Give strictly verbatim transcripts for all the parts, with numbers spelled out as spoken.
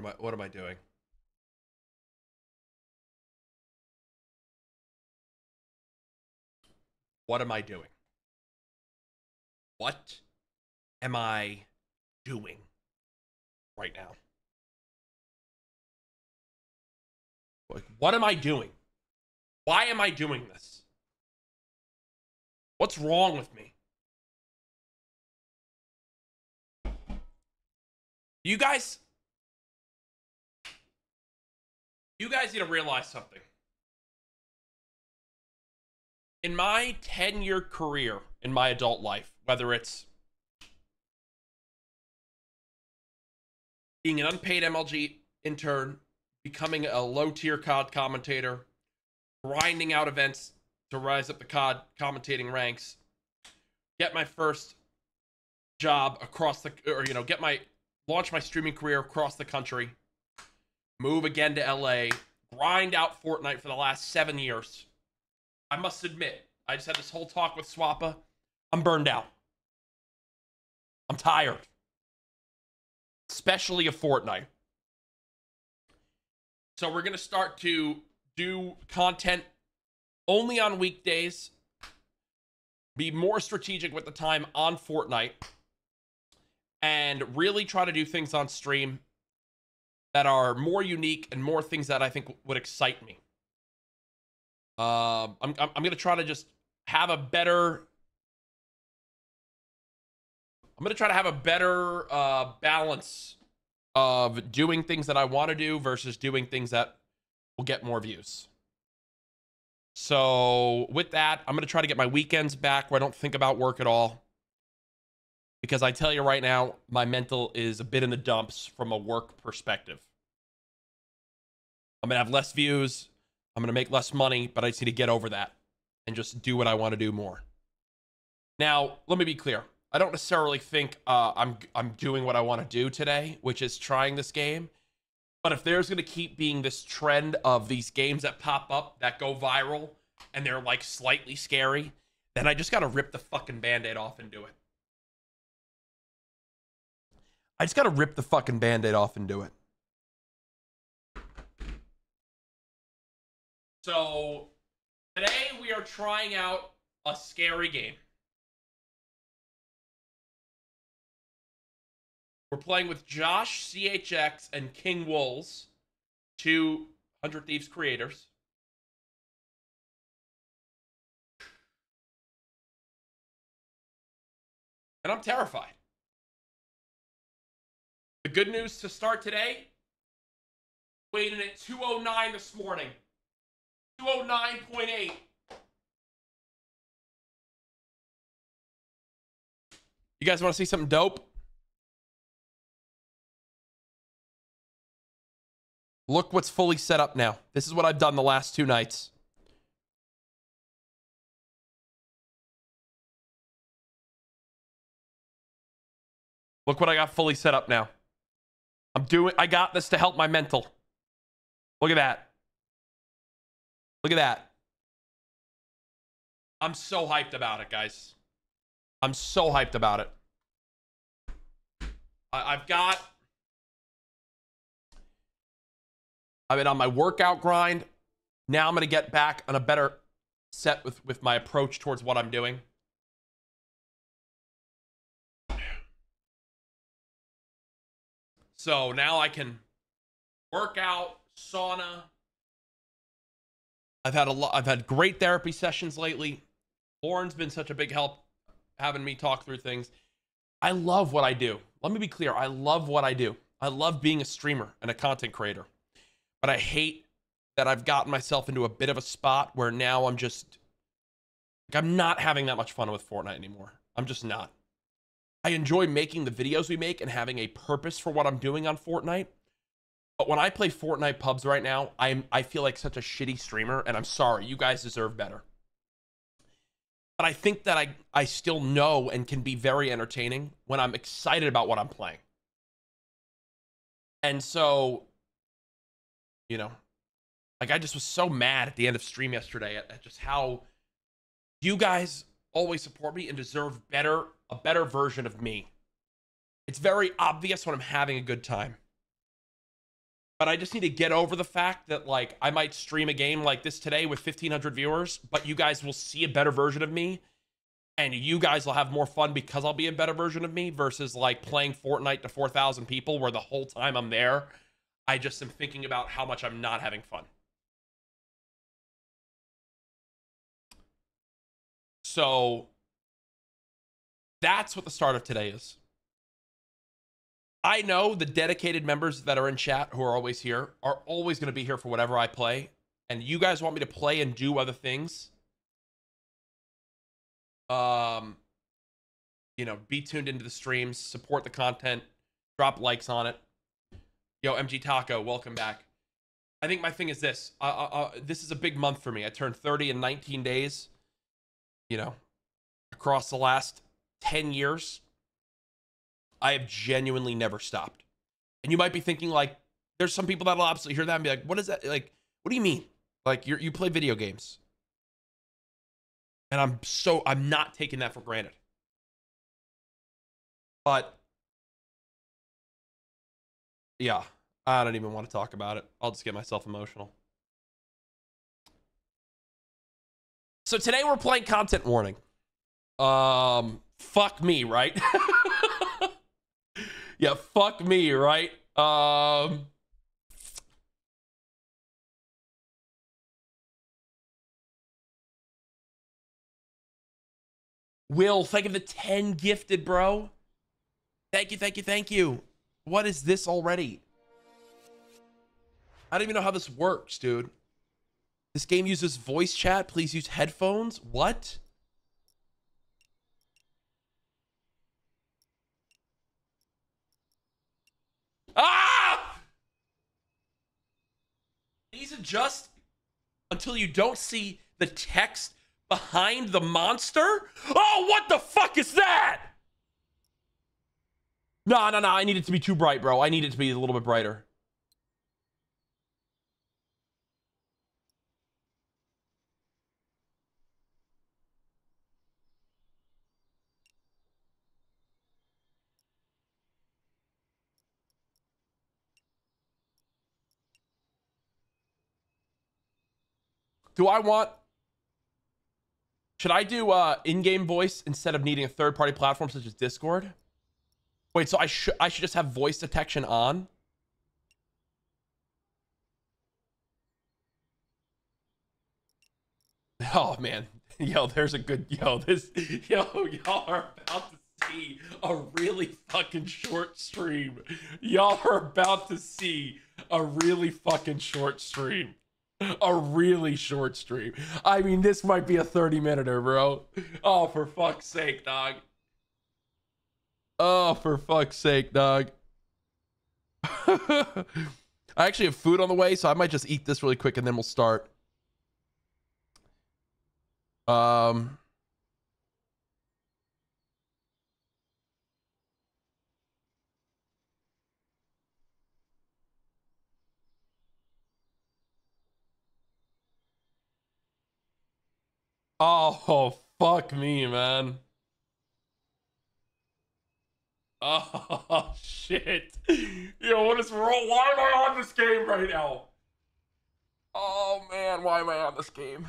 What am I, what am I doing? What am I doing? What am I doing right now? Like, what am I doing? Why am I doing this? What's wrong with me? You guys, you guys need to realize something. In my ten-year career in my adult life, whether it's being an unpaid M L G intern, becoming a low-tier C O D commentator, grinding out events to rise up the C O D commentating ranks, get my first job across the, or, you know, get my, launch my streaming career across the country, move again to L A, grind out Fortnite for the last seven years. I must admit, I just had this whole talk with Swappa. I'm burned out. I'm tired. Especially of Fortnite. So we're going to start to do content only on weekdays. Be more strategic with the time on Fortnite. And really try to do things on stream that are more unique and more things that I think would excite me. Uh, I'm, I'm going to try to just have a better... I'm going to try to have a better uh, balance of doing things that I want to do versus doing things that will get more views. So with that, I'm going to try to get my weekends back where I don't think about work at all. Because I tell you right now, my mental is a bit in the dumps from a work perspective. I'm going to have less views. I'm going to make less money, but I just need to get over that and just do what I want to do more. Now, let me be clear. I don't necessarily think uh, I'm, I'm doing what I want to do today, which is trying this game. But if there's going to keep being this trend of these games that pop up, that go viral, and they're like slightly scary, then I just got to rip the fucking Band-Aid off and do it. I just got to rip the fucking Band-Aid off and do it. So today we are trying out a scary game. We're playing with Josh D H X and King Wolves, two one hundred Thieves creators. And I'm terrified. The good news to start today, weighed in at two oh nine this morning. two oh nine point eight. You guys want to see something dope? Look what's fully set up now. This is what I've done the last two nights. Look what I got fully set up now. I'm doing, I got this to help my mental. Look at that. Look at that. I'm so hyped about it, guys. I'm so hyped about it. I, I've got... I've been on my workout grind. Now I'm going to get back on a better set with, with my approach towards what I'm doing. So now I can work out, sauna. I've had a lot. I've had great therapy sessions lately. Lauren's been such a big help having me talk through things. I love what I do. Let me be clear. I love what I do. I love being a streamer and a content creator. But I hate that I've gotten myself into a bit of a spot where now I'm just, like, I'm not having that much fun with Fortnite anymore. I'm just not. I enjoy making the videos we make and having a purpose for what I'm doing on Fortnite. But when I play Fortnite pubs right now, I'm, I feel like such a shitty streamer, and I'm sorry, you guys deserve better. But I think that I, I still know and can be very entertaining when I'm excited about what I'm playing. And so... You know, like I just was so mad at the end of stream yesterday at, at just how you guys always support me and deserve better, a better version of me. It's very obvious when I'm having a good time. but I just need to get over the fact that, like, I might stream a game like this today with fifteen hundred viewers, but you guys will see a better version of me, and you guys will have more fun because I'll be a better version of me, versus, like, playing Fortnite to four thousand people where the whole time I'm there, I just am thinking about how much I'm not having fun. So that's what the start of today is. I know the dedicated members that are in chat who are always here are always going to be here for whatever I play. And you guys want me to play and do other things. Um, you know, be tuned into the streams, support the content, drop likes on it. Yo, M G Taco, welcome back. I think my thing is this. Uh, uh, uh, this is a big month for me. I turned thirty in nineteen days. You know, across the last ten years, I have genuinely never stopped. And you might be thinking, like, there's some people that'll absolutely hear that and be like, what is that? Like, what do you mean? Like, you you play video games. And I'm so, I'm not taking that for granted. But, yeah, I don't even want to talk about it. I'll just get myself emotional. So today we're playing Content Warning. Um, fuck me, right? Yeah, fuck me, right? Um, Will, thank you for the ten gifted, bro. Thank you, thank you, thank you. What is this already? I don't even know how this works, dude. This game uses voice chat. Please use headphones. What? Ah! These adjust until you don't see the text behind the monster. Oh, what the fuck is that? No, no, no. I need it to be too bright, bro. I need it to be a little bit brighter. Do I want, should I do uh, in-game voice instead of needing a third-party platform such as Discord? Wait, so I should I should just have voice detection on? Oh, man. Yo, there's a good, yo, this, yo, y'all are about to see a really fucking short stream. Y'all are about to see a really fucking short stream. A really short stream. I mean, this might be a thirty-minuter, bro. Oh, for fuck's sake, dog. Oh, for fuck's sake, dog. I actually have food on the way, so I might just eat this really quick, and then we'll start. Um... Oh, fuck me, man. Oh, shit. Yo, what is wrong? Why am I on this game right now? Oh, man, why am I on this game?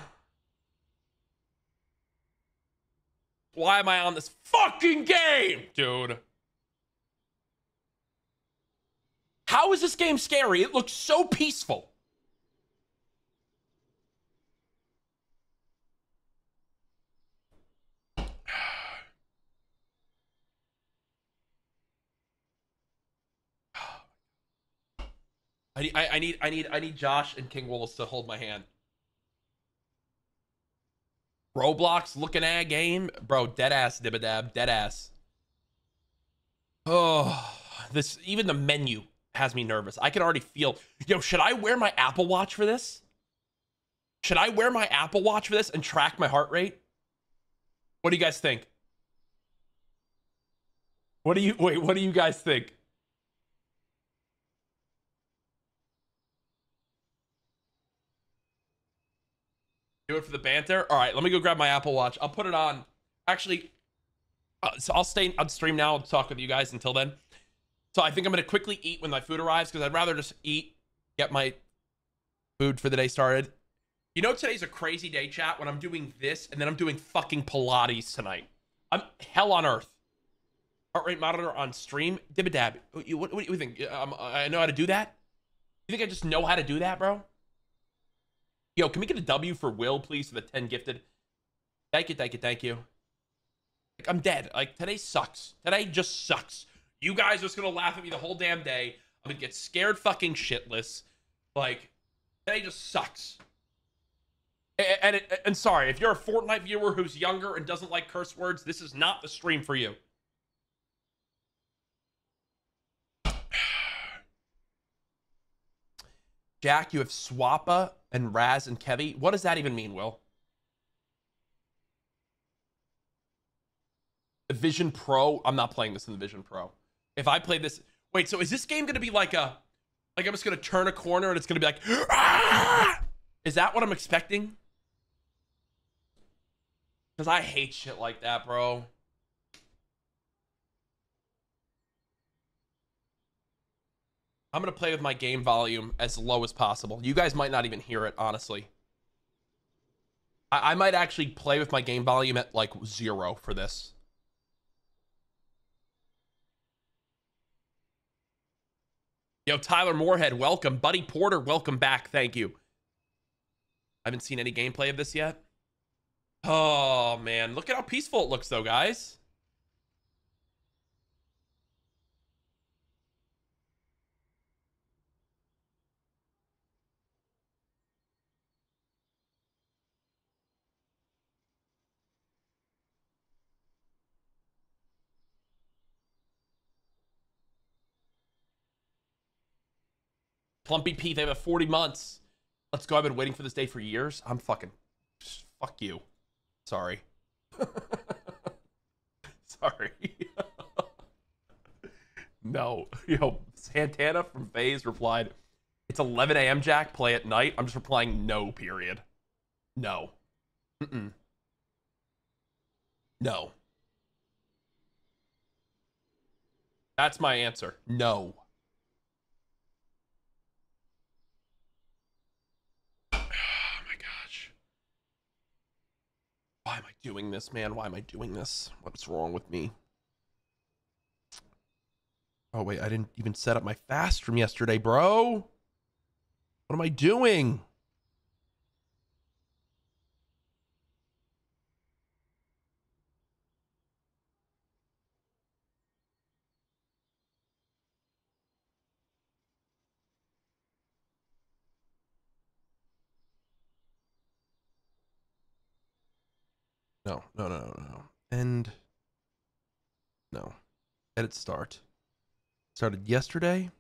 Why am I on this fucking game, dude? How is this game scary? It looks so peaceful. I, I need I need I need Josh and King Wolves to hold my hand. Roblox looking at game, bro. Dead ass dibadab, dead ass. Oh, this, even the menu has me nervous. I can already feel. Yo, should I wear my Apple Watch for this? Should I wear my Apple Watch for this and track my heart rate? What do you guys think? What do you wait? What do you guys think? Do it for the banter. All right, let me go grab my Apple Watch. I'll put it on. Actually, uh, so I'll stay on stream now and talk with you guys until then. So I think I'm going to quickly eat when my food arrives because I'd rather just eat get my food for the day started. You know, today's a crazy day, chat, when I'm doing this and then I'm doing fucking Pilates tonight. I'm hell on earth. Heart rate monitor on stream. Dibba-dab. What, what, what do you think? Um, I know how to do that? You think I just know how to do that, bro? Yo, can we get a W for Will, please, for the ten gifted? Thank you, thank you, thank you. Like, I'm dead. Like, today sucks. Today just sucks. You guys are just going to laugh at me the whole damn day. I'm going to get scared fucking shitless. Like, today just sucks. And, and, and sorry, if you're a Fortnite viewer who's younger and doesn't like curse words, this is not the stream for you. Jack, you have Swappa and Raz and Kevy. What does that even mean, Will? The Vision Pro? I'm not playing this in the Vision Pro. If I play this... Wait, so is this game going to be like a... Like, I'm just going to turn a corner and it's going to be like... Aah! Is that what I'm expecting? Because I hate shit like that, bro. I'm going to play with my game volume as low as possible. You guys might not even hear it, honestly. I, I might actually play with my game volume at, like, zero for this. Yo, Tyler Moorhead, welcome. Buddy Porter, welcome back. Thank you. I haven't seen any gameplay of this yet. Oh, man. Look at how peaceful it looks, though, guys. Plumpy P, they have forty months. Let's go. I've been waiting for this day for years. I'm fucking... Fuck you. Sorry. Sorry. No. Yo, Santana from FaZe replied, it's eleven A M, Jack. Play at night. I'm just replying, no, period. No. Mm-mm. No. That's my answer. No. Why am I doing this, man? Why am I doing this? What's wrong with me? Oh, wait, I didn't even set up my fast from yesterday, bro. What am I doing? No, no, no, no, no. End. No. Edit start. Started yesterday.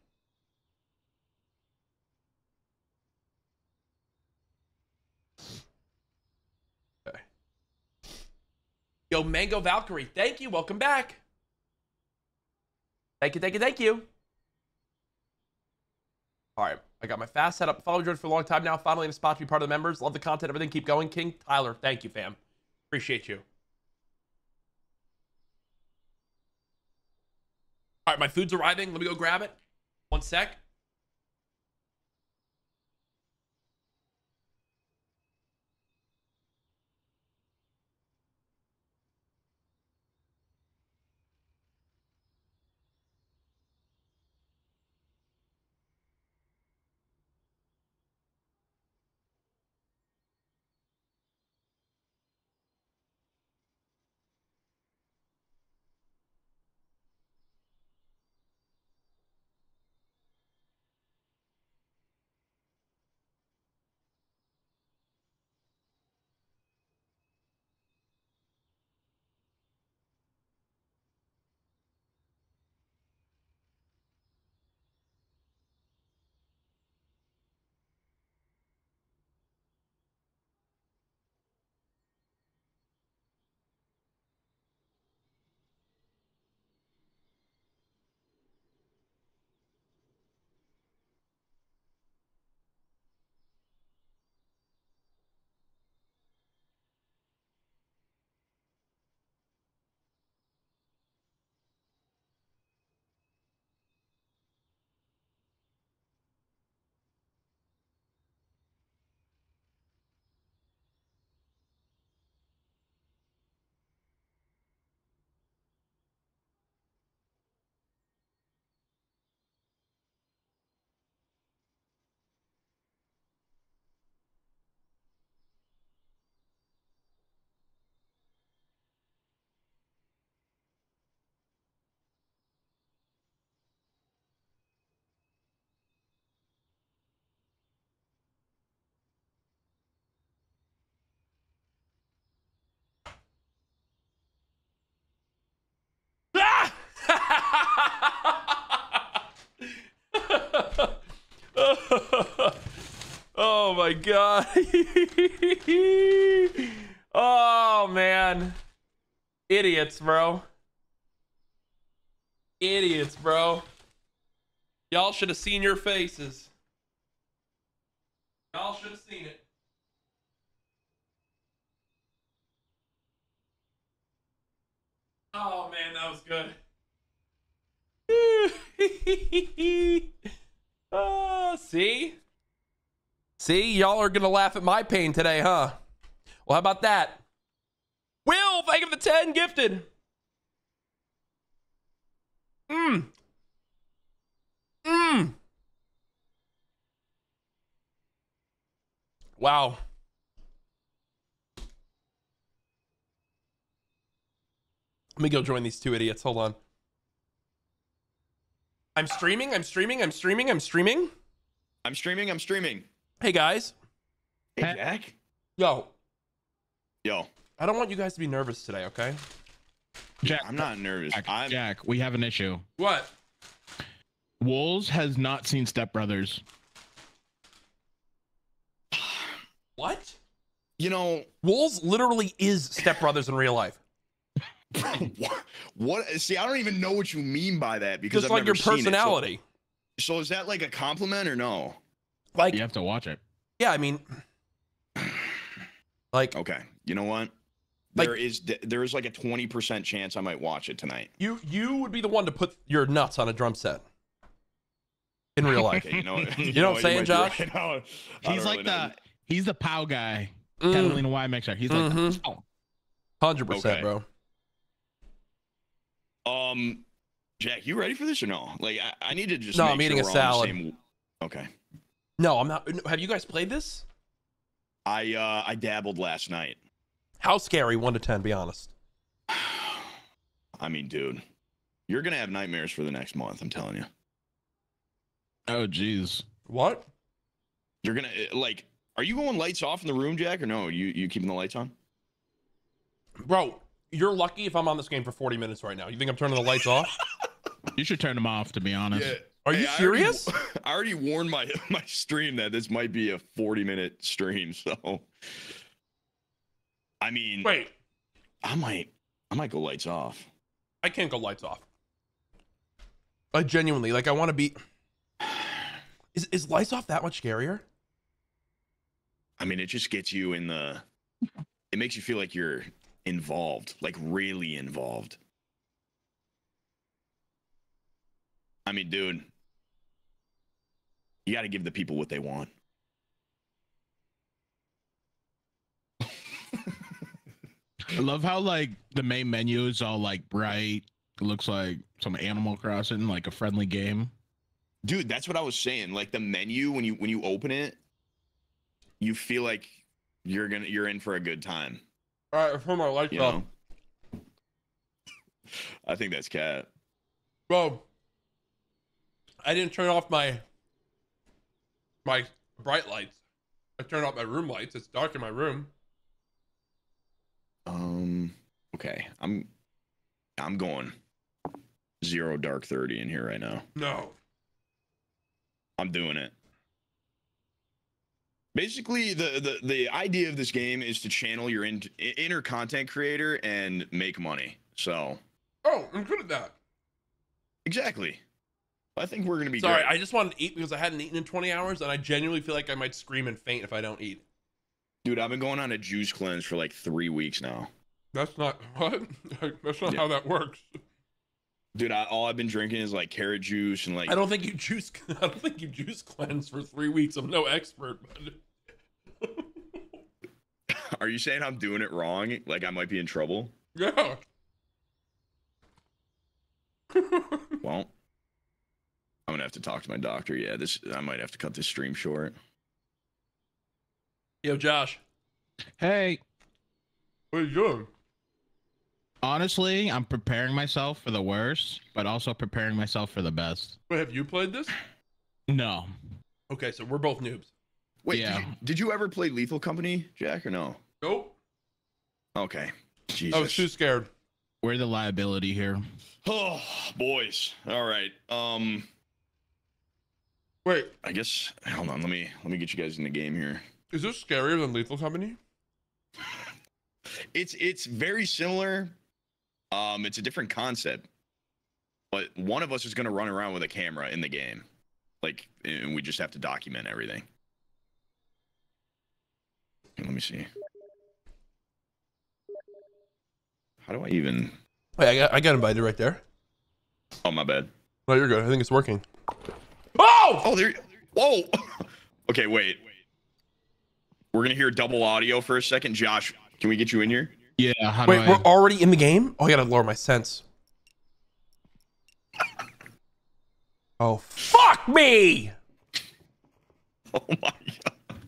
Okay. Yo, Mango Valkyrie, thank you. Welcome back. Thank you, thank you, thank you. All right. I got my fast set up. Follow George for a long time now. Finally in a spot to be part of the members. Love the content, everything. Keep going, King. Tyler, thank you, fam. Appreciate you. All right, my food's arriving. Let me go grab it. One sec. my god. Oh man, idiots, bro. Idiots, bro. Y'all should have seen your faces. Y'all should have seen it. Oh man, that was good. uh, see? See, y'all are gonna laugh at my pain today, huh? Well, how about that? Will, thank you for the ten gifted. Mmm. Mmm. Wow. Let me go join these two idiots. Hold on. I'm streaming. I'm streaming. I'm streaming. I'm streaming. I'm streaming. I'm streaming. Hey, guys. Hey, Jack. Yo. Yo. I don't want you guys to be nervous today, okay? Jack, I'm not nervous. Jack, I'm... Jack, we have an issue. What? Wolves has not seen Step Brothers. What? You know, Wolves literally is Step Brothers in real life. Bro, what, what? See, I don't even know what you mean by that, because just I've like never your personality. Seen it, so, so is that like a compliment or no? Like you have to watch it. Yeah, I mean, like okay, you know what? Like, there is there is like a twenty percent chance I might watch it tonight. You you would be the one to put your nuts on a drum set in real life. Okay, you know, you, you know what I'm saying, Josh? Right. No, he's like really the know. He's the pow guy. Mm. Catalina Y makes sure he's mm-hmm. like hundred oh. percent, okay. bro. Um, Jack, you ready for this or no? Like, I, I need to just. No, make I'm eating sure a salad. Same... Okay. No, I'm not. Have you guys played this? I uh, I dabbled last night. How scary? One to ten. Be honest. I mean, dude, you're gonna have nightmares for the next month. I'm telling you. Oh, jeez. What? You're gonna like? Are you going lights off in the room, Jack, or no? You you keeping the lights on? Bro. You're lucky if I'm on this game for forty minutes right now. You think I'm turning the lights off? You should turn them off, to be honest. Yeah. Are hey, you serious? I already, I already warned my my stream that this might be a forty minute stream, so I mean, wait. I might I might go lights off. I can't go lights off. I genuinely, like I want to be Is is lights off that much scarier? I mean, it just gets you in the it makes you feel like you're involved, like really involved. I mean, dude, you got to give the people what they want. I love how like the main menu is all like bright. It looks like some Animal Crossing, like a friendly game. Dude, that's what I was saying. Like the menu, when you when you open it, you feel like you're gonna you're in for a good time. All right, I put my lights you off. Know. I think that's cat. Bro, I didn't turn off my my bright lights. I turned off my room lights. It's dark in my room. Um. Okay, I'm I'm going zero dark thirty in here right now. No, I'm doing it. Basically, the, the, the idea of this game is to channel your in, inner content creator and make money. So, oh, I'm good at that. Exactly. I think we're going to be Sorry, great. I just wanted to eat because I hadn't eaten in twenty hours, and I genuinely feel like I might scream and faint if I don't eat. Dude, I've been going on a juice cleanse for like three weeks now. That's not what? That's not yeah. how that works. Dude, I, all I've been drinking is like carrot juice and like. I don't think you juice. I don't think you juice cleanse for three weeks. I'm no expert, but. Are you saying I'm doing it wrong? Like I might be in trouble? Yeah. Well, I'm gonna have to talk to my doctor. Yeah, this I might have to cut this stream short. Yo, Josh. Hey. What are you doing? Honestly, I'm preparing myself for the worst, but also preparing myself for the best. Wait, have you played this? No. Okay, so we're both noobs. Wait, yeah. did, you, did you ever play Lethal Company, Jack, or no? Nope. Okay. Jesus. I was too scared. We're the liability here. Oh, boys. All right. Um. Wait. I guess. Hold on. Let me let me get you guys in the game here. Is this scarier than Lethal Company? It's it's very similar. Um, it's a different concept, but one of us is going to run around with a camera in the game, like, and we just have to document everything. Let me see. How do I even? Wait, I got I got invited right there. Oh, my bad. No, you're good. I think it's working. Oh! Oh, there. Whoa. Okay, wait. We're gonna hear double audio for a second. Josh, can we get you in here? Yeah. How do wait, I... we're already in the game? Oh, I gotta lower my sense. Oh, fuck me! Oh my god!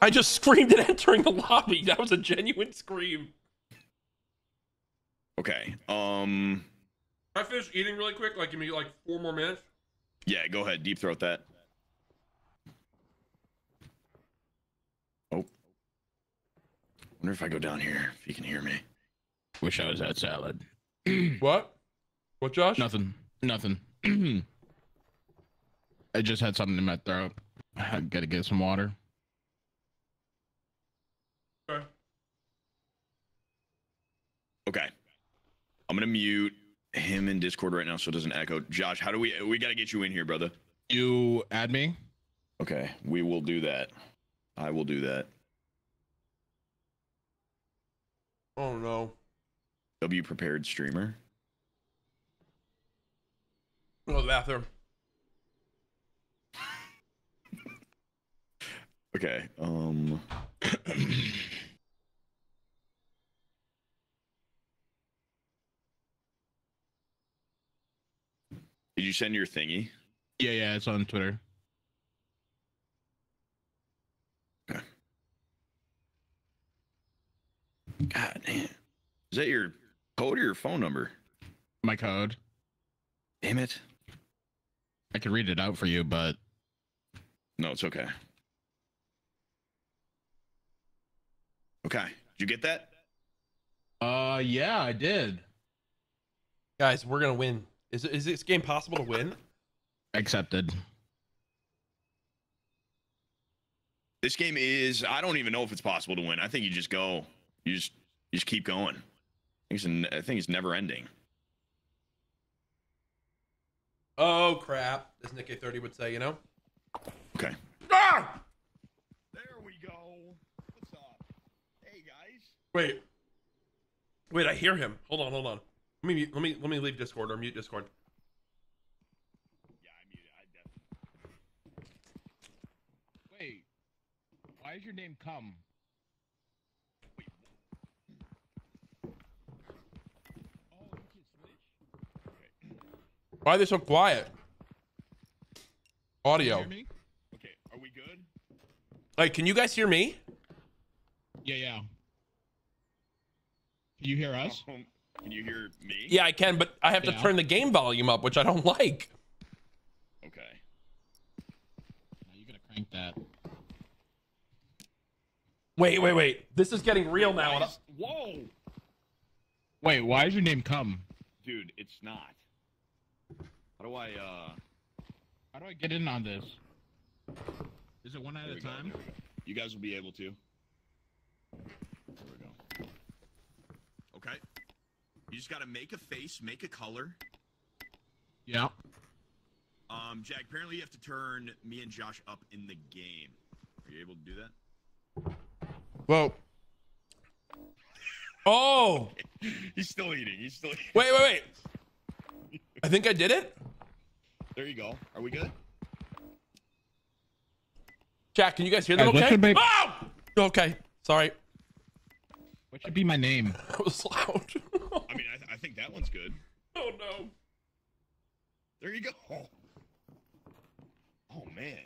I just screamed at entering the lobby. That was a genuine scream. Okay. Um. Can I finish eating really quick? Like, give me like four more minutes. Yeah, go ahead. Deep throat that. I wonder if I go down here, if you can hear me. Wish I was at salad. What? What, Josh? Nothing. Nothing. I just had something in my throat. I gotta get some water. Okay. Okay. I'm gonna mute him in Discord right now so it doesn't echo. Josh, how do we... We gotta get you in here, brother. You add me? Okay, we will do that. I will do that. Oh no. W prepared streamer. Go to the bathroom. Okay. Um. Did you send your thingy? Yeah, yeah, it's on Twitter. God damn. Is that your code or your phone number? My code. Damn it. I could read it out for you, but... No, it's okay. Okay. Did you get that? Uh, yeah, I did. Guys, we're gonna win. Is, is this game possible to win? Accepted. This game is... I don't even know if it's possible to win. I think you just go... You just, you just keep going. I think it's, I think it's never ending. Oh, crap. As Nick A thirty would say, you know? Okay. Ah! There we go. What's up? Hey, guys. Wait. Wait, I hear him. Hold on, hold on. Let me, let me, let me leave Discord or mute Discord. Yeah, I muted. I definitely... Wait. Why is your name Cum? Why are they so quiet? Audio. Can you hear me? Okay, are we good? Like, can you guys hear me? Yeah, yeah. Can you hear us? Um, can you hear me? Yeah, I can, but I have yeah. to turn the game volume up, which I don't like. Okay. Now you gotta crank that. Wait, wait, wait. This is getting real now. Is... Whoa! Wait, why is your name Cum? Dude, it's not. How do I, uh... How do I get in on this? Is it one at a time? Go, you guys will be able to. There we go. Okay. You just gotta make a face, make a color. Yeah. Um, Jack, apparently you have to turn me and Josh up in the game. Are you able to do that? Well... Oh! He's still eating, he's still eating. Wait, wait, wait! I think I did it. There you go. Are we good? Jack, can you guys hear that? Hey, okay. Be... Oh! Okay. Sorry. What should be my name? That was loud. I mean, I, th I think that one's good. Oh no. There you go. Oh, oh man.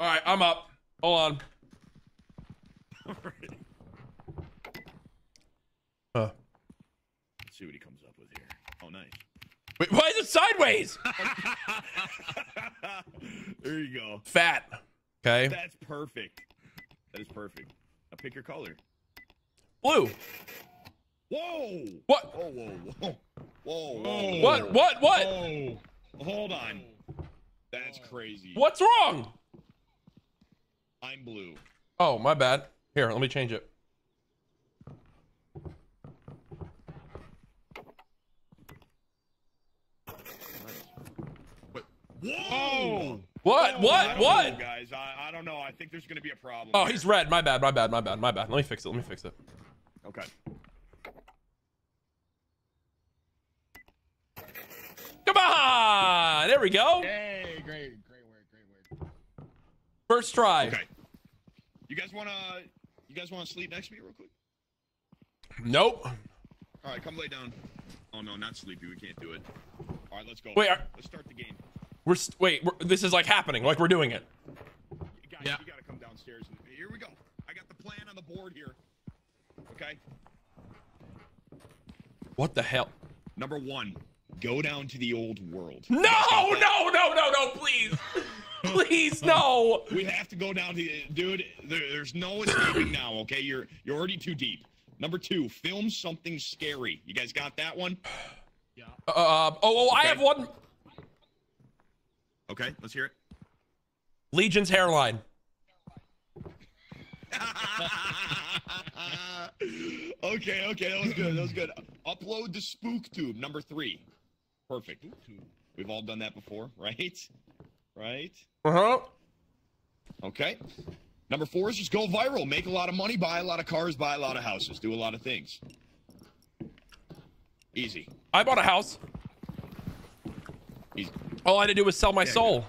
All right, I'm up. Hold on. All right. Huh. See what he comes up with here. Oh, nice. Wait, why is it sideways? There you go. Fat. Okay. That's perfect. That is perfect. Now pick your color. Blue. Whoa. What? Whoa, whoa, whoa. Whoa, whoa. What? What? What? Whoa. Hold on. That's crazy. What's wrong? I'm blue. Oh, my bad. Here, let me change it. Whoa! What? What? What? What? Guys, I, I don't know. I think there's gonna be a problem. Oh, he's red. My bad. My bad. My bad. My bad. Let me fix it. Let me fix it. Okay. Come on! There we go. Hey, great, great work, great work. First try. Okay. You guys wanna? You guys wanna sleep next to me real quick? Nope. All right, come lay down. Oh no, not sleepy. We can't do it. All right, let's go. Wait. Are... Let's start the game. We're st wait, we're, this is like happening, like we're doing it. Guys, yeah. You gotta come downstairs. And, here we go. I got the plan on the board here. Okay. What the hell? Number one, go down to the old world. No, no, no, no, no, please. Please, no. We have to go down to the, dude, there, there's no escaping now, okay? You're, you're already too deep. Number two, film something scary. You guys got that one? Yeah. Uh, oh, oh okay. I have one. Okay, let's hear it. Legion's hairline. okay, okay, that was good, that was good. Upload to SpookTube, number three. Perfect. We've all done that before, right? Right? Uh-huh. Okay. Number four is just go viral. Make a lot of money, buy a lot of cars, buy a lot of houses, do a lot of things. Easy. I bought a house. Easy. All I had to do was sell my yeah, soul.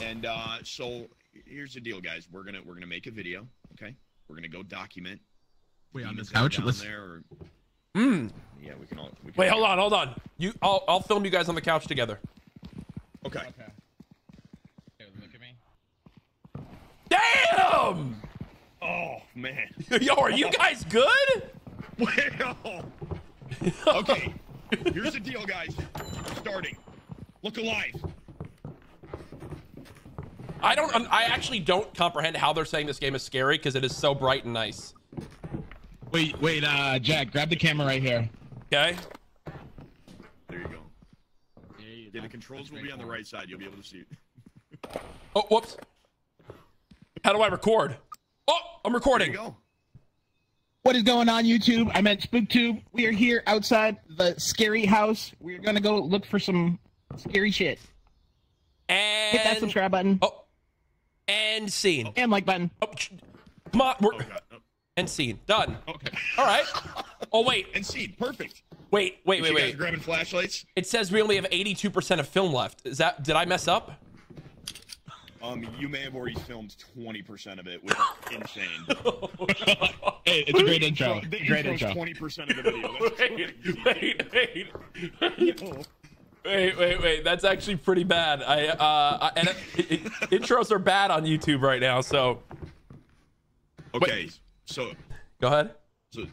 And uh, so here's the deal, guys. We're gonna we're gonna make a video, okay? We're gonna go document. Wait, on this couch, let's. There or... mm. Yeah, we can all. We can Wait, all... hold on, hold on. You, I'll, I'll film you guys on the couch together. Okay. Okay. Here, look at me. Damn! Oh man. Yo, are you guys good? Well. Okay. Here's the deal, guys. Starting. Look alive. I don't. I actually don't comprehend how they're saying this game is scary because it is so bright and nice. Wait, wait, uh, Jack, grab the camera right here. Okay. There you go. Yeah, yeah, yeah, the controls will be on the right side. You'll be able to see it. Oh, whoops. How do I record? Oh, I'm recording. There you go. What is going on, YouTube? I'm at SpookTube. We are here outside the scary house. We're gonna go look for some scary shit. And hit that subscribe button. Oh, and scene. And like button. Oh, come on. We're... Oh, oh. And scene. Done. Okay. All right. Oh wait. And scene. Perfect. Wait. Wait. Wait. You guys wait. Grabbing flashlights. It says we only have eighty-two percent of film left. Is that? Did I mess up? Um, you may have already filmed twenty percent of it, which is insane. Hey, it's a great intro. The great intro. twenty percent of the video. Wait, wait, wait, wait. Wait, wait, wait. That's actually pretty bad. I, uh, I, and it, it, intros are bad on YouTube right now, so. Okay, wait. So. Go ahead. So,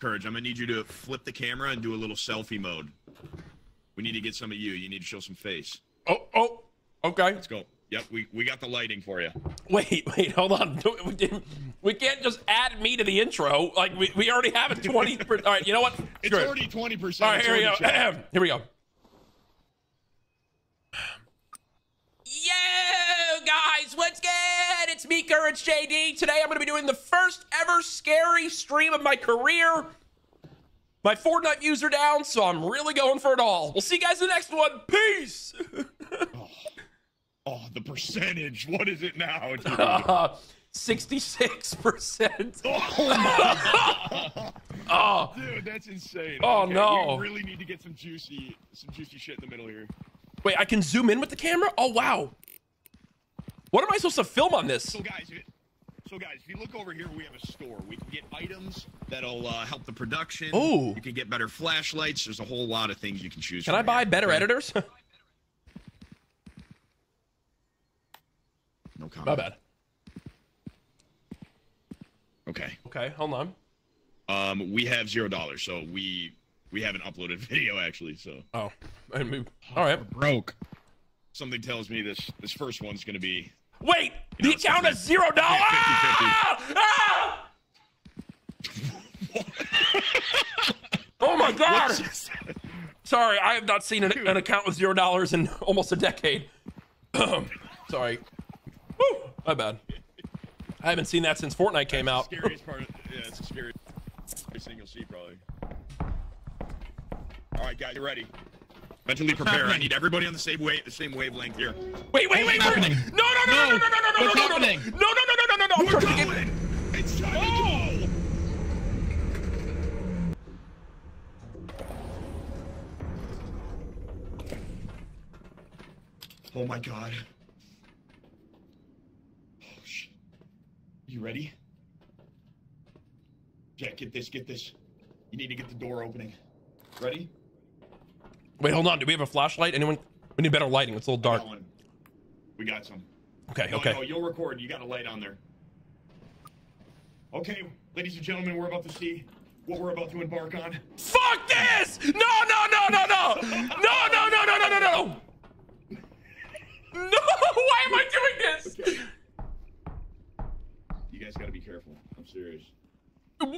Courage, I'm going to need you to flip the camera and do a little selfie mode. We need to get some of you. You need to show some face. Oh, oh, okay. Let's go. Yep, we, we got the lighting for you. Wait, wait, hold on. We, we can't just add me to the intro. Like, we, we already have a twenty percent. All right, you know what? Screw it's it. Already twenty percent. All right, here we go. Ahem. Here we go. Yo, guys, what's good? It's me, Courage J D. Today, I'm going to be doing the first ever scary stream of my career. My Fortnite views are down, so I'm really going for it all. We'll see you guys in the next one. Peace. Oh. Oh, the percentage. What is it now? Uh, sixty-six percent. Oh, my God. Oh. Dude, that's insane. Oh, okay, no. We really need to get some juicy, some juicy shit in the middle here. Wait, I can zoom in with the camera? Oh, wow. What am I supposed to film on this? So, guys, if, so guys, if you look over here, we have a store. We can get items that'll uh, help the production. Oh. You can get better flashlights. There's a whole lot of things you can choose from. Can I buy better editors? No comment. My bad. Okay. Okay, hold on. Um, we have zero dollars, so we we haven't uploaded video actually. So. Oh. I mean, all right. We're broke. Something tells me this this first one's gonna be. Wait. You know, the account is zero dollars. Ah! Oh my God. Sorry, I have not seen an, an account with zero dollars in almost a decade. Sorry. Woo! My bad. I haven't seen that since Fortnite came That's out. The scariest part of, yeah, it's the scariest thing you'll see, probably. All right, guys, you ready? Mentally prepare. I need everybody on the same wave, the same wavelength here. Wait, wait, wait! What's happening? No, no, no, no, no, no, no, no, no, no, no, no, no, no, no, no, no! We're going. It's time to go. Oh my god. Oh shit. You ready? Jack, get this, get this. You need to get the door opening. Ready? Wait, hold on. Do we have a flashlight? Anyone? We need better lighting. It's a little dark. Got one. We got some. Okay, no, okay. No, you'll record. You got a light on there. Okay, ladies and gentlemen, we're about to see what we're about to embark on. Fuck this! No, no, no, no, no! No, no, no, no, no, no, no! No! Why am I doing this? Okay. You guys gotta be careful. I'm serious.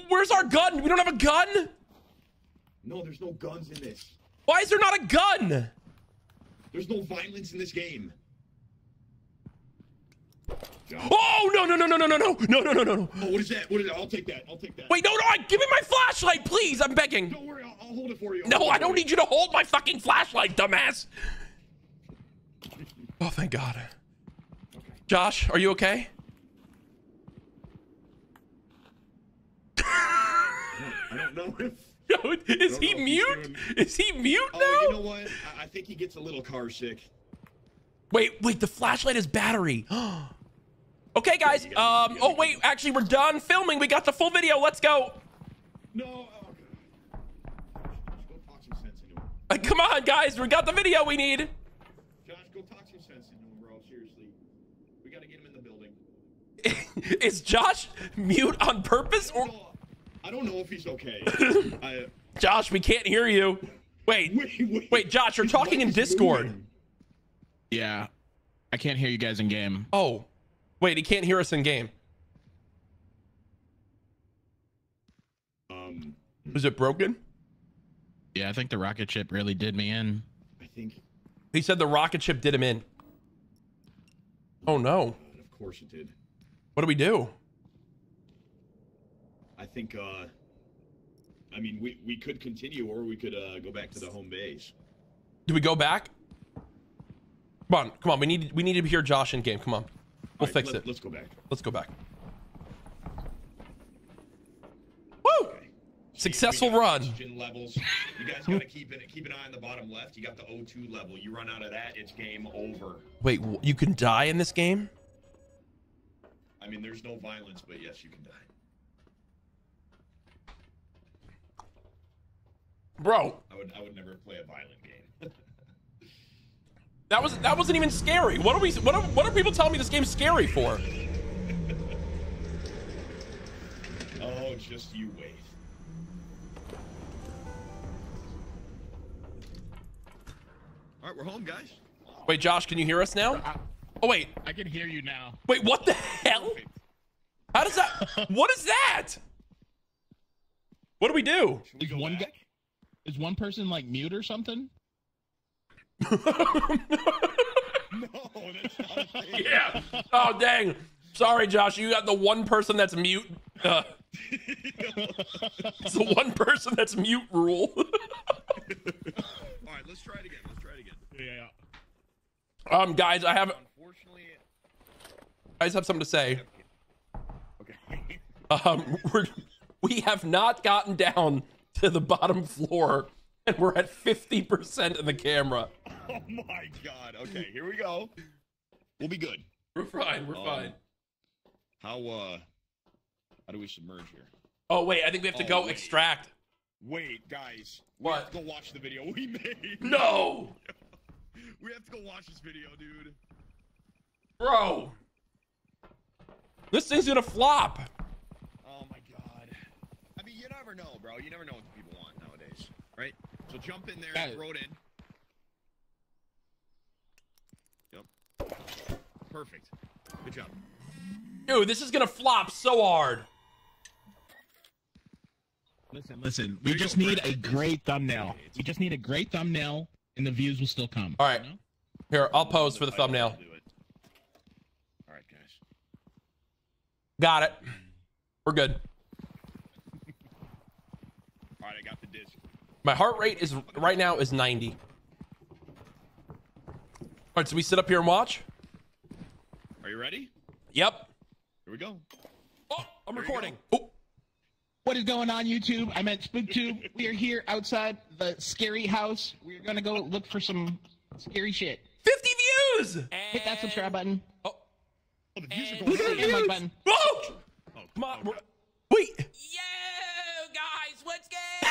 Where's our gun? We don't have a gun? No, there's no guns in this. Why is there not a gun? There's no violence in this game. John. Oh, no, no, no, no, no, no, no, no, no, no, no. Oh, what is that? What is that? I'll take that. I'll take that. Wait, no, no, I, give me my flashlight, please. I'm begging. Don't worry. I'll, I'll hold it for you. I'll no, I don't need you to hold my fucking flashlight, dumbass. Oh, thank God. Okay. Josh, are you okay? I don't, I don't know if... Yo, is he mute? Doing... Is he mute now? Oh, you know what? I, I think he gets a little car sick. Wait, wait, the flashlight is battery. Okay, guys. Um. Oh, wait, actually, we're done filming. We got the full video. Let's go. No. Oh, God. Just go talk some sense into him. Uh, come on, guys. We got the video we need. Josh, go talk some sense into him, bro. Seriously. We got to get him in the building. Is Josh mute on purpose? or? I don't know if he's okay. I, Josh, we can't hear you. Wait, wait, wait, wait Josh, you're talking in Discord. Moving. Yeah, I can't hear you guys in game. Oh, wait, he can't hear us in game. Um, is it broken? Yeah, I think the rocket ship really did me in. I think he said the rocket ship did him in. Oh no! God, of course it did. What do we do? I think, uh, I mean, we, we could continue or we could uh, go back to the home base. Do we go back? Come on, come on. We need, we need to hear Josh in game. Come on. We'll right, fix let, it. Let's go back. Let's go back. Woo! Okay. Successful See, run. Oxygen levels. You guys got to keep, it, keep an eye on the bottom left. You got the O two level. You run out of that, it's game over. Wait, you can die in this game? I mean, there's no violence, but yes, you can die. Bro, I would I would never play a violent game. That was that wasn't even scary. What are we? What are what are people telling me this game's scary for? Oh, just you wait. All right, we're home, guys. Wait, Josh, can you hear us now? Oh wait, I can hear you now. Wait, what the hell? How does that? What is that? What do we do? Should we go one guy? Is one person like mute or something? No, that's not a thing. Yeah. Oh dang. Sorry, Josh. You got the one person that's mute. Uh, it's the one person that's mute rule. All right, let's try it again. Let's try it again. Yeah. yeah. Um, guys, I have. Unfortunately, I just have something to say. Okay. um, we're we have not gotten down to the bottom floor, and we're at fifty percent of the camera. Oh my god. Okay, here we go. We'll be good. We're fine. We're um, fine. How uh how do we submerge here? Oh wait, I think we have to oh, go wait. extract. Wait, guys. We what? have to go watch the video we made. No. We have to go watch this video, dude. Bro. This thing's going to flop. You never know, bro. You never know what the people want nowadays, right? So jump in there and throw it in. Yep. Perfect. Good job. Dude, this is gonna flop so hard. Listen, listen. We just need a great thumbnail. We just need a great thumbnail, and the views will still come. All right. You know? Here, I'll pose for the thumbnail. All right, guys. Got it. We're good. All right, I got the disc. My heart rate is right now is ninety. All right, so we sit up here and watch. Are you ready? Yep. Here we go. Oh, I'm recording. Oh. What is going on, YouTube? I meant SpookTube. We are here outside the scary house. We're gonna go look for some scary shit. fifty views! And hit that subscribe button. Oh, oh the views are going. Look at the views. Like button. Oh! Oh, come on. Oh, wait. Yo, guys, what's good?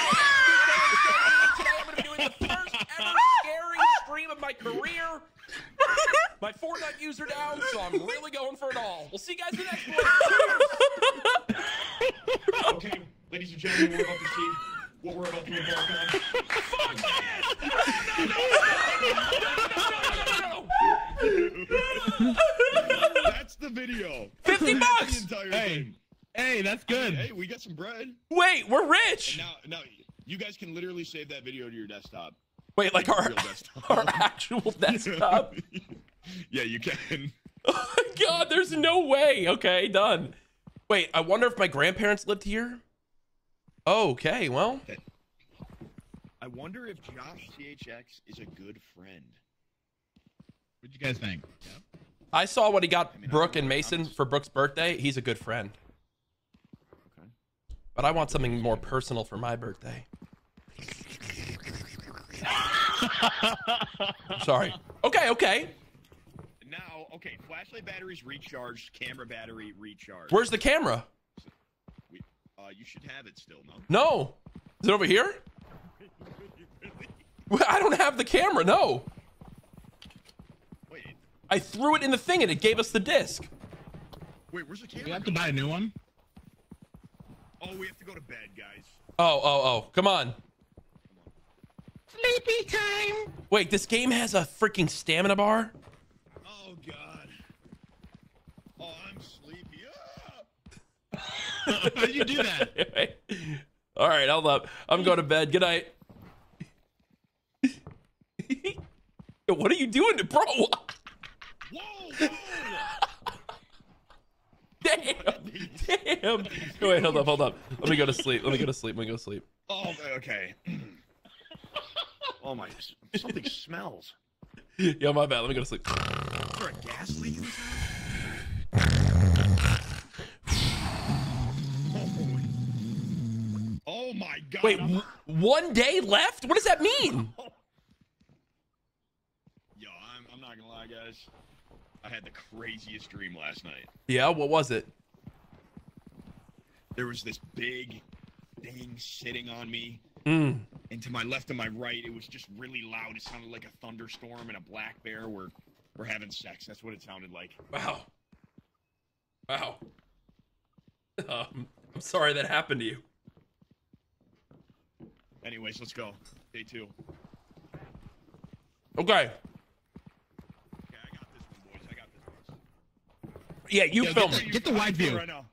Today I'm gonna be doing the first ever scary stream of my career. My Fortnite user down, so I'm really going for it all. We'll see you guys in the next one. Okay, ladies and gentlemen, we're about to see what we're about to embark on. Fuck this! No, no, no, no, no, no, no, no, no, no. That's the video. fifty bucks! The entire hey, thing. Hey, that's good. Hey, hey, we got some bread. Wait, we're rich! And now, now, you guys can literally save that video to your desktop. Wait, like, like our, desktop. our actual desktop? Yeah, you can. Oh my god, there's no way. Okay, done. Wait, I wonder if my grandparents lived here. Okay, well. I wonder if Josh D H X is a good friend. What'd you guys think? Yeah. I saw what he got I mean, Brooke and Mason honest. for Brooke's birthday. He's a good friend. Okay. But I want something more personal for my birthday. Sorry. Okay, okay. Now, okay, flashlight batteries recharged, camera battery recharged. Where's the camera? We, uh, you should have it still, no? No. Is it over here? I don't have the camera, no. Wait. I threw it in the thing and it gave us the disc. Wait, where's the camera? We have to buy a new one? Oh, we have to go to bed, guys. Oh, oh, oh, come on. Sleepy time. Wait, this game has a freaking stamina bar? Oh god. Oh, I'm sleepy. Ah! How'd you do that? Anyway. All right, hold up. I'm going to bed. Good night. What are you doing, bro? Whoa! Whoa. Damn! Damn! Wait, hold up, hold up. Let me go to sleep. Let me go to sleep. Let me go to sleep. Oh, okay. Oh my! Something smells. Yo, my bad. Let me go to sleep. Is there a gas leak? Oh, oh my god! Wait, w one day left? What does that mean? Yo, I'm, I'm not gonna lie, guys. I had the craziest dream last night. Yeah, what was it? There was this big thing sitting on me. Mm. And to my left and my right, it was just really loud. It sounded like a thunderstorm and a black bear were were having sex. That's what it sounded like. Wow. Wow. Um, I'm sorry that happened to you. Anyways, let's go. Day two. Okay. Okay, I got this one, boys. I got this one. Yeah, you Yo, film get the, it. Get the wide view. Right now.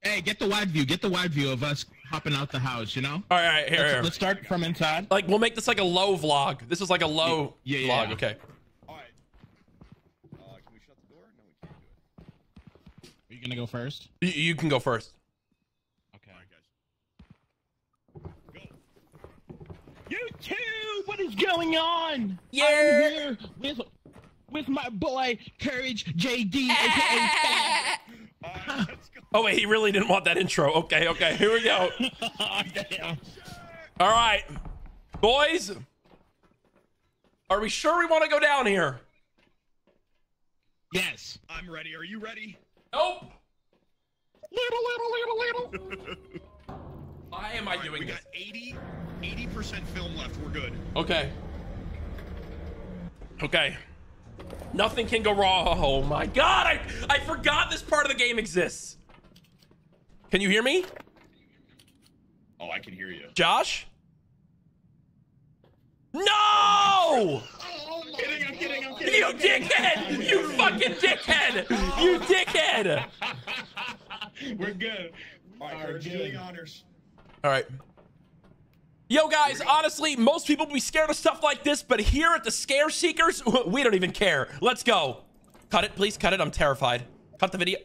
Hey, get the wide view. Get the wide view of us hopping out the house, you know? All right, all right here, let's, here. Let's start from inside. Like, we'll make this like a low vlog. This is like a low yeah, yeah, vlog. Yeah. Okay. All right. Uh, can we shut the door? No, we can't do it. Are you going to go first? You, you can go first. Okay. All right, guys. Go. YouTube, what is going on? Yeah. I'm here with, with my boy, CouRageJD, aka Uh, oh wait, he really didn't want that intro. Okay, okay, here we go. All right, boys, are we sure we want to go down here? Yes, I'm ready. Are you ready? Nope. Little, little, little, little. Why am I right, doing we this? We got eighty, eighty percent film left. We're good. Okay. Okay. Nothing can go wrong. Oh my god, I I forgot this part of the game exists. Can you hear me? Oh, I can hear you. Josh? No! Oh, I'm kidding, I'm kidding, I'm kidding. You dickhead! You fucking dickhead! You dickhead! We're good. All right, we're doing honors. All right. Yo guys, honestly, most people be scared of stuff like this, but here at the Scare Seekers, we don't even care. Let's go. Cut it, please cut it. I'm terrified. Cut the video.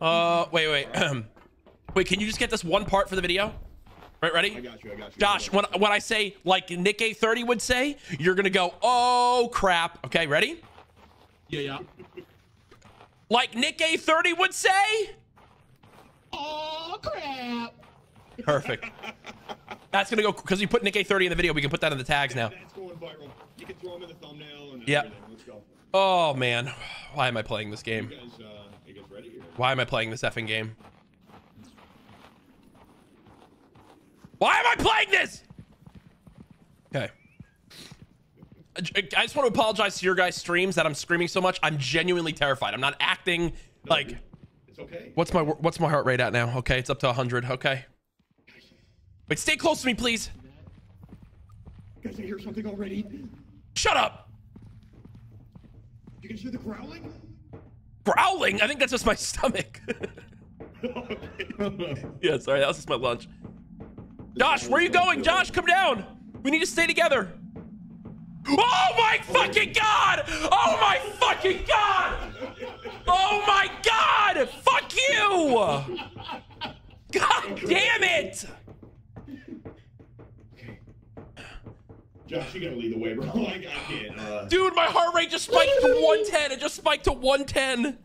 Uh, wait, wait. Wait, can you just get this one part for the video? Right, ready? I got you, I got you. Josh, when, when I say, like Nick A thirty would say, you're gonna go, oh crap. Okay, ready? Yeah, yeah. Like Nick A thirty would say? Oh crap. Perfect. That's gonna go because you put Nick A thirty in the video. We can put that in the tags now. That's going viral. You can throw them in the thumbnail. And yep. Let's go. Oh man, why am I playing this game? You guys, uh, you guys ready here? Why am I playing this effing game? Why am I playing this? Okay. I just want to apologize to your guys' streams that I'm screaming so much. I'm genuinely terrified. I'm not acting. No, like, it's okay. What's my what's my heart rate at now? Okay, it's up to one hundred. Okay. Wait, stay close to me, please. Guys, I hear something already. Shut up. You can hear the growling? Growling? I think that's just my stomach. Yeah, sorry, that was just my lunch. Josh, where are you going? Josh, come down. We need to stay together. Oh my fucking God! Oh my fucking God! Oh my God! Fuck you! God damn it! Josh, you gotta lead the way, bro. Like, I can't. Uh... Dude, my heart rate just spiked to one ten. It just spiked to one ten.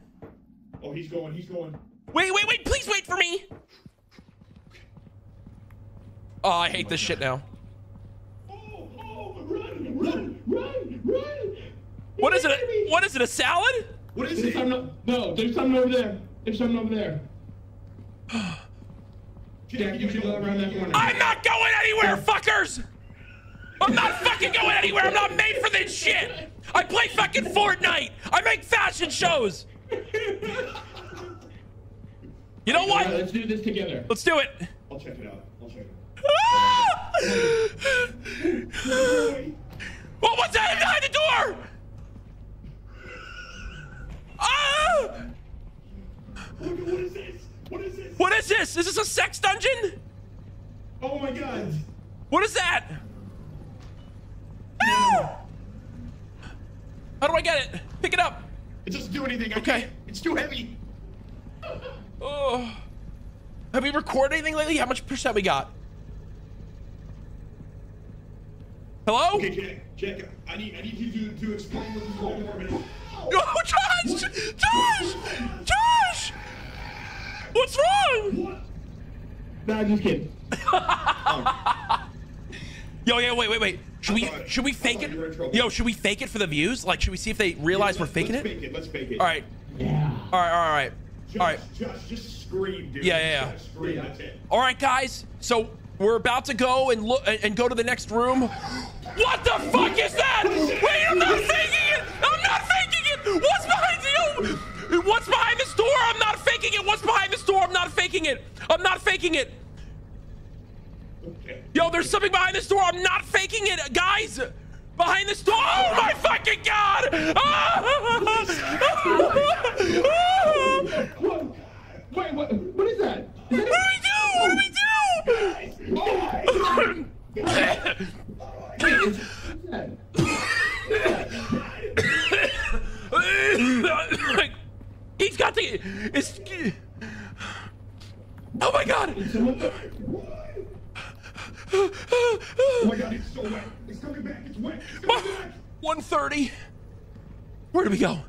Oh, he's going. He's going. Wait, wait, wait. Please wait for me. Oh, I hate oh this God. shit now. Oh, oh, run, run, run, run. What is it? What is it? A salad? What is it? No, no, there's something over there. There's something over there. Jack, you should go around that corner. I'm not going anywhere, fuckers! I'm not fucking going anywhere. I'm not made for this shit. I play fucking Fortnite. I make fashion shows. You know what? Right, let's do this together. Let's do it. I'll check it out. I'll check it out. Ah! What was that behind the door? Ah! What is this? What is this? What is this? Is this a sex dungeon? Oh my God. What is that? Ah! How do I get it? Pick it up. It doesn't do anything. I okay. Can't. It's too heavy. Oh. Have we recorded anything lately? How much percent we got? Hello? Okay, Jack. Jack, I need I need you to, to explain what this one more minute. No, Josh! Josh! Josh! What's wrong? What? Nah, I'm just kidding. Oh. Yo, yeah, wait, wait, wait. Should we should we fake it? Yo, should we fake it for the views? Like, should we see if they realize yeah, we're faking let's it? Fake it? Let's fake it. All right. Yeah. All right. All right. All right. Just, just, just scream, dude. Yeah, yeah, yeah. Scream, yeah. That's it. All right, guys. So we're about to go and look and go to the next room. What the fuck is that? Wait, I'm not faking it. I'm not faking it. What's behind you? What's behind this door? I'm not faking it. What's behind this door? I'm not faking it. I'm not faking it. Yo, there's something behind this door. I'm not faking it, guys. Behind this door. Oh my fucking God! Wait, what? What is that? What do we do? What do we do? He's got the. It's. Oh my God! Oh my God, it's so wet. It's coming back. It's wet. It's coming back. one thirty. Where do we go?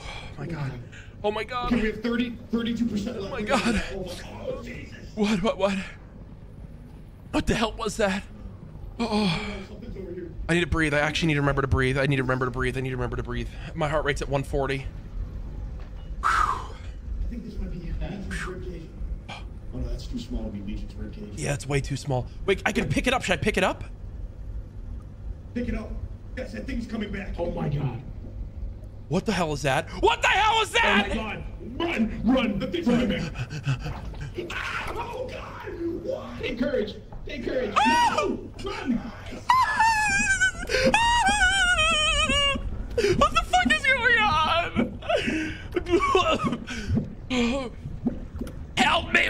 Oh my God. Oh my God. Can we have thirty, thirty-two percent. Oh my God. Oh, Jesus. What, what, what? What the hell was that? Oh. Something's over here. I need to breathe. I actually need to remember to breathe. I need to remember to breathe. I need to remember to breathe. My heart rate's at one forty. Whew. I think this might be a bad. Oh no, that's too small to be Legion's ribcage. Yeah, it's way too small. Wait, I can pick it up. Should I pick it up? Pick it up. Yes, that thing's coming back. Oh my God. What the hell is that? What the hell is that? Oh my God. Run, run. The thing's coming back. Ah, oh God. What? Take courage. Take courage. Oh! No. Run. What the fuck is going on? Help me!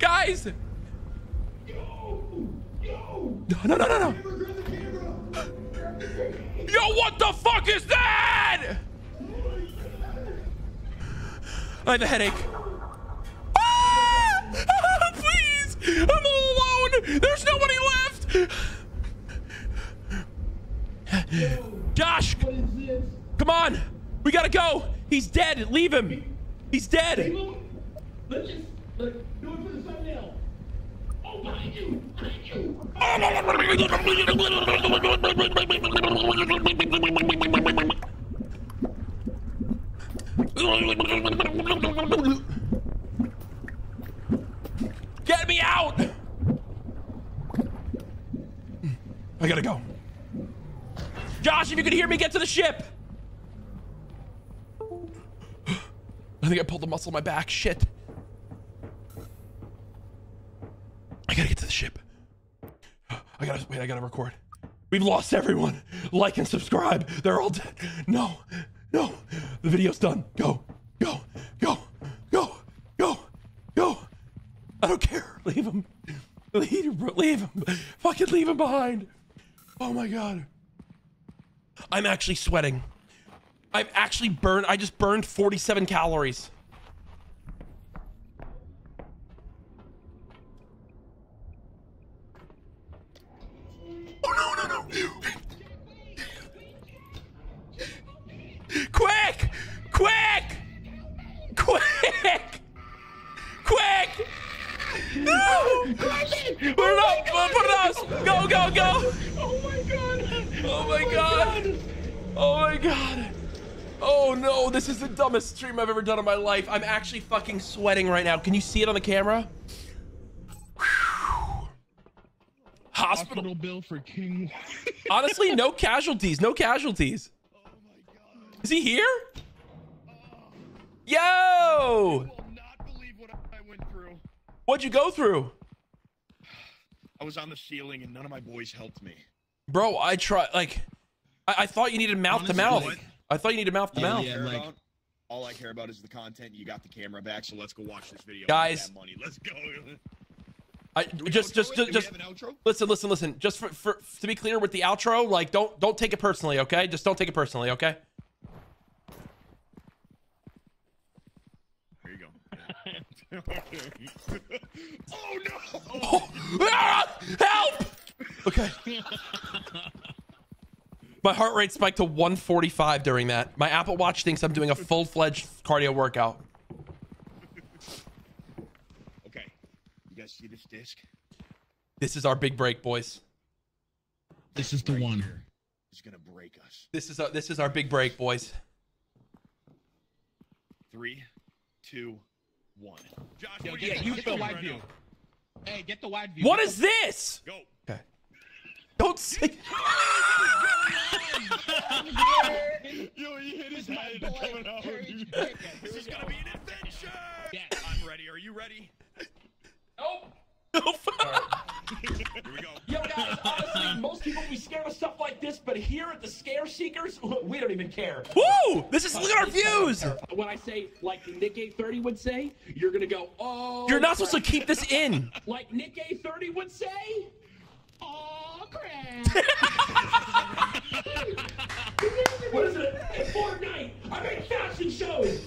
Guys! Yo! Yo! No, no, no, no, no. Yo, what the fuck is that? I have a headache. Ah! Ah, please! I'm all alone! There's nobody left! Josh! Come on! We gotta go! He's dead! Leave him! He's dead! Hey, look. Let's just like, do it for the thumbnail. Oh, behind you! Behind you! Get me out! I gotta go. Josh, if you could hear me, get to the ship! I think I pulled the muscle in my back. Shit. I gotta get to the ship. I gotta wait. I gotta record. We've lost everyone. Like and subscribe. They're all dead. No, no. The video's done. Go, go, go, go, go, go. I don't care. Leave him. Leave him. Leave him. Fucking leave him behind. Oh my god. I'm actually sweating. I've actually burned, I just burned forty-seven calories. Oh no, no, no. Quick, quick, quick, quick. No, put it up, put it up. Go, go, go. Oh my God. Oh my God. Oh my God. Oh no, this is the dumbest stream I've ever done in my life. I'm actually fucking sweating right now. Can you see it on the camera? Hospital, Hospital bill for King. Honestly, no casualties, no casualties. Oh my God. Is he here? Uh, Yo! You will not believe what I went through. What'd you go through? I was on the ceiling and none of my boys helped me. Bro, I tried, like, I, I thought you needed mouth Honestly, to mouth. What? I thought you needed mouth to mouth. Yeah, yeah, like, all I care about is the content. You got the camera back, so let's go watch this video. Guys, that money. Let's go. I just, just, just, just listen, listen, listen. Just for, for to be clear with the outro, like, don't, don't take it personally, okay? Just don't take it personally, okay? Here you go. Oh no! Oh, ah, help! Okay. My heart rate spiked to one forty-five during that. My Apple Watch thinks I'm doing a full-fledged cardio workout. Okay. You guys see this disc? This is our big break, boys. This is the right one. It's gonna break us. This is our, this is our big break, boys. Three, two, one. Josh, Yo, get, yeah, you get the wide right view. Now. Hey, get the wide view. What Go. is this? Go. Okay. Don't say. Yo, he hit his head coming out. This is gonna be an adventure. Yes. I'm ready. Are you ready? Nope. Nope. Right. Here we go. Yo, guys, honestly, most people would be scared of stuff like this, but here at the Scare Seekers, we don't even care. Woo! This is, look at our views. When I say, like Nick A thirty would say, you're gonna go, oh. You're not crap. supposed to keep this in. Like Nick A thirty would say, oh crap. What is it? It's Fortnite. I make fashion shows.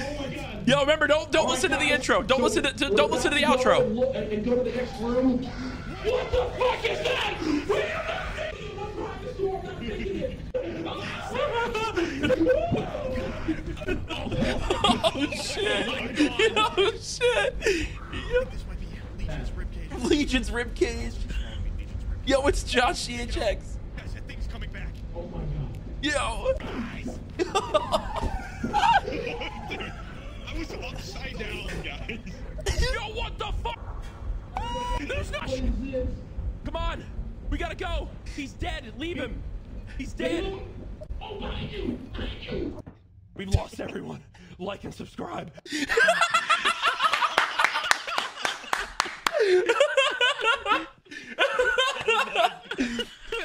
Oh my God. Yo, remember, don't don't oh listen to the intro. Don't so listen to, to don't listen to the outro. And, and go to the next room. What the fuck is that? Oh shit. Oh shit. This might be Legion's ribcage. Legion's ribcage. Yo, it's Josh D H X. Guys, that thing's coming back. Oh my God. Yo. Guys. I was upside down, guys. Yo, what the fuck? There's not shit. Come on. We gotta go. He's dead. Leave him. He's dead. Oh, behind you. Behind you. We've lost everyone. Like and subscribe.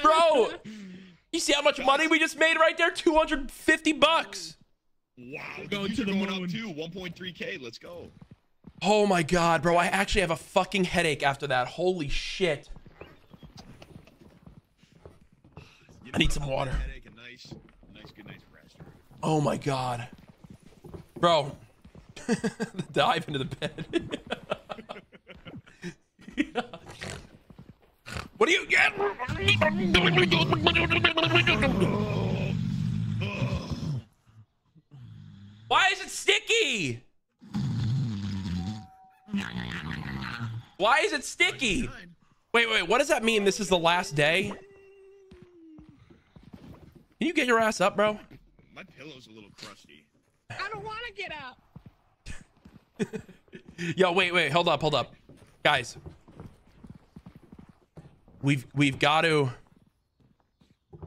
Bro, you see how much money we just made right there? two hundred fifty bucks. Wow, going to the moon up too. one point three K. Let's go. Oh my god, bro, I actually have a fucking headache after that. Holy shit. I need some water. Oh my god. Bro. Dive into the bed. Yeah. What do you get? Why is it sticky? Why is it sticky? Wait, wait, what does that mean? This is the last day? Can you get your ass up, bro? My pillow's a little crusty. I don't want to get up. Yo, wait, wait, hold up, hold up. Guys. We've we've got to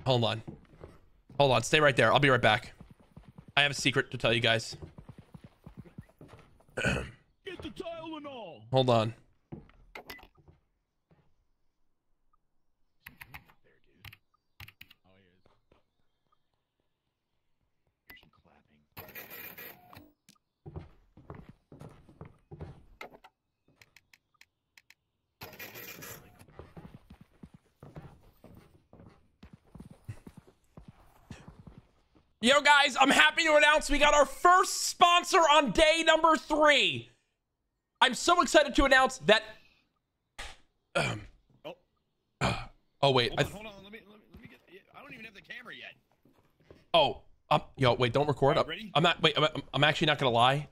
hold on. Hold on, stay right there. I'll be right back. I have a secret to tell you guys. Get the Tylenol. Hold on. Yo guys, I'm happy to announce we got our first sponsor on day number three. I'm so excited to announce that. Um, oh. Uh, oh wait. Hold on, I hold on. Let me, let me, let me get. I don't even have the camera yet. Oh, um, yo, wait, don't record. Right, I'm, I'm not. Wait, I'm, I'm actually not gonna lie.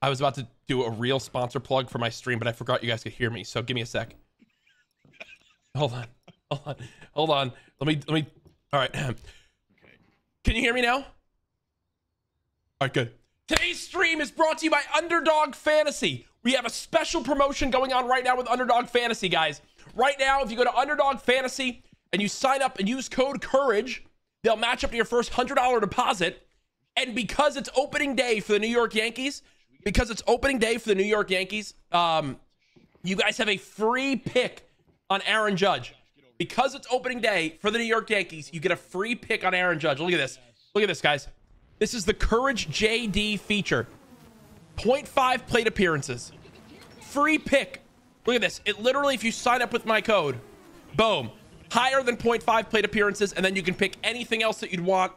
I was about to do a real sponsor plug for my stream, but I forgot you guys could hear me. So give me a sec. Hold on, hold on, hold on. Let me, let me. All right. Can you hear me now? All right, good. Today's stream is brought to you by Underdog Fantasy. We have a special promotion going on right now with Underdog Fantasy, guys. Right now, if you go to Underdog Fantasy and you sign up and use code COURAGE, they'll match up to your first one hundred dollar deposit. And because it's opening day for the New York Yankees, because it's opening day for the New York Yankees, um, you guys have a free pick on Aaron Judge. Because it's opening day for the New York Yankees, you get a free pick on Aaron Judge. Look at this. Look at this, guys. This is the CouRageJD feature. point five plate appearances. Free pick. Look at this. It literally, if you sign up with my code, boom. Higher than point five plate appearances, and then you can pick anything else that you'd want.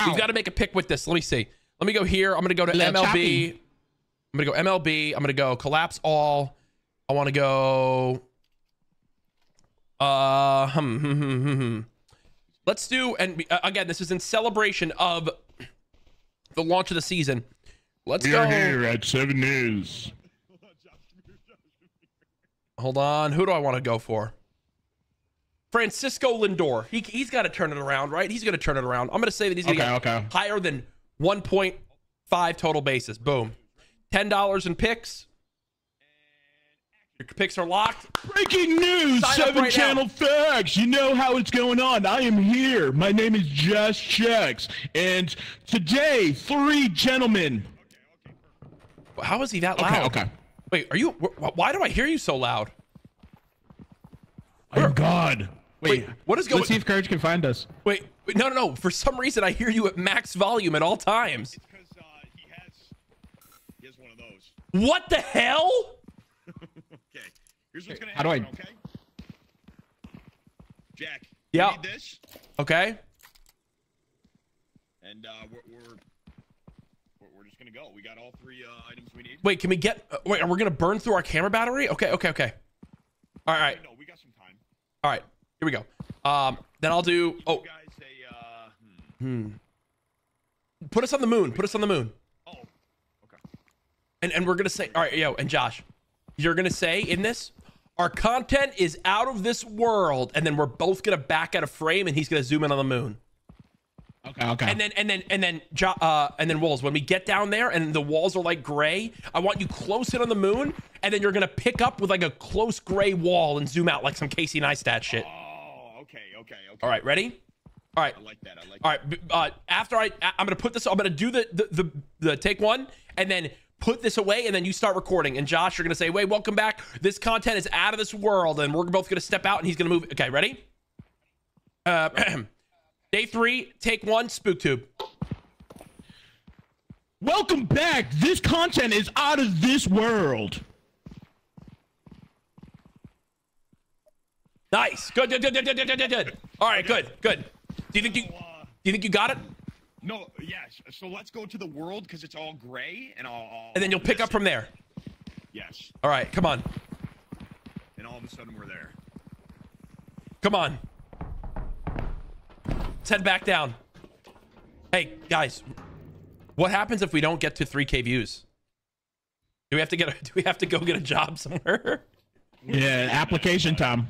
Ow. We've got to make a pick with this. Let me see. Let me go here. I'm going to go to M L B. I'm going to go M L B. I'm going to go collapse all. I want to go... Uh, hmm, hmm, hmm, hmm. Let's do, and uh, again, this is in celebration of the launch of the season. Let's we go. We are here at seven news. Hold on, who do I want to go for? Francisco Lindor. He he's got to turn it around, right? He's going to turn it around. I'm going to say that he's going to okay, get okay. higher than one point five total bases. Boom. ten dollars in picks. Your picks are locked. Breaking news, seven channel facts. You know how it's going on. I am here. My name is Josh D H X, and today, three gentlemen. How is he that loud? Okay, okay. Wait, are you? Why do I hear you so loud? Oh God! Wait, wait, what is going on? Let's see if Courage can find us. Wait, wait, no, no, no. For some reason, I hear you at max volume at all times. It's because uh, he has, he has one of those. What the hell? Here's what's gonna happen, how do I... okay? Jack, yeah. You need this. Okay. And uh, we're, we're, we're just gonna go. We got all three uh, items we need. Wait, can we get... Uh, wait, are we gonna burn through our camera battery? Okay, okay, okay. All right. No, we got some time. All right, here we go. Um, then I'll do... Oh. You guys say, uh, hmm. hmm. Put us on the moon. Put us on the moon. Oh, okay. And, and we're gonna say... All right, yo, and Josh, you're gonna say in this... Our content is out of this world, and then we're both gonna back out of frame, and he's gonna zoom in on the moon. Okay, okay. And then, and then, and then, uh, and then walls. When we get down there, and the walls are like gray, I want you close in on the moon, and then you're gonna pick up with like a close gray wall and zoom out like some Casey Neistat shit. Oh, okay, okay, okay. All right, ready? All right. I like that. I like. All right. That. Uh, after I, I'm gonna put this. I'm gonna do the the the, the take one, and then put this away, and then you start recording. And Josh, you're gonna say, wait, welcome back. This content is out of this world, and we're both gonna step out, and he's gonna move. Okay, ready? Uh, day three, take one, SpookTube. Welcome back. This content is out of this world. Nice. Good, good, good, good, good, good, good. All right, good, good. Do you think you, do you think you got it? No, yes. So let's go to the world because it's all gray, and I'll, I'll and then you'll pick up from there. Yes. All right, come on. And all of a sudden we're there. Come on. Let's head back down. Hey guys, what happens if we don't get to three K views? Do we have to get? A, do we have to go get a job somewhere? Yeah, application time.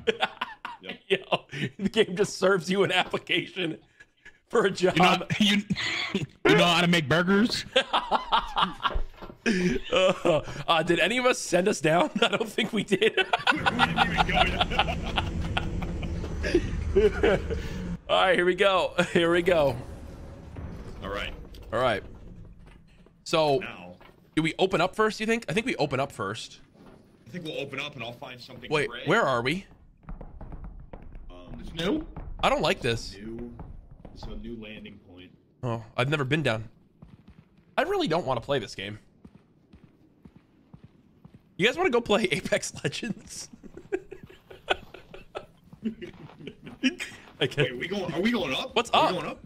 Yep. Yo, the game just serves you an application for a job. You know, you, you know how to make burgers? uh, uh, did any of us send us down? I don't think we did. We didn't even go in. All right, here we go. Here we go. All right. All right. So, now, do we open up first, you think? I think we open up first. I think we'll open up and I'll find something. Wait, gray. Where are we? Um, it's new. I don't like this. It's new. It's a new landing point. Oh, I've never been down. I really don't want to play this game. You guys want to go play Apex Legends? Okay. Wait, we going, are we going up? What's up? Are we going up?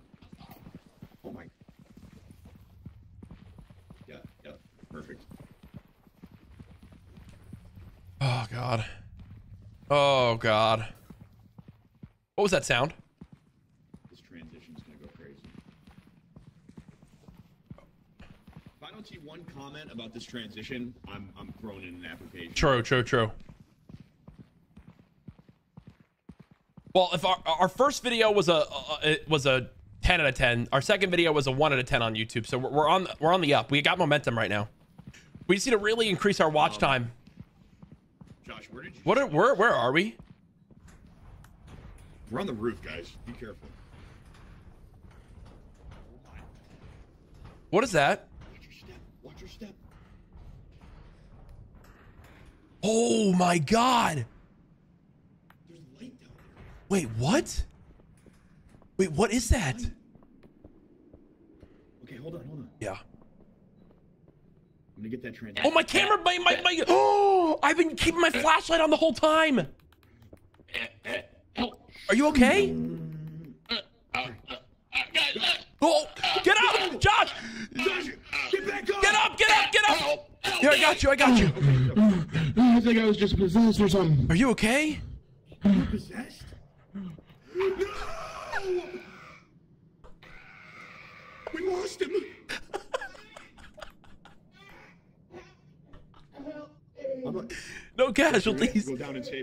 Oh my. Yeah, yeah, perfect. Oh god. Oh god. What was that sound? This transition's gonna go crazy. If I don't see one comment about this transition, I'm I'm thrown in an application. True, true, true. Well, if our our first video was a, a it was a ten out of ten, our second video was a one out of ten on YouTube. So we're, we're on we're on the up. We got momentum right now. We just need to really increase our watch um, time. Josh, where did you what are, where, where are we? We're on the roof, guys. Be careful. What is that? Watch your step. Watch your step. Oh my god. There's light down there. Wait, what? Wait, what is that? Light. Okay, hold on, hold on. Yeah. I'm gonna get that transition. Oh, my camera, my, my, my, oh, I've been keeping my flashlight on the whole time. Are you okay? Oh, get up, Josh. Get back up. Get up, get up, get up. Here, I got you, I got you. I think I was just possessed or something. Are you okay? You're possessed? No! We lost him. No casualties.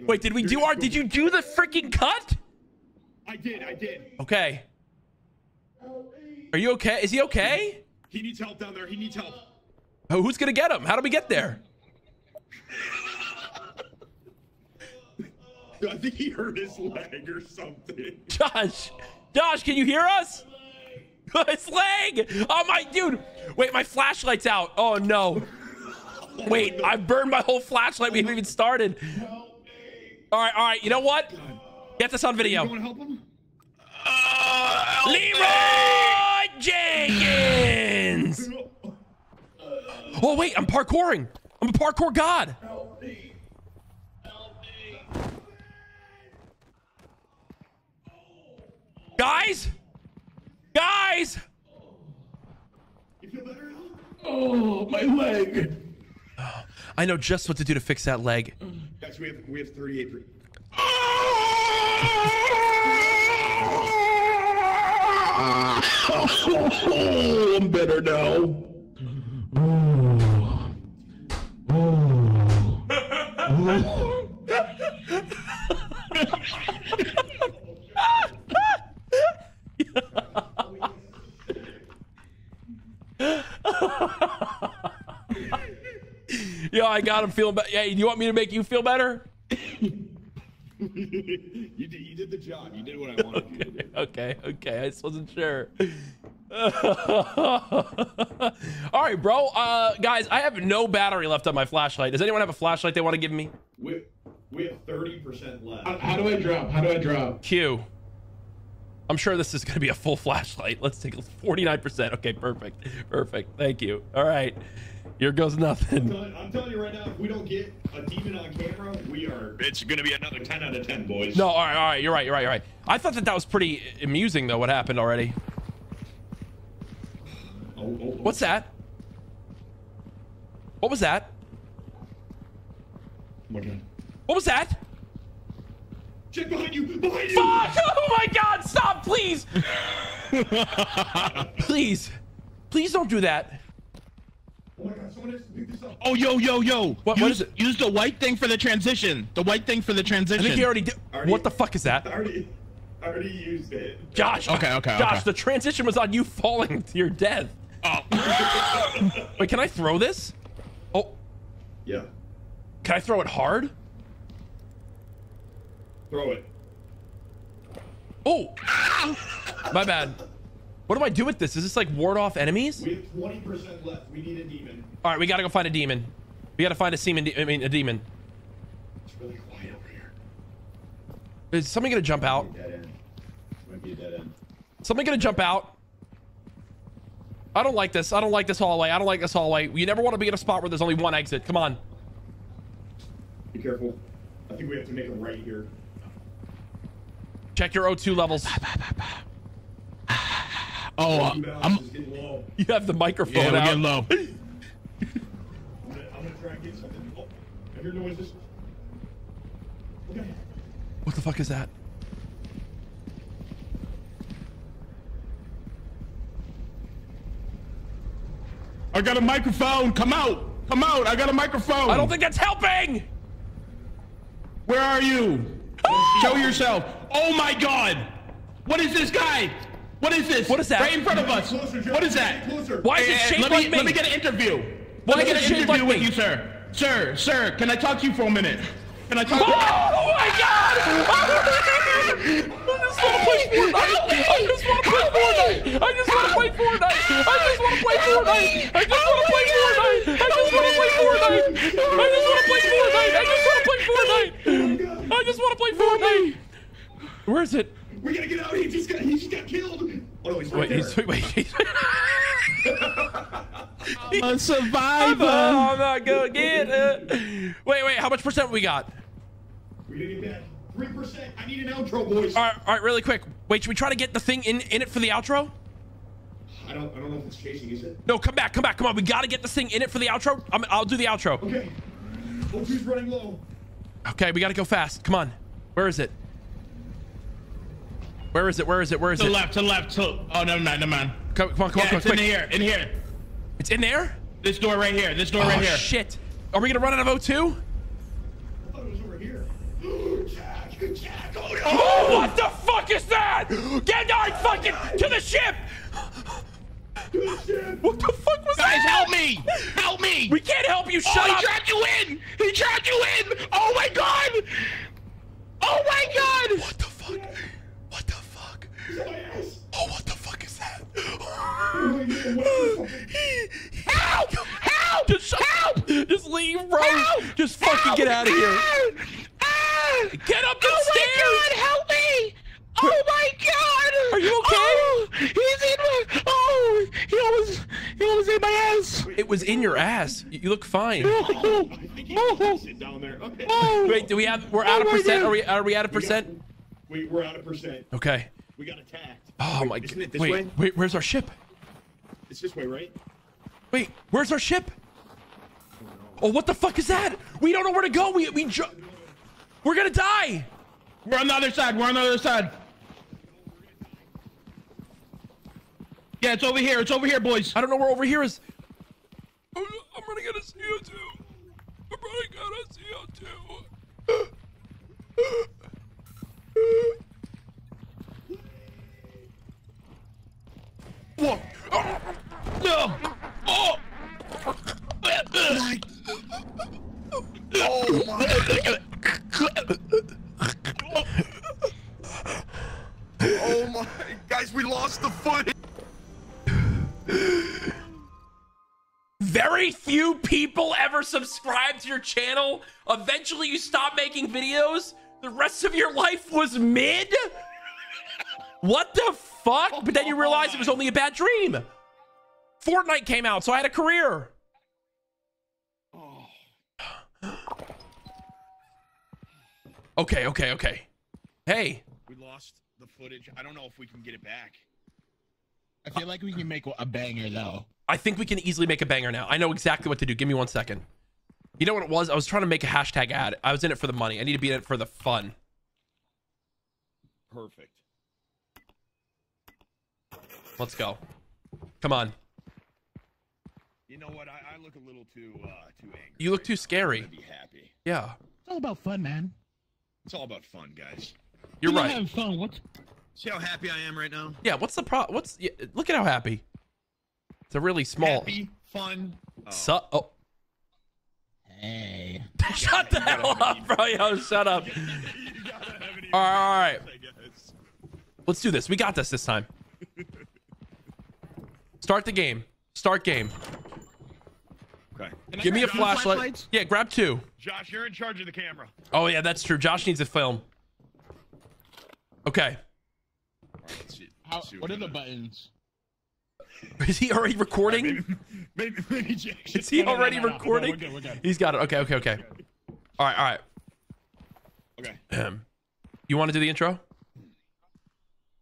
Wait, did we do our did you do the freaking cut? I did, I did. Okay. Are you okay? Is he okay? He needs help down there. He needs help. Oh, who's gonna get him? How do we get there? I think he hurt his leg or something. Josh! Josh, can you hear us? His leg! Oh my dude! Wait, my flashlight's out. Oh no. Wait, I burned my whole flashlight. We haven't even started. All right, all right. You know what? Get this on video. You want to help him? Uh, Leroy Jenkins. Oh wait, I'm parkouring. I'm a parkour god. Help me. Help me. Guys, guys. You feel better? Oh, my leg. I know just what to do to fix that leg. Guys, we have we have thirty-eight. Oh, I'm better now. Oh. Oh. Oh. Yo, I got him feeling better. Hey, do you want me to make you feel better? you, did, you did the job. You did what I wanted okay, you to do. Okay, okay. I just wasn't sure. All right, bro. Uh, guys, I have no battery left on my flashlight. Does anyone have a flashlight they want to give me? We, we have thirty percent left. How, how do I drop? How do I drop? Q. I'm sure this is going to be a full flashlight. Let's take forty-nine percent. Okay, perfect. Perfect. Thank you. All right. Here goes nothing. I'm, I'm telling you right now, if we don't get a demon on camera, we are... It's going to be another ten out of ten, boys. No, all right, all right. You're right, you're right, you're right. I thought that that was pretty amusing, though, what happened already. Oh, oh, oh. What's that? What was that? What, what was that? Check behind you! Behind you! Fuck! Oh my God! Stop, please! Please, please don't do that. Oh my God! Someone has to pick this up. Oh yo yo yo! What, use, what is it? Use the white thing for the transition. The white thing for the transition. I think you already did. Already, what the fuck is that? I already, I already used it. Josh. Okay okay. Josh, okay. The transition was on you falling to your death. Oh. Wait, can I throw this? Oh. Yeah. Can I throw it hard? Throw it. Oh, ah! My bad. What do I do with this? Is this like ward off enemies? We have twenty percent left. We need a demon. All right, we gotta go find a demon. We gotta find a semen. De I mean, a demon. It's really quiet over here. Is somebody gonna jump out? Dead end. Might be a dead end. Somebody gonna jump out? I don't like this. I don't like this hallway. I don't like this hallway. You never want to be in a spot where there's only one exit. Come on. Be careful. I think we have to make it right here. Check your O two levels. Oh, uh, I'm, you have the microphone yeah, we're out. Getting low. I'm gonna, I'm gonna try and get something. Oh, I hear noises. Okay. What the fuck is that? I got a microphone. Come out. Come out. I got a microphone. I don't think that's helping. Where are you? Show yourself. Oh my God. What is this guy? What is this? What is that? Right in front of us. Closer, what is that? Why is it shaped let me, like me? Let me get an interview. Why let me get an interview like with me? You, sir. Sir, sir, can I talk to you for a minute? Can I talk oh, to you? Oh my God! I just want to play Fortnite! I just want to play Fortnite! I just want to play Fortnite! I just want to play Fortnite! I just want to play Fortnite! I just want to play Fortnite! I just want to play Fortnite! I just want to play Fortnite! I just want to play Fortnite! Where is it? We gotta get out. He just got, he just got killed. Oh, no, he's right wait, there. He's, wait, wait, he's... I'm a survivor. I'm not gonna get it. Wait, wait, how much percent we got? We didn't get that. three percent. I need an outro, boys. All right, all right, really quick. Wait, should we try to get the thing in, in it for the outro? I don't, I don't know if it's chasing, is it? No, come back, come back, come on. We gotta get this thing in it for the outro. I'm, I'll do the outro. Okay. O two's running low. Okay, we gotta go fast. Come on. Where is it? Where is it? Where is it? Where is it? To the left, to the left, to... Oh, never mind, never mind. Come, come on, come yeah, on, come it's on. It's in here, in here. It's in there? This door right here, this door oh, right here. Oh, shit. Are we going to run out of O two? I thought it was over here. Jack, Jack, oh, no. Oh, what the fuck is that? Get on fucking to the ship. To the ship. What the fuck was Guys, that? Guys, help me. Help me. We can't help you. Shut oh, up. He trapped you in. He trapped you in. Oh, my God. Oh, my God. What the fuck? Yeah. What the fuck? Oh, what the fuck is that? Help! Help! Just help! Just leave, bro. Help! Just fucking help! Get out of here. Ah! Get up the oh stairs! Oh my God, help me! Oh my God! Are you okay? Oh, he's in my... Oh, he almost... He almost in my ass. It was in your ass. You look fine. Oh, oh, sit down there. Okay. Oh. Wait, do we have... We're out oh of percent? Are we, are we out of percent? We, we're out of percent. Okay. We got attacked. Oh wait, my God. Isn't it this wait, way? Wait, where's our ship? It's this way, right? Wait, where's our ship? Oh, what the fuck is that? We don't know where to go. We, we ju we're gonna die. We're on the other side. We're on the other side. Yeah, it's over here. It's over here, boys. I don't know where over here is. I'm, I'm running out of C O two. I'm running out of C O two. Whoa. Oh. No. Oh. Oh my Oh my guys, we lost the footage. Very few people ever subscribe to your channel. Eventually you stop making videos. The rest of your life was mid? What the fuck? But then you realize it was only a bad dream. Fortnite came out, so I had a career. Okay, okay, okay. Hey. We lost the footage. I don't know if we can get it back. I feel like we can make a banger though. I think we can easily make a banger now. I know exactly what to do. Give me one second. You know what it was? I was trying to make a hashtag ad. I was in it for the money. I need to be in it for the fun. Perfect. Let's go. Come on. You know what? I, I look a little too uh, too angry. You look right too now. Scary. Be happy. Yeah. It's all about fun, man. It's all about fun, guys. You're I'm right. Having fun. What? See how happy I am right now? Yeah. What's the pro? What's? Yeah, look at how happy. It's a really small. Happy, fun. Oh. Su oh. Hey. shut the hell up, bro. Yo, shut up. you gotta have an all right. Place, let's do this. We got this this time. Start the game. Start game. Okay. Give me a flashlight. Yeah, grab two. Josh, you're in charge of the camera. Oh yeah, that's true. Josh needs to film. Okay. All right, let's see. How, let's see what, what are the know. buttons? Is he already recording? Right, maybe, maybe, maybe Jack should Is he no, already no, no, recording? No, we're good, we're good. He's got it. Okay, okay, okay. All right, all right. Okay. Um, you want to do the intro?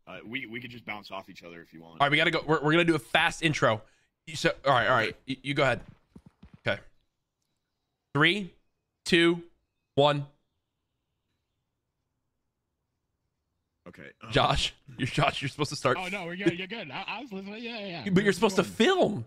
Uh, we we could just bounce off each other if you want. All right, we gotta go. We're, we're gonna do a fast intro. You, so all right, all right. You, you go ahead. Okay. Three, two, one. Okay. Um, Josh, you're Josh. You're supposed to start. Oh no, we're good. You're good. I, I was listening. Yeah, yeah. yeah. But you're supposed to film.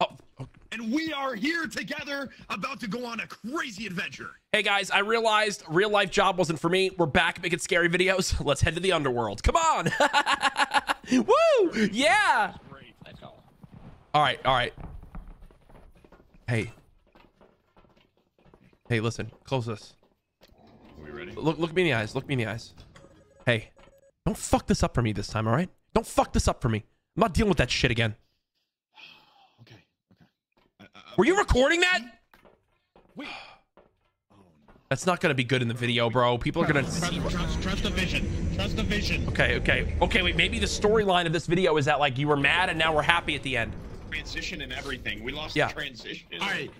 Oh, okay. And we are here together, about to go on a crazy adventure. Hey guys, I realized real life job wasn't for me. We're back making scary videos. Let's head to the underworld. Come on. Woo! Yeah. All right, all right. Hey. Hey, listen. Close this. Are we ready? Look, look me in the eyes. Look me in the eyes. Hey, don't fuck this up for me this time, all right? Don't fuck this up for me. I'm not dealing with that shit again. Were you recording that? Wait. That's not gonna be good in the video, bro. People are gonna trust, trust, trust the vision. Trust the vision. Okay, okay, okay. Wait, maybe the storyline of this video is that like you were mad and now we're happy at the end. Transition and everything. We lost yeah. the transition. All right.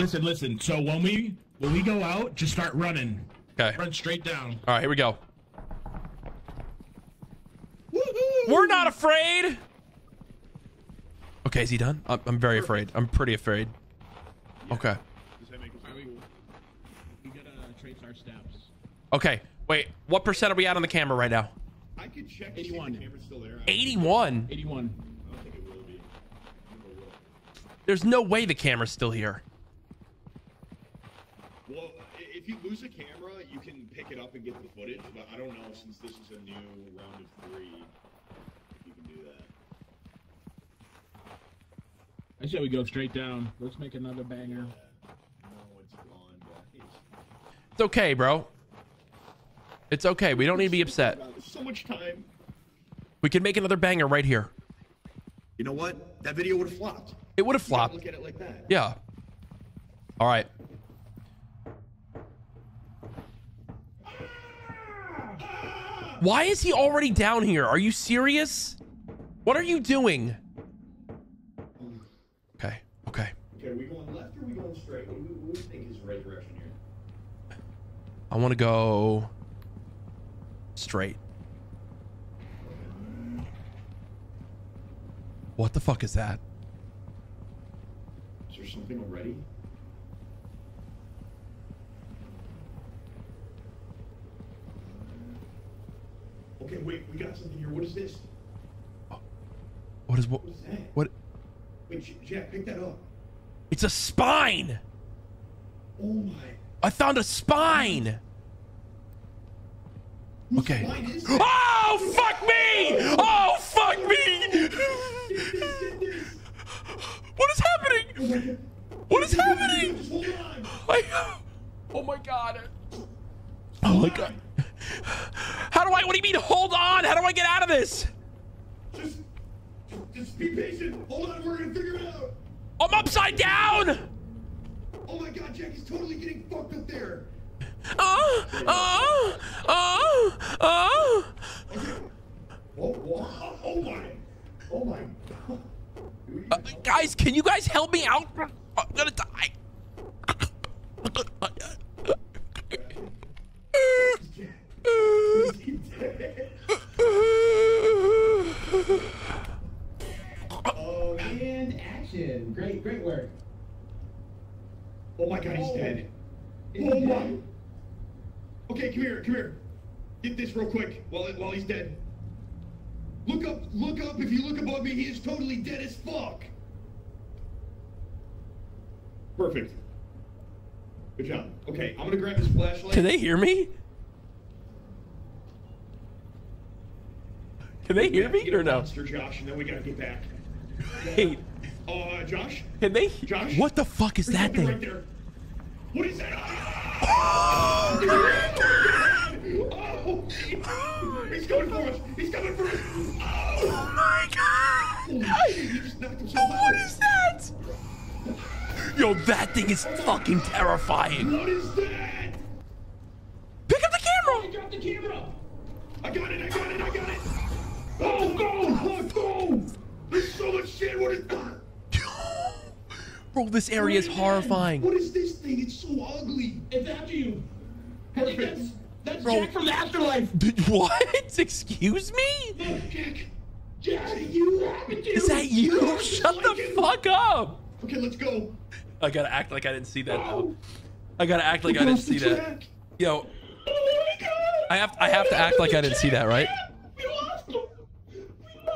Listen, listen. So when we when we go out, just start running. Okay. Run straight down. All right, here we go. We're not afraid. Okay, is he done? I'm, I'm very afraid. I'm pretty afraid. Yeah. Okay. We gotta trace our steps. Okay. Wait. What percent are we at on the camera right now? I can check. Eighty-one. The camera's still there. Eighty-one. Eighty-one. I don't think it will be. There's no way the camera's still here. Well, if you lose a camera, you can pick it up and get the footage. But I don't know, since this is a new round of three, if you can do that. I said we go straight down. Let's make another banger. It's okay, bro. It's okay. We don't need to be upset. So much time. We can make another banger right here. You know what? That video would have flopped. It would have flopped. Look at it like that. Yeah. All right. Why is he already down here? Are you serious? What are you doing? Okay. Okay, are we going left or are we going straight? What do we, what do we think is the right direction here? I want to go straight. What the fuck is that? Is there something already? Okay, wait, we got something here. What is this? Oh. What is what? What is that? What? Wait, Jack, pick that up. It's a spine. Oh my! I found a spine. Whose okay. Spine is that? Oh fuck me! Oh fuck me! Get this, get this. What is happening? Oh what is happening? Just hold on. I, oh my god! Oh my god! How do I? What do you mean? Hold on! How do I get out of this? Just. Just be patient. Hold on, we're gonna figure it out. I'm upside down. Oh my god, Jack is totally getting fucked up there. Oh, oh, oh, oh. Okay, Oh, oh, oh my. Oh my. Uh, guys, can you guys help me out? I'm gonna die. Oh, and action. Great, great work. Oh my god, he's oh. dead. He's oh my. Okay, come here, come here. Get this real quick while, while he's dead. Look up, look up. If you look above me, he is totally dead as fuck. Perfect. Good job. Okay, I'm gonna grab his flashlight. Can they hear me? Can they hear me or no? Josh, and then we gotta get back. Hey. Uh, Josh? Can they? Josh? What the fuck is that thing? Right there. What is that? Oh, God. Oh, God. He's coming for us. He's coming for us. Oh, oh my God. Oh, shit. He just knocked himself out. What is that? Yo, that thing is fucking terrifying. What is that? Pick up the camera. I dropped the camera. I got it. I got it. I got it. Oh, go. Oh, go. There's so much shit. What is that? Bro, this area is horrifying. What is this thing? It's so ugly. It's after you. Perfect. That's, that's Bro. Jack from the afterlife. What? Excuse me? That's Jack. Jack, you happened to. Is that you? That's Shut the like fuck it. up. Okay, let's go. I gotta act like I didn't see that. Though. I gotta act like I didn't see Jack. that. Yo. Oh my God. I have I have to act like I didn't see that, right?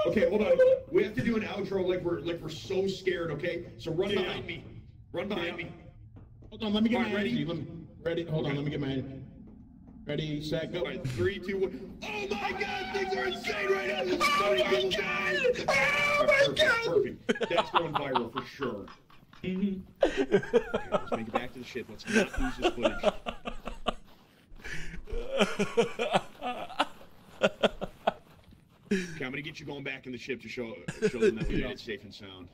Okay, hold on. We have to do an outro like we're like we're so scared. Okay, so run yeah. behind me. Run behind yeah. me. Hold on, let me get All my right, energy. Ready? Ready? Hold okay. on, let me get my energy. Ready, set, go. All right, three, two, one. Oh my God, things are insane right now. There's oh my people God! Down. Oh my perfect, God! Perfect. That's going viral for sure. Mm-hmm. Okay, let's make it back to the ship. Let's not lose this footage. Okay, I'm gonna get you going back in the ship to show, show them that we made it safe and sound.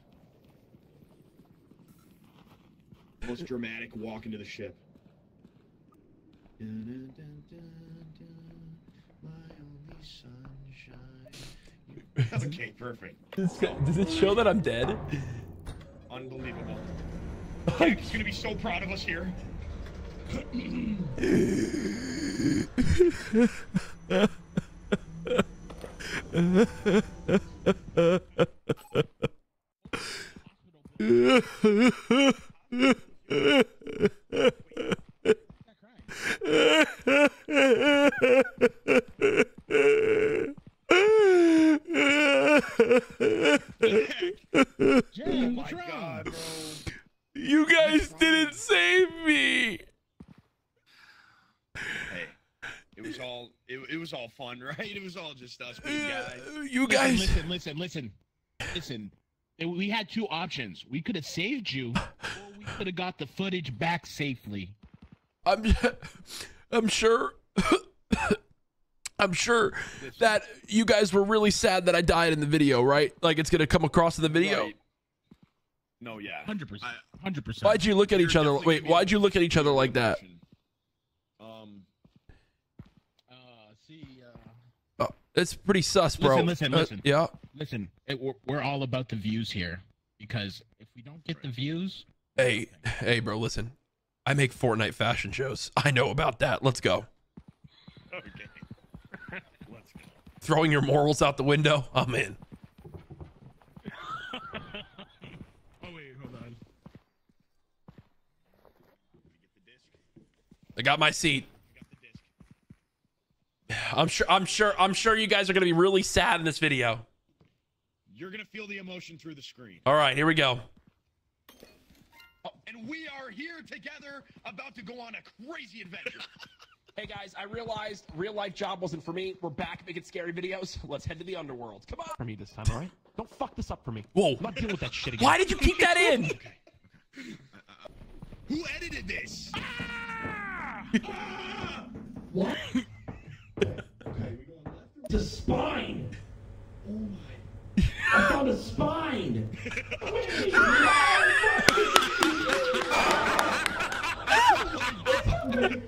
Most dramatic walk into the ship. Dun, dun, dun, dun, dun, my only sunshine. Okay, perfect. Does, does it show that I'm dead? Unbelievable. Jack's gonna be so proud of us here. You guys didn't save me. Hey. It was all it, it was all fun, right? It was all just us big guys. You guys listen, listen, listen. Listen. listen. We had two options. We could have saved you or we could have got the footage back safely. I'm I'm sure I'm sure that you guys were really sad that I died in the video, right? Like it's going to come across in the video. Right. No, yeah. one hundred percent. one hundred percent. Why'd you look at each other? Wait, why'd you look at each other like that? Um It's pretty sus, bro. Listen, listen, listen. Uh, yeah. Listen, it, we're, we're all about the views here because if we don't get the views. Hey, hey, bro, listen. I make Fortnite fashion shows. I know about that. Let's go. Okay. Let's go. Throwing your morals out the window. I'm in. Oh, wait, hold on. I got my seat. I'm sure I'm sure I'm sure you guys are gonna be really sad in this video. You're gonna feel the emotion through the screen. All right, here we go. Oh, and we are here together about to go on a crazy adventure. Hey guys, I realized real life job wasn't for me. We're back making scary videos. Let's head to the underworld. Come on for me this time, all right? Don't fuck this up for me. Whoa. I'm not dealing with that shit again. Why did you keep that in? Okay. Uh, who edited this? Ah! Ah! What? It's a spine. Oh my! I found a spine. What is going on? I need to hold on. How do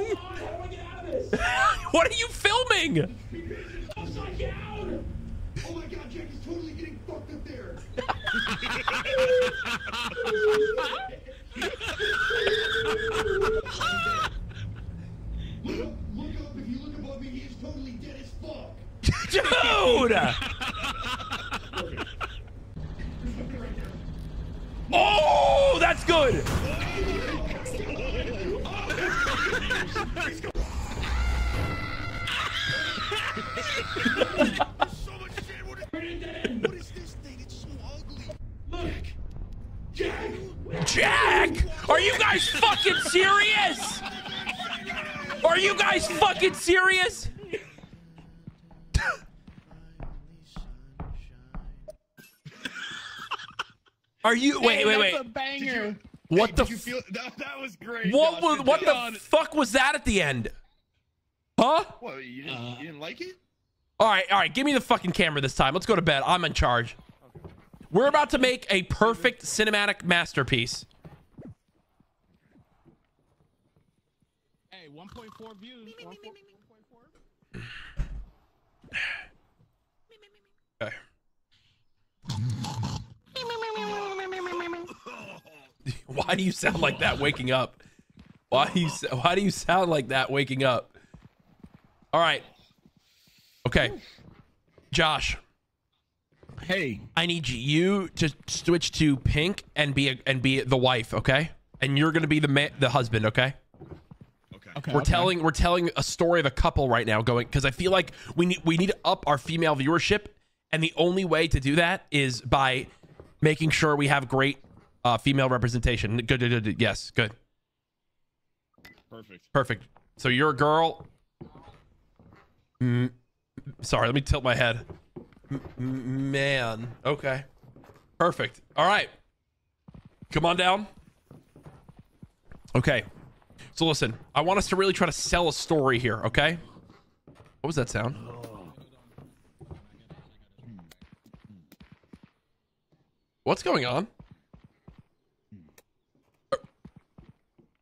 I get out of this? Look up, if you look above me, he is totally dead as fuck. Dude! Oh, that's good! So much shit. What is this thing? It's so ugly. Look! Jack! Jack! Are you guys fucking serious? Are you guys fucking serious? Are you? Wait, hey, wait, wait. That's a banger. You, what hey, the? You feel, that, that was great. What was? What the fuck was that at the end? Huh? What? You didn't, uh, you didn't like it? All right, all right. Give me the fucking camera this time. Let's go to bed. I'm in charge. Okay. We're about to make a perfect cinematic masterpiece. Hey, one point four views. one point four. Okay. Why do you sound like that waking up? Why do you why do you sound like that waking up? All right. Okay. Josh. Hey, I need you to switch to pink and be a, and be the wife, okay? And you're going to be the ma the husband, okay? Okay. okay we're okay. telling we're telling a story of a couple right now going cuz I feel like we need we need to up our female viewership, and the only way to do that is by making sure we have great uh, female representation. Good, good, good. Yes, good. Perfect. Perfect. So you're a girl. Mm, sorry, let me tilt my head. M man. Okay. Perfect. All right. Come on down. Okay. So listen, I want us to really try to sell a story here, okay? What was that sound? What's going on?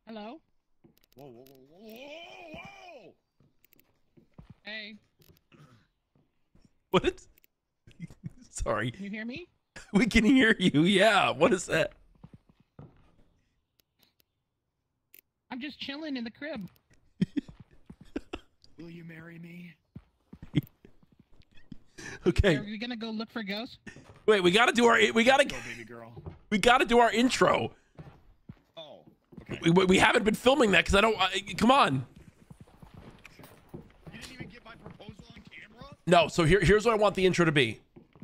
Hello? Whoa, whoa, whoa, whoa, whoa! Hey. What? Is... Sorry. Can you hear me? We can hear you, yeah. What is that? I'm just chilling in the crib. Will you marry me? Okay. Are we gonna go look for ghosts? Wait, we gotta do our we gotta go, baby girl. We gotta do our intro. Oh. Okay. We, we haven't been filming that because I don't. I, come on. You didn't even get my proposal on camera? No. So here, here's what I want the intro to be.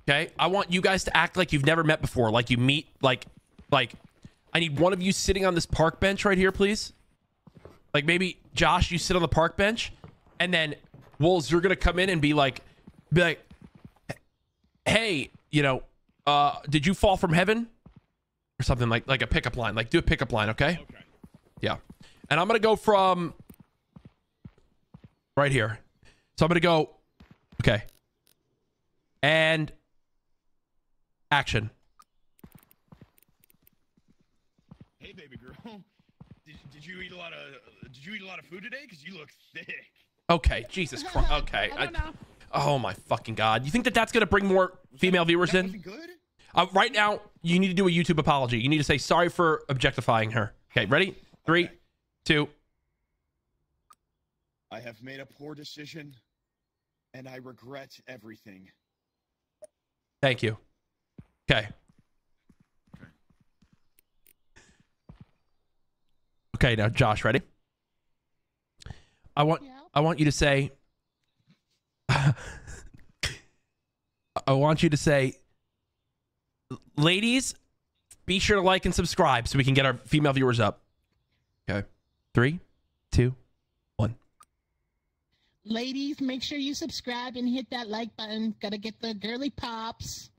Okay. I want you guys to act like you've never met before, like you meet, like, like. I need one of you sitting on this park bench right here, please. Like maybe Josh, you sit on the park bench, and then Wolves, you're gonna come in and be like, be like. Hey, you know, uh, did you fall from heaven or something, like like a pickup line, like do a pickup line. Okay. Okay. Yeah. And I'm going to go from right here. So I'm going to go. Okay. And action. Hey, baby girl, did, did you eat a lot of did you eat a lot of food today? Because you look thick. Okay. Jesus Christ. Okay. I don't know. I, Oh my fucking God. You think that that's going to bring more female viewers in? Good? Uh, right now, you need to do a YouTube apology. You need to say sorry for objectifying her. Okay, ready? Three, okay. two. I have made a poor decision, and I regret everything. Thank you. Okay. Okay, okay now, Josh, ready? I want, yeah. I want you to say... I want you to say, ladies, be sure to like and subscribe so we can get our female viewers up. Okay. Three, two, one. Ladies, make sure you subscribe and hit that like button. Gotta get the girly pops.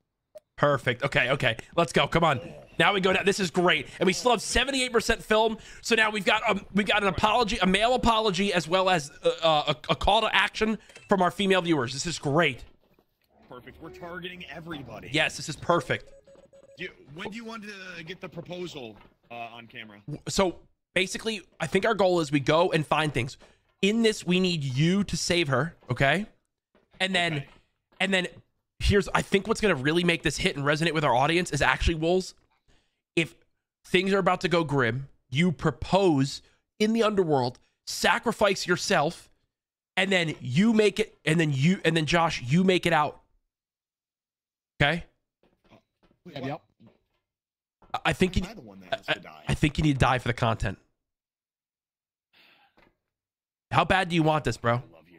Perfect. Okay. Okay. Let's go. Come on. Now we go down. This is great. And we still have seventy-eight percent film. So now we've got, um, we got an apology, a male apology, as well as a, a, a call to action from our female viewers. This is great. Perfect. We're targeting everybody. Yes, this is perfect. Do you, when do you want to get the proposal uh, on camera? So basically, I think our goal is we go and find things. In this, we need you to save her. Okay. And then, okay. and then here's, I think what's going to really make this hit and resonate with our audience is actually Wolves. If things are about to go grim, you propose in the underworld, sacrifice yourself, and then you make it, and then you, and then Josh, you make it out. Okay? Yep. I think you, I, I think you need to die for the content. How bad do you want this, bro? I love you.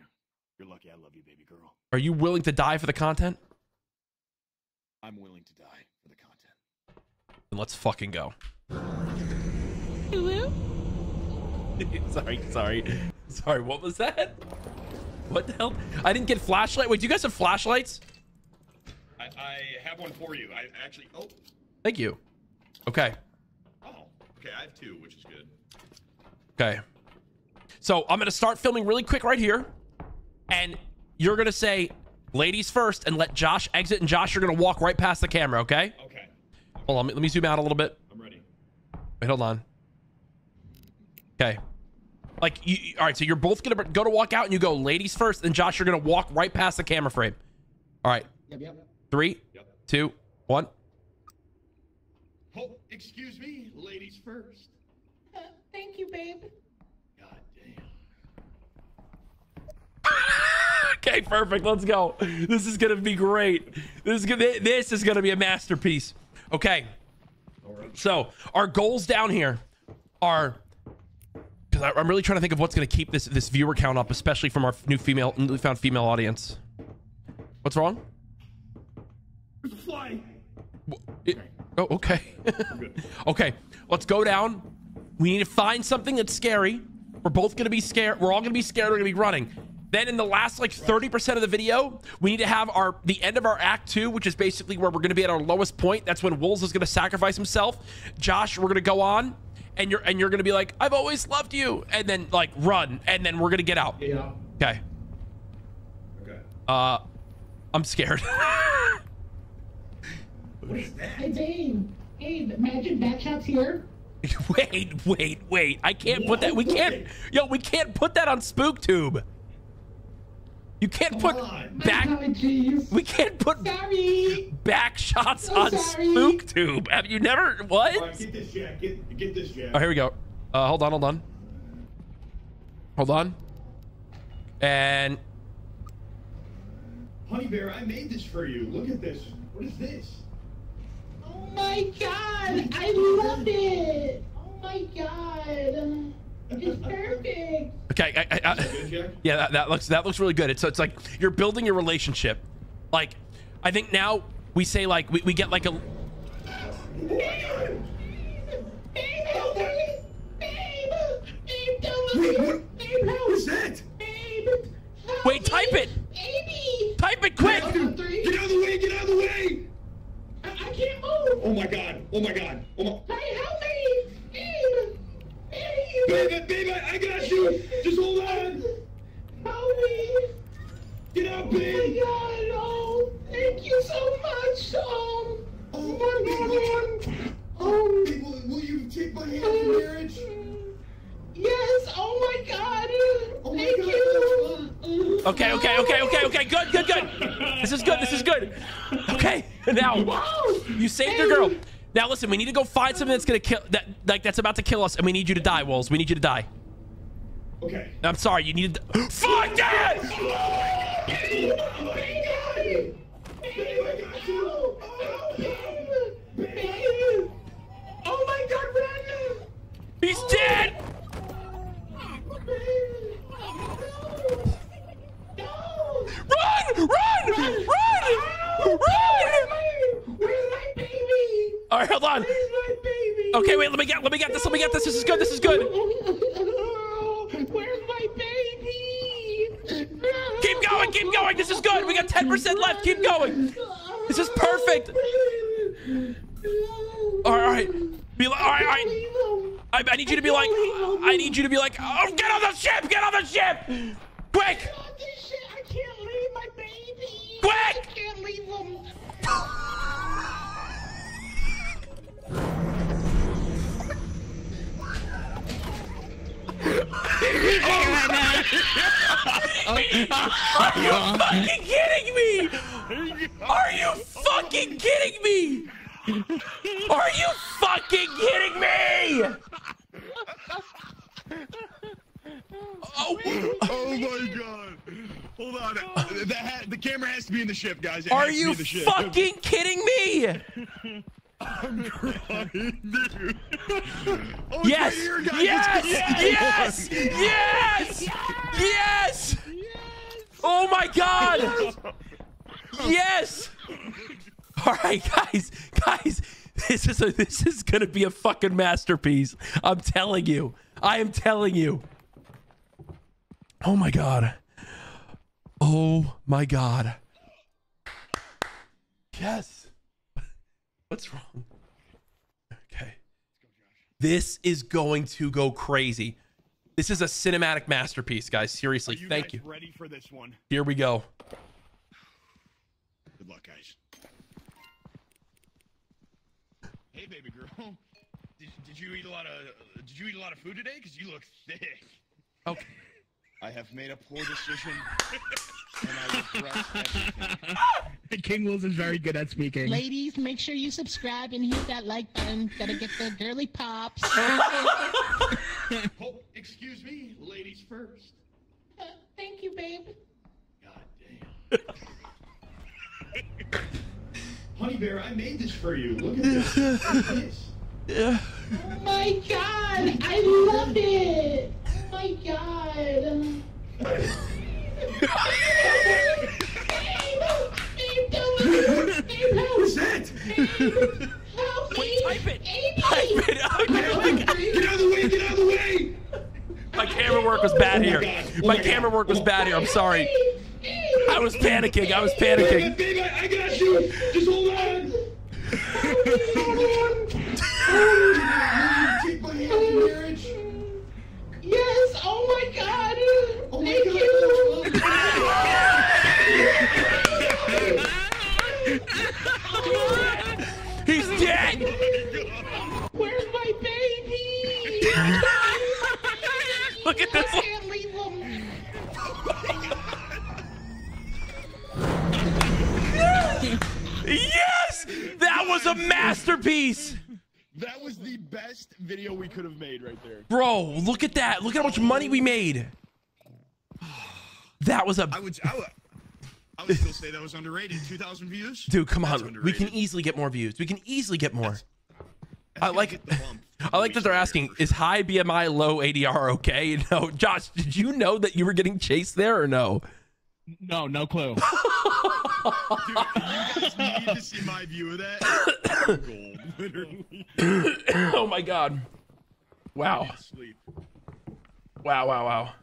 You're lucky I love you, baby girl. Are you willing to die for the content? I'm willing to die for the content. Then let's fucking go. Hello? sorry, sorry. Sorry, what was that? What the hell? I didn't get flashlight. Wait, do you guys have flashlights? I, I have one for you. I actually... Oh. Thank you. Okay. Oh, okay. I have two, which is good. Okay. So I'm going to start filming really quick right here. And you're going to say, ladies first, and let Josh exit. And Josh, you're going to walk right past the camera, okay? Okay. Hold on. Let me zoom out a little bit. I'm ready. Wait, hold on. Okay. Like, you, all right, so you're both going to go to walk out, and you go, ladies first, and Josh, you're going to walk right past the camera frame. All right. Yep, yep. Three, yep. two, one. Oh, excuse me, ladies first. Uh, thank you, babe. God damn. Okay, perfect. Let's go. This is gonna be great. This is gonna, this is gonna be a masterpiece. Okay. All right. So our goals down here are, because I'm really trying to think of what's gonna keep this this viewer count up, especially from our new female, newly found female audience. What's wrong? There's a fly. It, oh, okay. Okay, let's go down. We need to find something that's scary. We're both gonna be scared. We're all gonna be scared. We're gonna be running. Then in the last like thirty percent of the video, we need to have our the end of our act two, which is basically where we're gonna be at our lowest point. That's when Wolves is gonna sacrifice himself. Josh, we're gonna go on, and you're and you're gonna be like, I've always loved you, and then like run, and then we're gonna get out. Yeah. Okay. Okay. Uh, I'm scared. What is that? Hey, Dave. Dave, magic backshots here. Wait, wait, wait. I can't yeah, put that. We can't. Yo, we can't put that on SpookTube. You can't oh, put back. Oh, we can't put sorry. back shots so on sorry. SpookTube. Have you never? What? All right, get this, Jack. Get, get this, Jack. Oh, here we go. Uh, hold on, hold on. Hold on. And. Honey Bear, I made this for you. Look at this. What is this? Oh my god! I loved it! Oh my god! It's perfect. Okay, I, I, I, yeah, that, that looks that looks really good. It's it's like you're building your relationship. Like, I think now we say like we, we get like a. Babe, babe, help me! Babe, babe, don't look at me! Babe, help! What's that? Babe, help! Wait, me. Type it! Baby! Type it quick! Get out of the way! Get out of the way! I can't move. Oh my god. Oh my god. Oh my. Hey, help me. Babe. Babe. Babe, babe, I, I got you. Just hold on. Help me. Get out, babe. Oh my god. Oh, thank you so much. Oh, oh my god. Oh. Hey, will, will you take my hand in uh, marriage? Yes. Oh my god. Oh my thank god. you. Okay, okay, okay, okay, okay. Good, good, good. This is good. This is good. Okay. Now you saved your girl. Now listen, we need to go find something that's gonna kill that, like that's about to kill us, and we need you to die, Wolves. We need you to die. Okay. I'm sorry. You need to. Fuck that! Oh my god, Brandon! He's dead. Run! Run! Run! Run! Where's my baby? All right, hold on. Where's my baby? Okay, wait. Let me get. Let me get this. Let me get this. This is good. This is good. Where's my baby? Keep going. Keep going. This is good. We got ten percent left. Keep going. This is perfect. All right. Be like. All right. All right. I, I need you to be like. I need you to be like. Oh, get on the ship! Get on the ship! Quick! Quick! I can't leave him. Are you fucking kidding me? Are you fucking kidding me? Are you fucking kidding me? Oh, oh my god. Hold on. The, ha the camera has to be in the ship, guys. It Are you fucking kidding me? I'm crying, dude. Oh, yes. It's right here, guys. Yes. Yes. Yes. Yes. Yes. Yes. Yes. Oh my god. Yes. All right, guys. Guys, this is a, this is going to be a fucking masterpiece. I'm telling you. I am telling you. Oh my god. Oh my god. Yes. What's wrong? Okay. This is going to go crazy. This is a cinematic masterpiece, guys. Seriously, Are you thank guys you. Ready for this one? Here we go. Good luck, guys. Hey, baby girl. Did, did you eat a lot of Did you eat a lot of food today? Because you look thick. Okay. I have made a poor decision, and I regret everything. King Wolves is very good at speaking. Ladies, make sure you subscribe and hit that like button. Gotta get the girly pops. Oh, excuse me, ladies first. Uh, thank you, babe. God damn. Honey Bear, I made this for you. Look at this. Look at this. Yeah. Oh my god, I love it. Oh my god. Babe, don't look at me. What was that? Help me. Type it. Type it. Oh, get out of the way. Get out of the way. My camera work was bad here. My camera work was bad here. I'm sorry. I was panicking. I was panicking. Babe, I got you. Just hold on. Hold on. Oh, you take my hand in marriage? Yes, oh my god! Oh my Thank god. you! He's dead! Where's my baby? Look at this one! I can't leave him! Yes! That was a masterpiece! That was the best video we could have made right there. Bro, look at that. Look at how much money we made. That was a... I would, I would, I would still say that was underrated. two thousand views? Dude, come That's on. Underrated. We can easily get more views. We can easily get more. I, I like I like that they're asking, sure. Is high B M I, low A D R okay? No, Josh, did you know that you were getting chased there or no? No, no clue. Dude, you guys need to see my view of that. Gold, literally. Oh my god. Wow. Wow, wow, wow.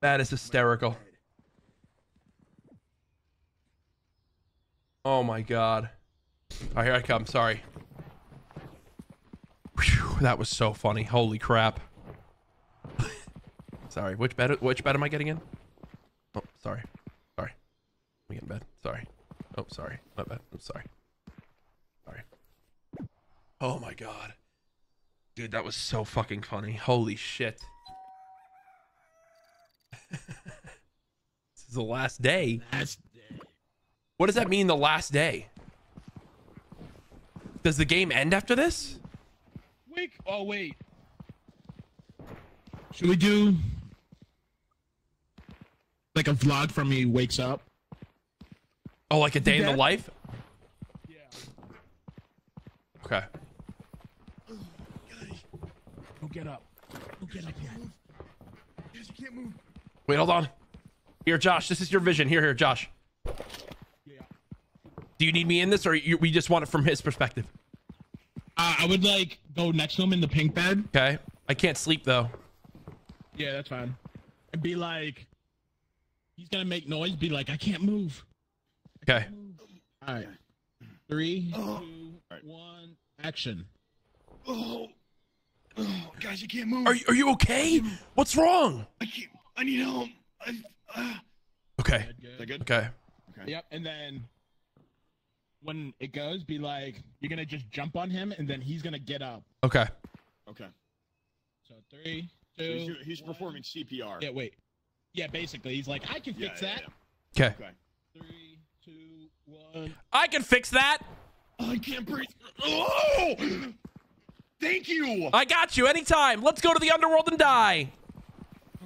That is hysterical. Oh my god. Alright, here I come. Sorry. Whew, that was so funny. Holy crap. Sorry, which bed which bed am I getting in? Oh, sorry. Sorry. I'm getting bed. Sorry. Oh, sorry. My bad. I'm sorry. Oh my god. Dude, that was so fucking funny. Holy shit. This is the last day. Last day. What does that mean, the last day? Does the game end after this? Wait. Oh, wait. Should we do... like a vlog from he wakes up? Oh, like a day in the life? Yeah. Okay. Get up. Don't get up yet. Yes, you can't move. Wait, hold on. Here, Josh, this is your vision. Here, here, Josh. Yeah. Do you need me in this, or you, we just want it from his perspective? Uh, I would, like, go next to him in the pink bed. Okay. I can't sleep, though. Yeah, that's fine. And be like, he's going to make noise. Be like, I can't move. I okay. Can't move. All right. Three, oh. two, right. one, action. Oh. Oh, guys, I can't move. Are you, are you okay? What's wrong? I can't. I need help. I, uh... Okay. Good, good. Is that good? Okay. Okay. Yep. And then when it goes, be like, you're gonna just jump on him, and then he's gonna get up. Okay. Okay. So three, two. So he's he's one. Performing C P R. Yeah. Wait. Yeah. Basically, he's like, I can fix yeah, yeah, that. Yeah. Okay. Okay. Three, two, one. I can fix that. Oh, I can't breathe. Oh! Thank you. I got you anytime. Let's go to the underworld and die.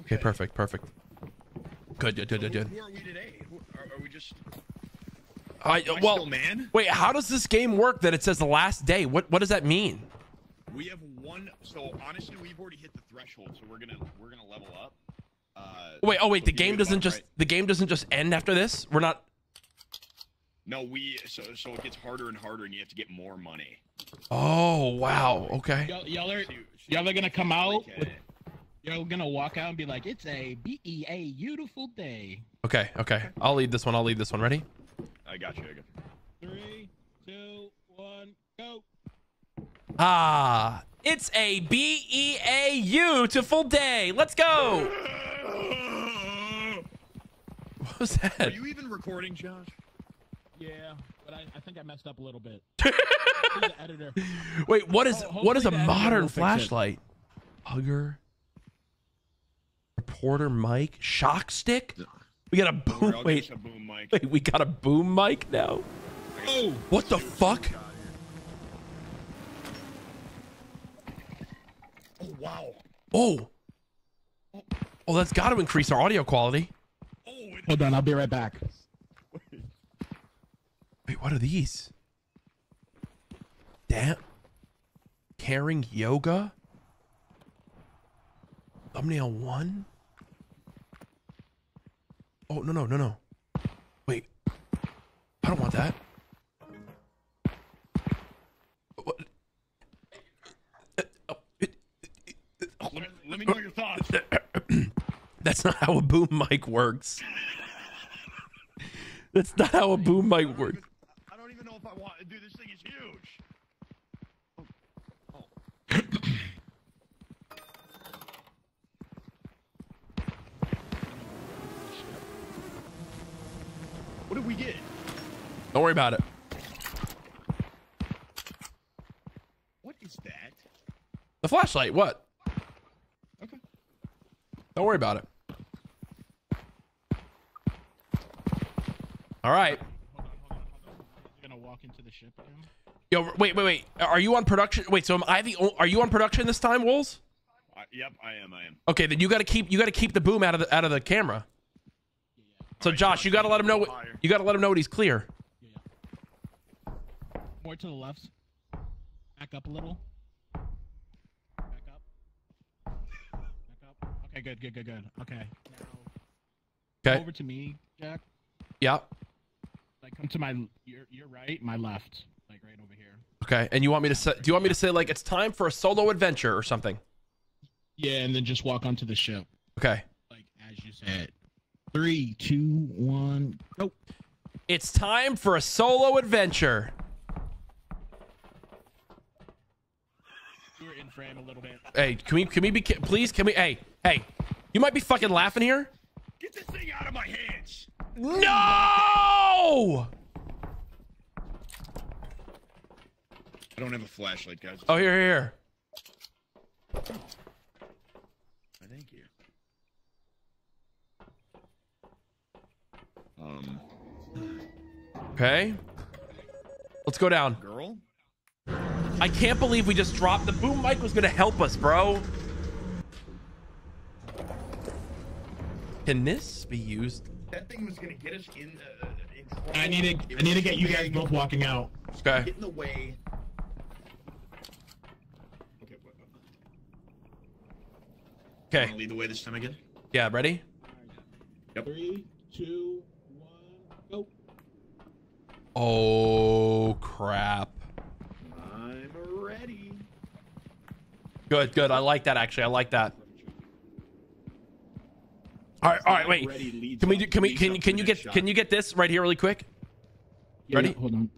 Okay, okay perfect, perfect. Good, good, good, good. So who, who are we today? Who, are, are we just... I, uh, well, man? Wait, how does this game work that it says the last day? What what does that mean? We have one, so honestly, we've already hit the threshold, so we're gonna we're gonna level up. Uh, wait, oh wait, the game doesn't just the game doesn't just end after this? We're not. No, we so so it gets harder and harder, and you have to get more money. Oh wow, okay. Y'all are y'all are gonna come out. With, you're gonna walk out and be like, it's a B E A beautiful day. Okay, okay, I'll lead this one. I'll lead this one. Ready? I got you. I got you. Three, two, one, go. Ah, it's a beautiful day. Let's go. What was that? Are you even recording, Josh? Yeah, but I, I think I messed up a little bit. The editor. Wait, what is oh, what is a modern flashlight? Hugger, reporter mic, shock stick. We got a boom. Right, wait, a boom mic. Wait, we got a boom mic now. Oh, what the fuck? Oh wow. Oh. Oh, that's got to increase our audio quality. Oh, hold on, I'll be right back. Wait, what are these? Damn. Caring yoga. Thumbnail one. Oh, no, no, no, no. Wait. I don't want that. What? Let, let me know your thoughts. That's not how a boom mic works. That's not how a boom mic works. I don't even know if I want to do this thing is huge. Oh. Oh. What did we get? Don't worry about it. What is that? The flashlight. What? Okay. Don't worry about it. All right. Hold on, hold on, hold on. You're gonna walk into the ship now? Yo, wait, wait, wait. Are you on production? Wait, so am I the? Are you on production this time, Wolves? Uh, yep, I am. I am. Okay, then you gotta keep you gotta keep the boom out of the out of the camera. So right, Josh, you gotta let him know. What, you gotta let him know what he's clear. Yeah. More to the left. Back up a little. Back up. Back up. Okay, good, good, good, good. Okay. Now, okay. Over to me, Jack. Yeah. Like come to my your your right, my left, like right over here. Okay. And you want me to say? Do you want me to say like it's time for a solo adventure or something? Yeah, and then just walk onto the ship. Okay. Like as you said. Three, two, one, go. It's time for a solo adventure. You're in frame a little bit. Hey, can we can we be please can we hey hey you might be fucking laughing here. Get this thing out of my hands. No. I don't have a flashlight, guys. Oh here here. I thank you. Um. Okay. Let's go down. Girl? I can't believe we just dropped. The boom mic was gonna help us, bro. Can this be used? That thing was gonna get us in. Uh, in I need to. I need to get you guys both walking out. Okay. Get in the way. Okay. Okay. Wanna lead the way this time again? Yeah. Ready? Yep. Three, two. Oh crap. I'm ready. Good, good. I like that actually. I like that. All right, all right, wait. Can we do can we can can you get can you get this right here really quick? Ready? Hold on.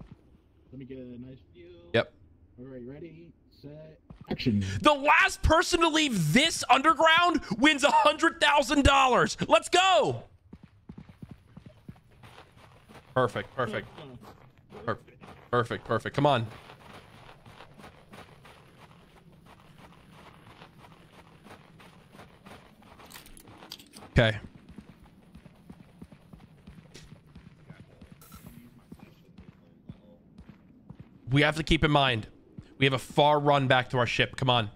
Let me get a nice view. Yep. All right, ready, set, action. The last person to leave this underground wins a hundred thousand dollars. Let's go. Perfect, perfect. Perfect, perfect, perfect. Come on. Okay. we have to keep in mind, we have a far run back to our ship. Come on.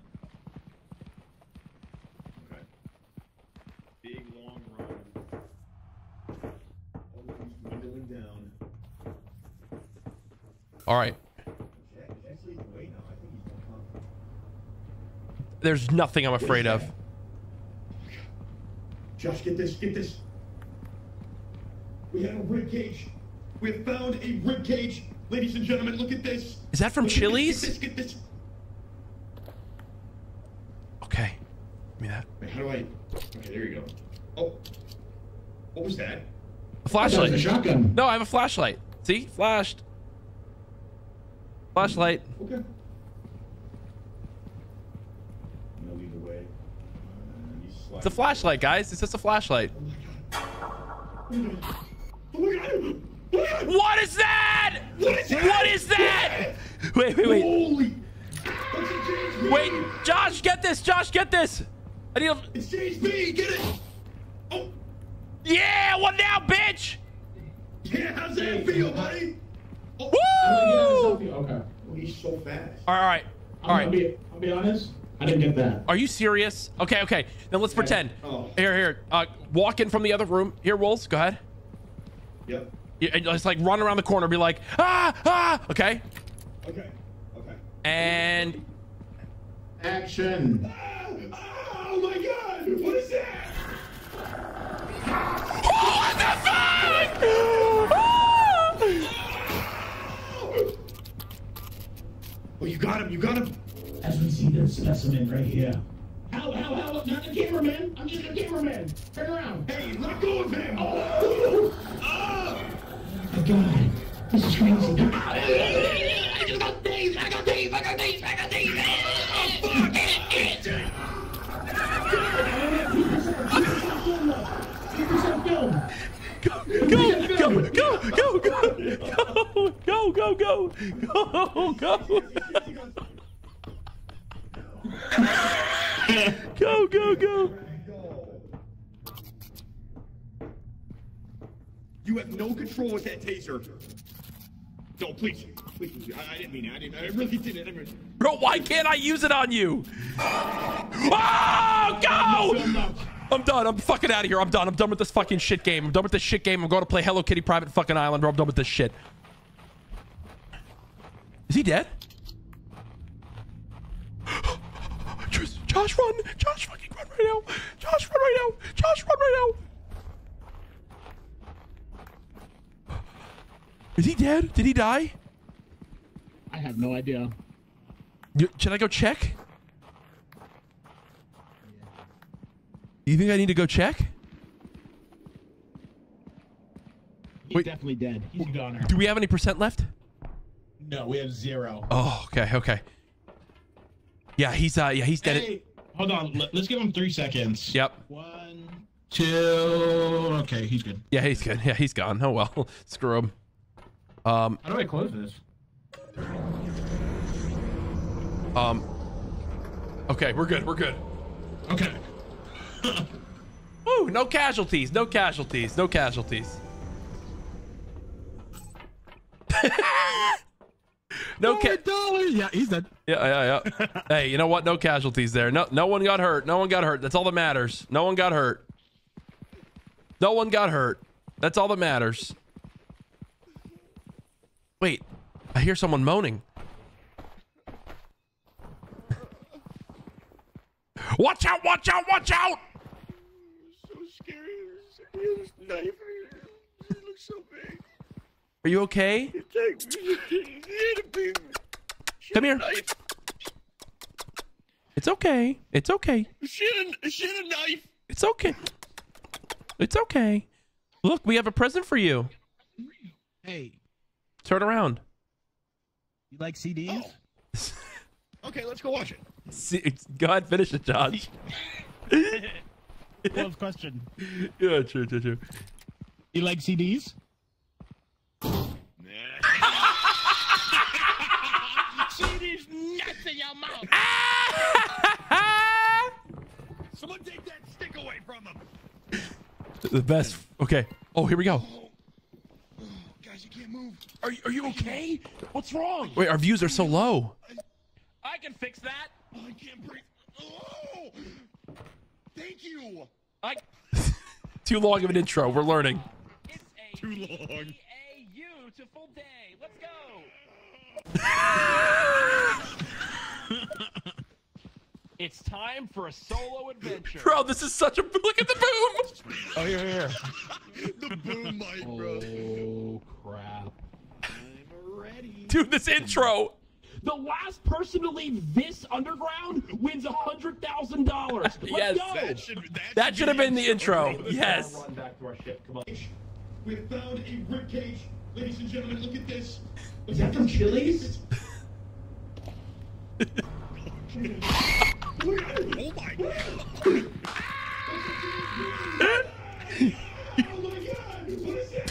Okay. Big long run. Always dwindling down. All right. There's nothing I'm afraid of. Josh, get this, get this. We have a rib cage. We have found a rib cage. Ladies and gentlemen, look at this. Is that from Chili's? Get this, get this. Okay. Give me that. Wait, how do I... Okay, there you go. Oh. What was that? A flashlight. That was a shotgun. No, I have a flashlight. See? Flashed. Flashlight. Okay. No, lead the way. Uh, it's a flashlight, guys. It's just a flashlight. Oh my god. Oh my god. Oh my god. What is that? What is that? What is that? Wait, wait, wait. Holy. Wait, Josh, get this. Josh, get this. I need a... It's J H B. Get it. Oh. Yeah, what now, bitch? Yeah, how's that feel, buddy? Oh. Woo! Okay. Oh, he's so fast. All right. All right. I'll be, I'll be honest. I didn't get that. Are you serious? Okay, okay. Then let's pretend. Oh. Here, here. Uh, walk in from the other room. Here, Wolves. Go ahead. Yep. It's like run around the corner, be like, ah, ah, okay. Okay, okay. And action. Oh, oh my god, what is that? Oh, what the fuck? Oh! Oh, you got him, you got him. As we see this specimen right here. Ow, ow, ow, not the cameraman. I'm just a cameraman. Turn around. Hey, let go of him. Oh, oh. Oh my god, this is crazy. I just got these, I got these, I got these, I got these. Oh, fuck it. Go, go, go, go, go, go, go, go, go, go. Go, go, go. You have no control with that taser. No, please, please. I, I didn't mean it. I didn't. I really didn't. I really... Bro, why can't I use it on you? Oh, go! I'm done. I'm fucking out of here. I'm done. I'm done with this fucking shit game. I'm done with this shit game. I'm going to play Hello Kitty Private Fucking Island, bro. I'm done with this shit. Is he dead? Josh, run! Josh, fucking run right now! Josh, run right now! Josh, run right now! Is he dead? Did he die? I have no idea. You, should I go check? Yeah. You think I need to go check? He's Wait. definitely dead. He's a goner. Do we have any percent left? No, we have zero. Oh, okay, okay. Yeah, he's uh, yeah, he's dead. Hey, hold on, let's give him three seconds. Yep. One, two. Okay, he's good. Yeah, he's good. Yeah, he's gone. Oh well, screw him. Um, How do I close this? Um. Okay, we're good. We're good. Okay. Ooh, no casualties. No casualties. No casualties. No ca dollar. Yeah, he's dead. Yeah, yeah, yeah. Hey, you know what? No casualties there. No, no one got hurt. No one got hurt. That's all that matters. No one got hurt. No one got hurt. That's all that matters. Wait, I hear someone moaning. Watch out! Watch out! Watch out! So scary. There's a knife. It looks so big. Are you okay? Come here. It's okay. It's okay. She had a, she had a knife. It's okay. It's okay. Look, we have a present for you. Hey. Turn around. You like C Ds? Oh. Okay, let's go watch it. See, go ahead, finish it, Josh. Love question. Yeah, true, true, true. You like C Ds? C Ds nuts in your mouth. Someone take that stick away from them. The best. Okay. Oh, here we go. Oh, guys, you can't move. Are you, are you okay? What's wrong? Wait, our views are so low. I can fix that. I can't breathe. Oh! Thank you. I... Too long of an intro. We're learning. It's a Too long. E A U to full day. Let's go. It's time for a solo adventure. Bro, this is such a... Look at the boom. Oh, here, here. The boom mic, bro. Oh, crap. I'm ready. Dude, this intro. The last person to leave this underground wins one hundred thousand dollars. Let's yes, go. That should, that that should have been the intro. Yes. Run back to our ship. Come on. We found a rib cage. Ladies and gentlemen, look at this. Is that from Chili's? Oh my God. Oh my God. What is that?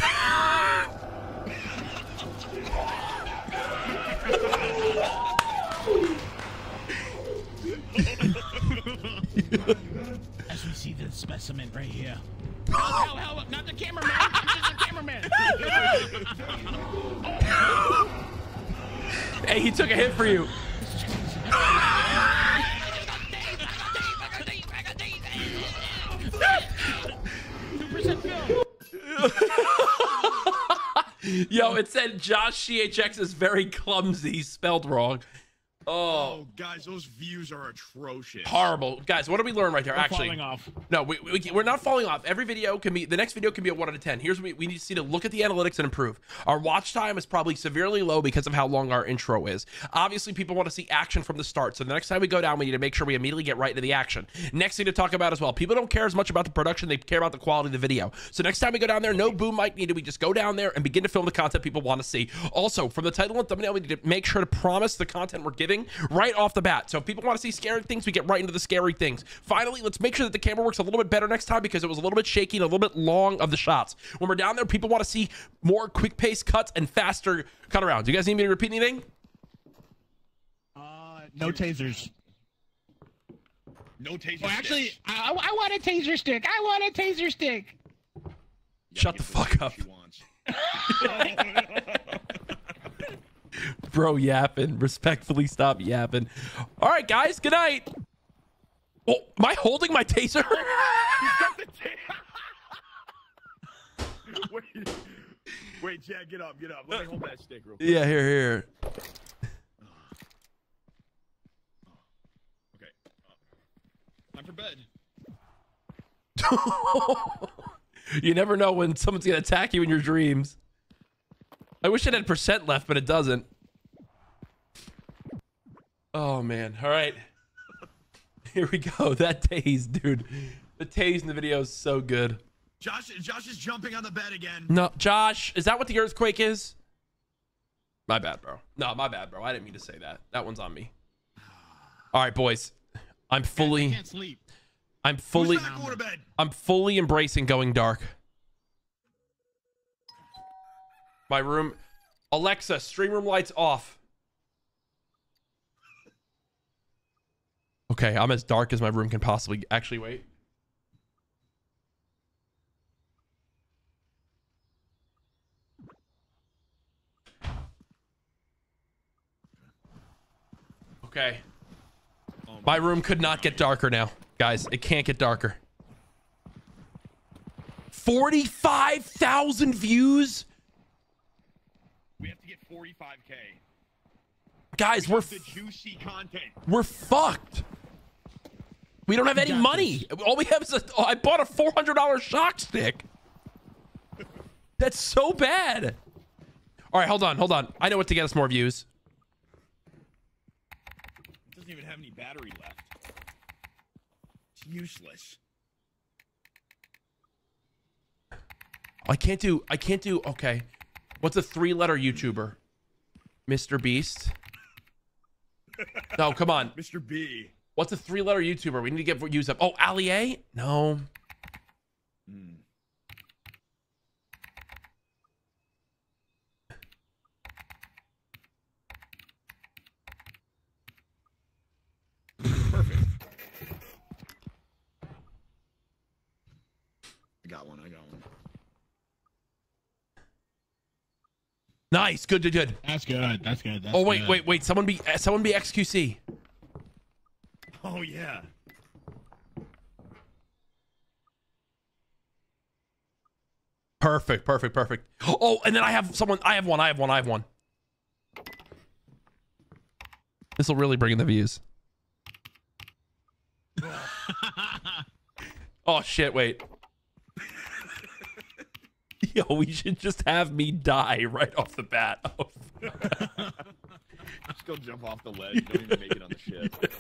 As we see the specimen right here. Oh, help, help, not the cameraman. It's just the cameraman. Hey, he took a hit for you. Yo, it said Josh D H X is very clumsy, spelled wrong. Oh. Oh, guys, those views are atrocious. Horrible. Guys, what did we learn right there? We're Actually, falling off. No, we, we, we're not falling off. Every video can be, the next video can be a one out of ten. Here's what we, we need to see to look at the analytics and improve. Our watch time is probably severely low because of how long our intro is. Obviously, people want to see action from the start. So the next time we go down, we need to make sure we immediately get right into the action. Next thing to talk about as well, people don't care as much about the production. They care about the quality of the video. So next time we go down there, no boom mic needed. We just go down there and begin to film the content people want to see. Also, from the title and thumbnail, we need to make sure to promise the content we're giving right off the bat. So if people want to see scary things, we get right into the scary things. Finally, let's make sure that the camera works a little bit better next time because it was a little bit shaky and a little bit long of the shots. When we're down there, people want to see more quick pace cuts and faster cut around. Do you guys need me to repeat anything? Uh, no tasers. No taser. Well, actually, stick. I, I want a taser stick. I want a taser stick. Yeah, shut the fuck up. Bro yapping. Respectfully stop yapping. All right, guys. Good night. Oh, am I holding my taser? wait, wait, Jack, get up, get up. Let me hold that stick real quick. Yeah, here, here. Okay. Time for bed. You never know when someone's going to attack you in your dreams. I wish it had percent left, but it doesn't. Oh, man. All right. Here we go. That tase, dude. The tase in the video is so good. Josh, Josh is jumping on the bed again. No, Josh, is that what the earthquake is? My bad, bro. No, my bad, bro. I didn't mean to say that. That one's on me. All right, boys. I'm fully... I can't sleep. I'm fully... Who's not going to bed? I'm fully embracing going dark. My room. Alexa, stream room lights off. Okay, I'm as dark as my room can possibly. Actually, wait. Okay. My room could not get darker now, guys. It can't get darker. forty-five thousand views. We have to get forty-five K. Guys, we we're the juicy content. We're fucked. We don't have any money. All we have is a, oh, I bought a four hundred dollar shock stick. That's so bad. All right, hold on, hold on. I know what to get us more views. It doesn't even have any battery left. It's useless. I can't do, I can't do, okay. What's a three-letter YouTuber? Mr Beast? No, come on. Mr B. What's a three-letter YouTuber? We need to get views up. Oh, Ali A? No. Mm. Perfect. I got one. I got one. Nice. Good, good, good. That's good. That's good. That's oh, wait, good. wait, wait. Someone be, someone be X Q C. Oh, yeah. Perfect, perfect, perfect. Oh, and then I have someone. I have one. I have one. I have one. This will really bring in the views. Oh, shit. Wait. Yo, we should just have me die right off the bat. Oh, just go jump off the ledge. Don't even make it on the ship.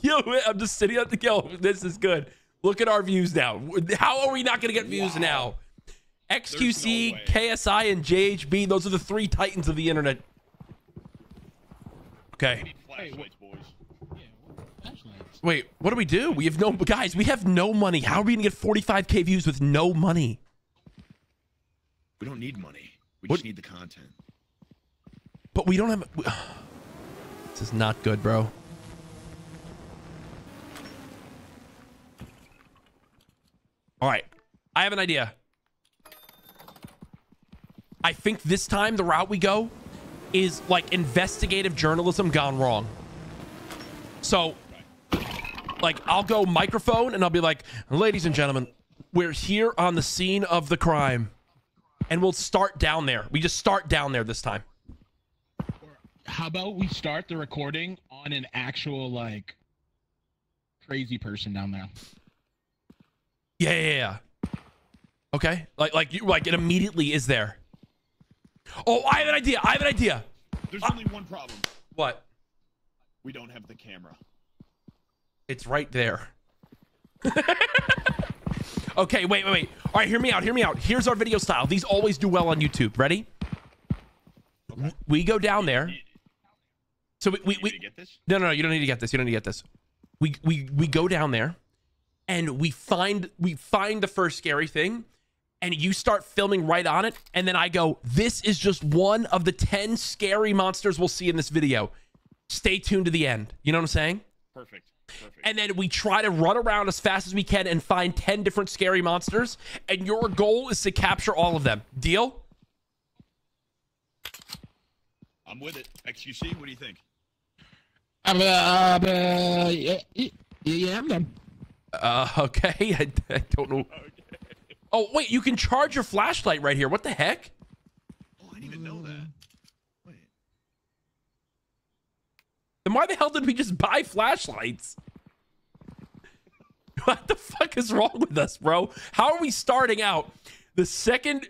Yo, I'm just sitting up the yo. This is good. Look at our views now. How are we not going to get views wow. now? X Q C, no K S I, and J H B. Those are the three titans of the internet. Okay. We need flashlights, boys. Yeah, flashlights. Wait, what do we do? We have no guys. We have no money. How are we going to get forty-five K views with no money? We don't need money. We what? just need the content. But we don't have... We, this is not good, bro. All right. I have an idea. I think this time the route we go is like investigative journalism gone wrong. So, like, I'll go microphone and I'll be like, ladies and gentlemen, we're here on the scene of the crime. And we'll start down there. We just start down there this time. How about we start the recording on an actual, like, crazy person down there? Yeah, yeah, yeah. Okay. Like, like, you, like it immediately is there. Oh, I have an idea. I have an idea. There's uh, only one problem. What? We don't have the camera. It's right there. Okay, wait, wait, wait. All right, hear me out, hear me out. Here's our video style. These always do well on YouTube. Ready? Okay. We go down there. So we... we, we you need to get this? No, no, no, you don't need to get this. You don't need to get this. We, we, we go down there, and we find, we find the first scary thing, and you start filming right on it, and then I go, this is just one of the ten scary monsters we'll see in this video. Stay tuned to the end. You know what I'm saying? Perfect. Perfect. And then we try to run around as fast as we can and find ten different scary monsters. And your goal is to capture all of them. Deal? I'm with it. X Q C, what do you think? I'm, uh, uh, yeah, yeah, I'm done. Uh, okay. I, I don't know. Okay. Oh, wait, you can charge your flashlight right here. What the heck? Oh, I didn't even know that. Then why the hell did we just buy flashlights? What the fuck is wrong with us, bro? How are we starting out the second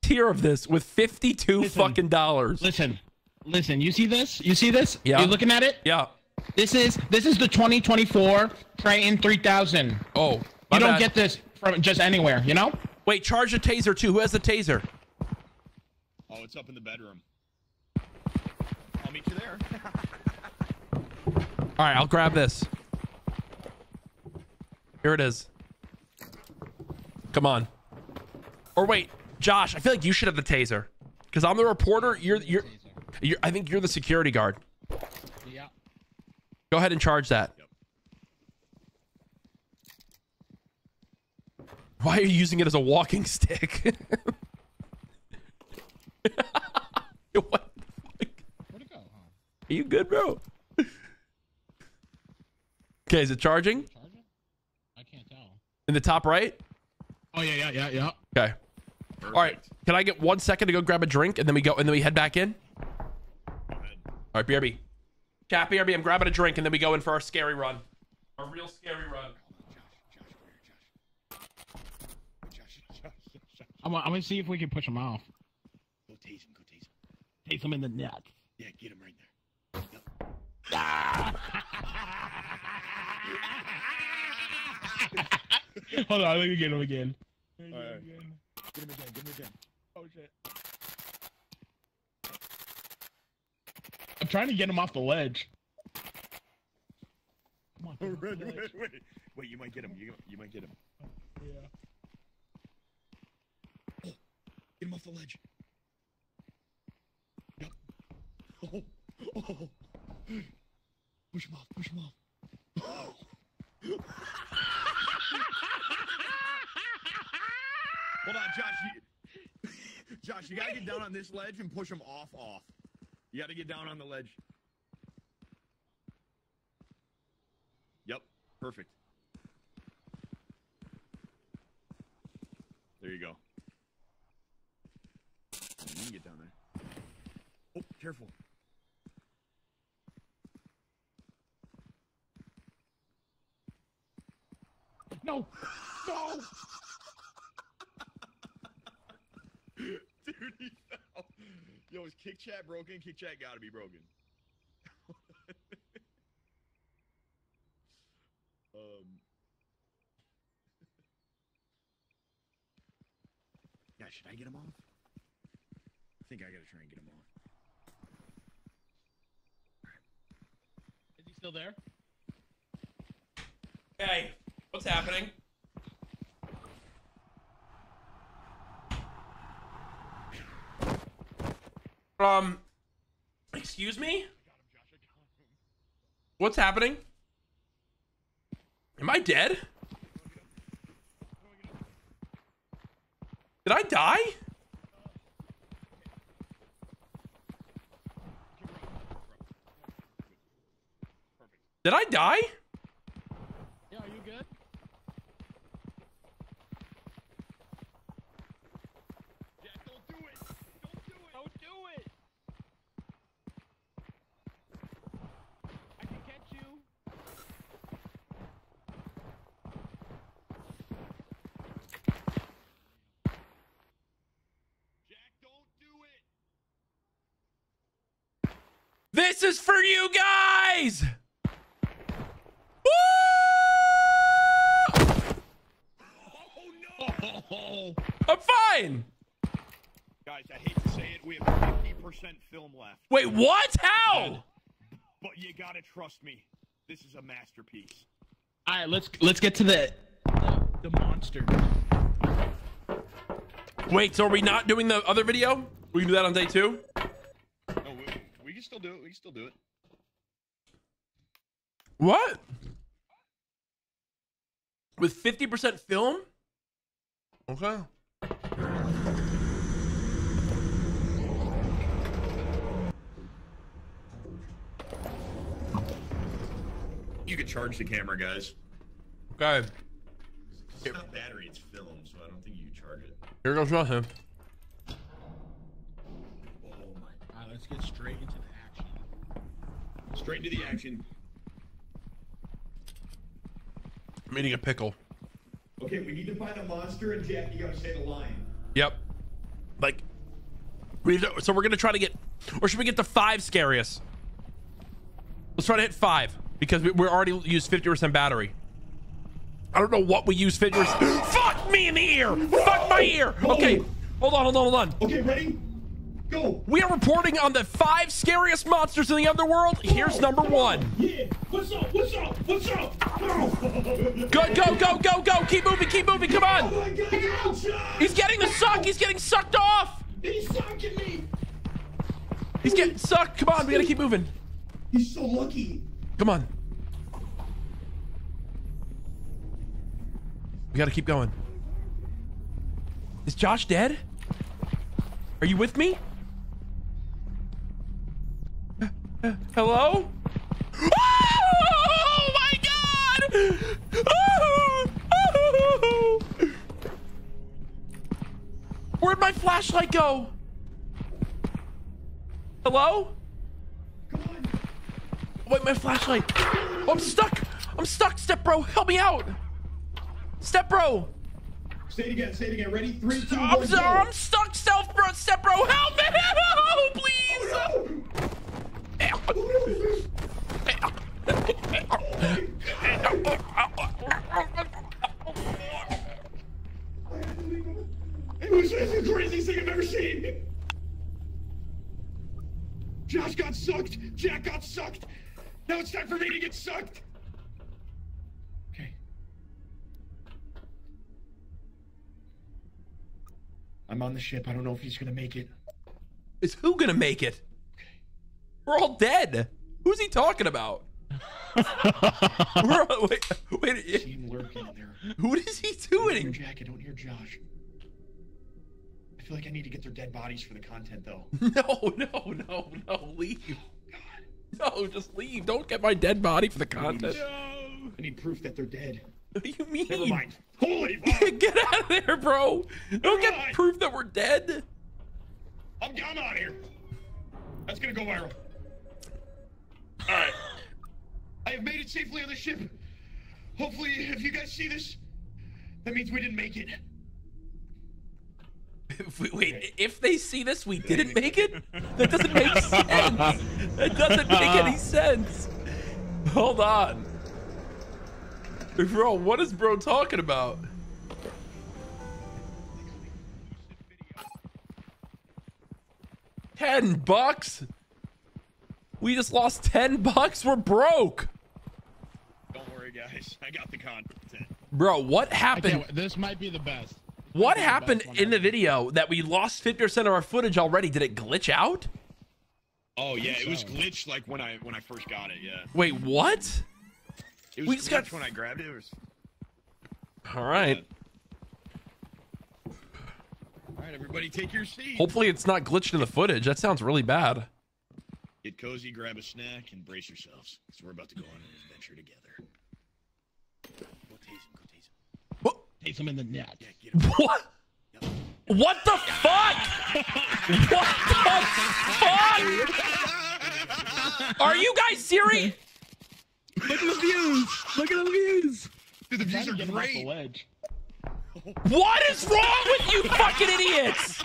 tier of this with fifty-two listen, fucking dollars? Listen, listen, you see this? You see this? Yeah. You looking at it? Yeah. This is this is the twenty twenty-four Triton three thousand. Oh, you bad. don't get this from just anywhere, you know? Wait, charge a taser too. Who has the taser? Oh, it's up in the bedroom. I'll meet you there. All right, I'll grab this. Here it is. Come on. Or wait, Josh, I feel like you should have the taser. Because I'm the reporter. You're, you're, you're, I think you're the security guard. Yeah. Go ahead and charge that. Yep. Why are you using it as a walking stick? What the fuck? Where'd it go, huh? Are you good, bro? Okay, is it charging? Charging? I can't tell. In the top right? Oh yeah, yeah, yeah, yeah. Okay. Perfect. All right. Can I get one second to go grab a drink and then we go and then we head back in? Go ahead. All right, B R B. Cap B R B, I'm grabbing a drink and then we go in for our scary run. Our real scary run. Josh, Josh, Josh. Josh, Josh. I'm gonna see if we can push him off. Go tase him, go tase him. Tase him in the neck. Yeah, get him right there. Yep. Ah! Hold on, let me get him again. Get him, right. again. Get him again, get him again. Oh shit. I'm trying to get him off the ledge. Come on, come wait, the wait, ledge. wait, wait, you might get him, you, you might get him. Yeah. Oh, get him off the ledge. Yep. Oh, oh. Push him off, push him off. Oh. Hold on, Josh. You, Josh, you gotta get down on this ledge and push him off off. You gotta get down on the ledge. Yep, perfect. There you go. You can get down there. Oh, careful. No! No! Dude, he fell. Yo, is Kick Chat broken? Kick Chat gotta be broken. um. Yeah, should I get him off? I think I gotta try and get him off. Is he still there? Hey, what's happening? Um, excuse me? What's happening? Am I dead? Did I die? Did I die? Yeah, are you good? This is for you guys! Woo! Oh, no. I'm fine! Guys, I hate to say it, we have fifty percent film left. Wait, what? How? But you gotta trust me. This is a masterpiece. Alright, let's let's get to the, the the monster. Wait, so are we not doing the other video? We can do that on day two? We can still do it. We can still do it. What? With fifty percent film? Okay. You could charge the camera, guys. Okay. It's not battery, it's film, so I don't think you can charge it. Here goes nothing. Let's get straight into the action. Straight into the action. I'm eating a pickle. Okay, we need to find a monster, and Jack, you gotta say the lion. Yep. Like, we to, so we're gonna try to get, or should we get the five scariest? Let's try to hit five because we, we're already used fifty percent battery. I don't know what we use fifty percent. Fuck me in the ear. Whoa. Fuck my ear. Whoa. Okay, hold on, hold on, hold on. Okay, ready? Go. We are reporting on the five scariest monsters in the underworld. Here's number one. Yeah. What's up? What's up? What's up? Oh. Go, go, go, go, go. Keep moving. Keep moving. Come on. Oh my God. He's getting the suck. He's getting sucked off. He's sucking me. He's getting sucked. Come on. We got to keep moving. He's so lucky. Come on. We got to keep going. Is Josh dead? Are you with me? Hello? Oh my God! Oh, oh. Where'd my flashlight go? Hello? Come on. Wait, my flashlight. Oh, I'm stuck. I'm stuck, Step Bro. Help me out. Step Bro. Say it again. Say it again. Ready? Three, two, I'm, one, go. I'm stuck, Step Bro. Step Bro, help me! Oh, please! Oh, no. It was the craziest thing I've ever seen. Josh got sucked. Jack got sucked. Now it's time for me to get sucked. Okay. I'm on the ship. I don't know if he's gonna make it. Is who gonna make it? Okay. We're all dead. Who's he talking about? We're all, wait, wait. I see him lurking there. What is he doing? I don't hear Jack. I don't hear Josh. I feel like I need to get their dead bodies for the content, though. No, no, no, no, leave. Oh, God. No, just leave. Don't get my dead body for the content. No. I need proof that they're dead. What do you mean? Never mind. Holy fuck. Get out of there, bro. Don't Never get mind. proof that we're dead. I'm gone out of here. That's going to go viral. All right. I have made it safely on the ship. Hopefully, if you guys see this, that means we didn't make it. Wait, okay. If they see this, we didn't make it? That doesn't make sense. That doesn't make any sense. Hold on. Bro, what is bro talking about? Ten bucks? We just lost ten bucks? We're broke. Don't worry, guys. I got the content. Bro, what happened? This might be the best. What happened in the video that we lost fifty percent of our footage already? Did it glitch out? Oh yeah, it was glitched like when I when I first got it. Yeah. Wait, what? It was we just got when I grabbed it. It was... All right. Yeah. All right, everybody, take your seat. Hopefully, it's not glitched in the footage. That sounds really bad. Get cozy, grab a snack, and brace yourselves, because we're about to go on an adventure together. Go tase him. Go tase him. Taste them in the net. Yeah, what? Yep. What the fuck? What the fuck? Are you guys serious? Look at the views. Look at the views. Dude, the views are great. What is wrong with you fucking idiots?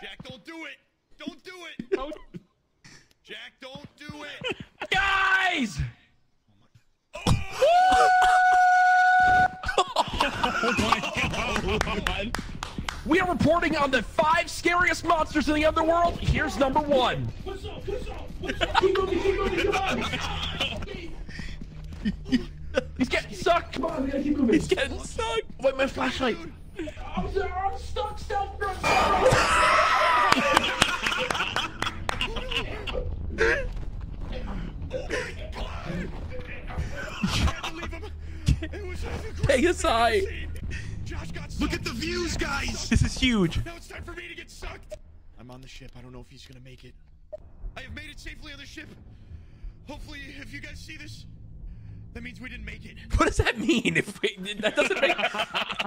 Jack, don't do it! Don't do it! Don't. Jack, don't do it! Guys! Oh my, oh my God. We are reporting on the five scariest monsters in the underworld. Here's number one. What's up? What's up? What's up? Keep moving, keep moving, keep moving. He's getting sucked. Come on, we gotta keep moving. He's getting sucked. Wait, my flashlight. I'm sorry, I'm stuck, stuck, bro. K S I. Look at the views, guys. This is huge. Now it's time for me to get sucked. I'm on the ship. I don't know if he's gonna make it. I have made it safely on the ship. Hopefully, if you guys see this, that means we didn't make it. What does that mean? If we, that doesn't make,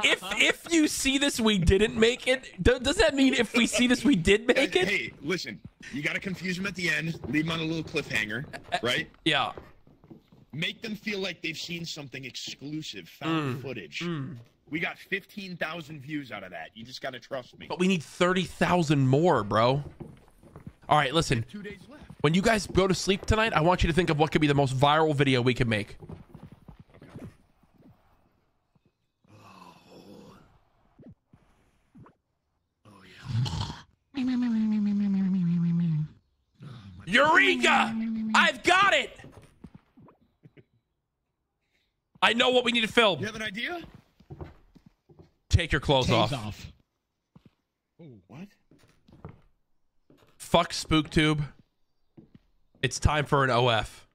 if if you see this, we didn't make it. Does that mean if we see this, we did make it? Hey, listen, you gotta confuse them at the end. Leave them on a little cliffhanger, right? Yeah. Make them feel like they've seen something exclusive, found mm. footage. Mm. We got fifteen thousand views out of that. You just gotta trust me. But we need thirty thousand more, bro. All right, listen. Two days left. When you guys go to sleep tonight, I want you to think of what could be the most viral video we could make. Okay. Oh. Oh, yeah. Eureka! I've got it! I know what we need to film. You have an idea? Take your clothes off. off. Oh, what? Fuck SpookTube. It's time for an O F.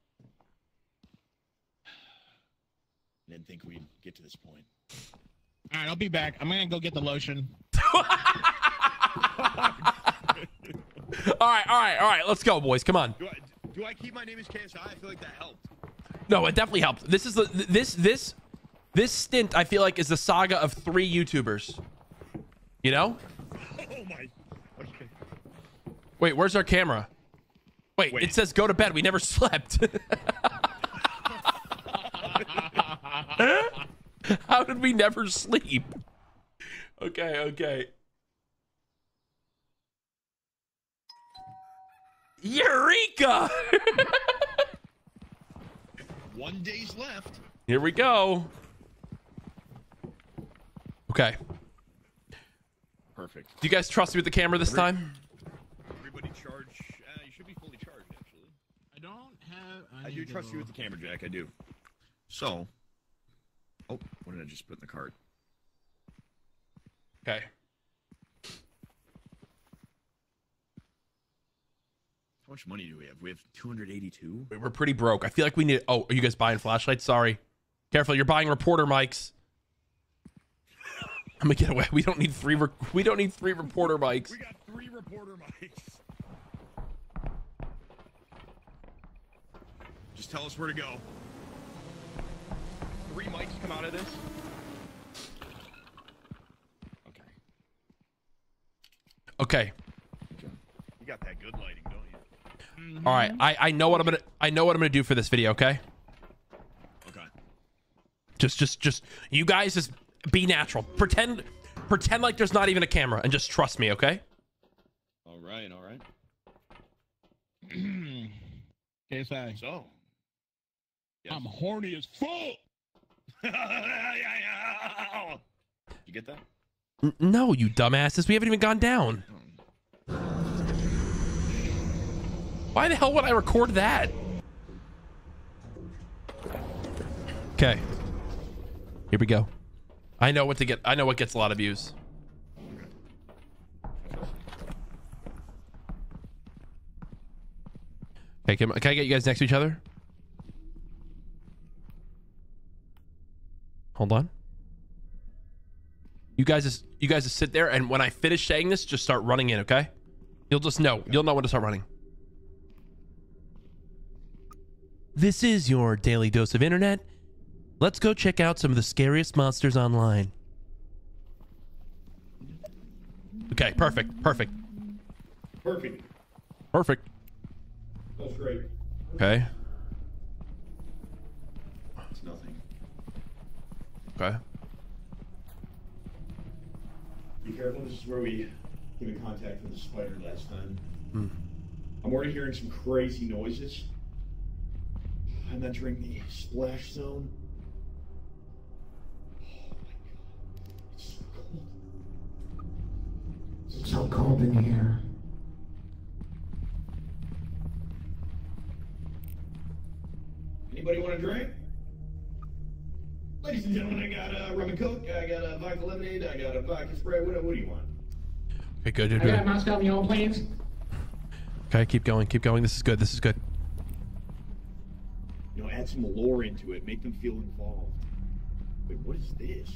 I didn't think we'd get to this point. All right, I'll be back. I'm gonna go get the lotion. all right, all right, all right. Let's go, boys. Come on. Do I, do I keep my name as K S I? I feel like that helped. No, it definitely helped. This is the this this this stint. I feel like is the saga of three YouTubers. You know? Oh my. Okay. Wait, where's our camera? Wait, Wait, it says go to bed. We never slept. How did we never sleep? Okay, okay. Eureka! One day's left. Here we go. Okay. Perfect. Do you guys trust me with the camera this Every time? Everybody charge. I, I do trust go. you with the camera, Jack. I do. So, oh, what did I just put in the cart? Okay. How much money do we have? We have two hundred eighty-two. We're pretty broke. I feel like we need... Oh, are you guys buying flashlights? Sorry. Careful, you're buying reporter mics. I'm gonna get away. We don't need three. Re we don't need three reporter mics. We got three reporter mics. Just tell us where to go. Three mics come out of this. Okay. Okay. You got that good lighting, don't you? Mm-hmm. All right. I I know what I'm gonna I know what I'm gonna do for this video. Okay. Okay. Just just just you guys just. Be natural. Pretend, pretend like there's not even a camera, and just trust me, okay? All right, all right. K S I. So, yes. I'm horny as fuck. You get that? N no, you dumbasses. We haven't even gone down. Why the hell would I record that? Okay. Here we go. I know what to get. I know what gets a lot of views. Okay, can, can I get you guys next to each other? Hold on. You guys just you guys just sit there, and when I finish saying this, just start running in, okay? You'll just know. You'll know when to start running. This is your daily dose of internet. Let's go check out some of the scariest monsters online. Okay, perfect, perfect. Perfect. Perfect. That's great. Okay. It's nothing. Okay. Be careful, this is where we came in contact with the spider last time. Hmm. I'm already hearing some crazy noises. I'm entering the splash zone. It's so cold in here. Anybody want a drink? Ladies and gentlemen, I got a rum and coke, I got a vodka lemonade, I got a vodka spray. What, what do you want? Okay, good, good, good. I got Moscow Mule, please. Okay, keep going, keep going. This is good, this is good. You know, add some lore into it. Make them feel involved. Wait, what is this?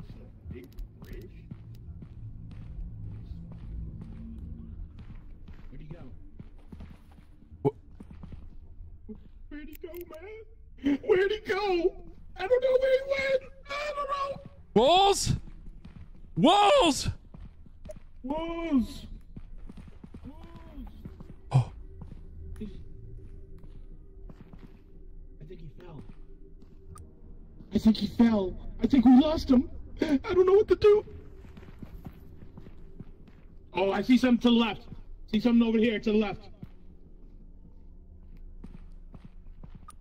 It's a big bridge. Where'd he go, man? Where'd he go? I don't know where he went. I don't know. Wolves! Wolves! Wolves! Wolves! Oh. I think he fell. I think he fell. I think we lost him. I don't know what to do. Oh, I see something to the left. I see something over here to the left.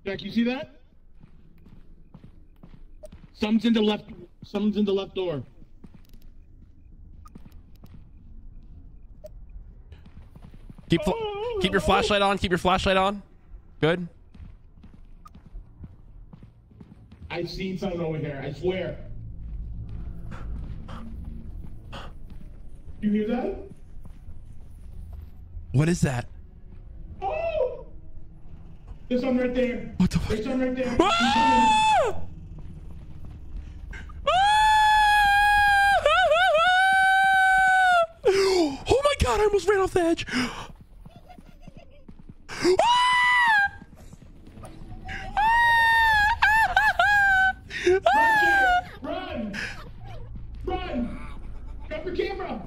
Jack, you see that? Someone's in the left. Someone's in the left door. Keep oh, keep your flashlight on. Keep your flashlight on. Good. I've seen something over here. I swear. You hear that? What is that? There's one right there. What the fuck? There's one right there. Ah! Oh my god, I almost ran off the edge. Run, Jack, run. Run. Grab your camera.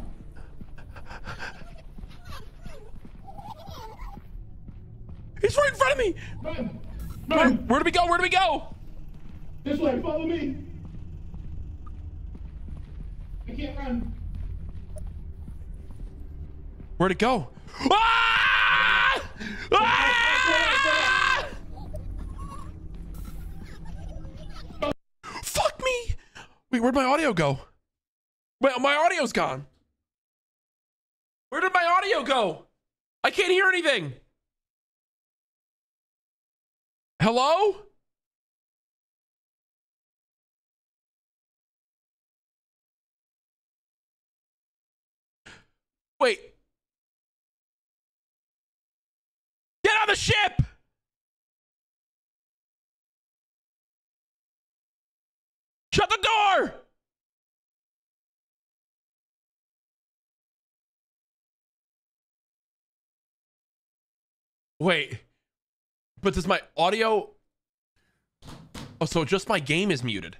He's right in front of me! Run! Run! Where, where do we go? Where do we go? This way, follow me! I can't run. Where'd it go? Ah! Ah! Fuck me! Wait, where'd my audio go? Well, my audio's gone. Where did my audio go? I can't hear anything. Hello? Wait. Lindor! Wait, but does my audio... Oh, so just my game is muted.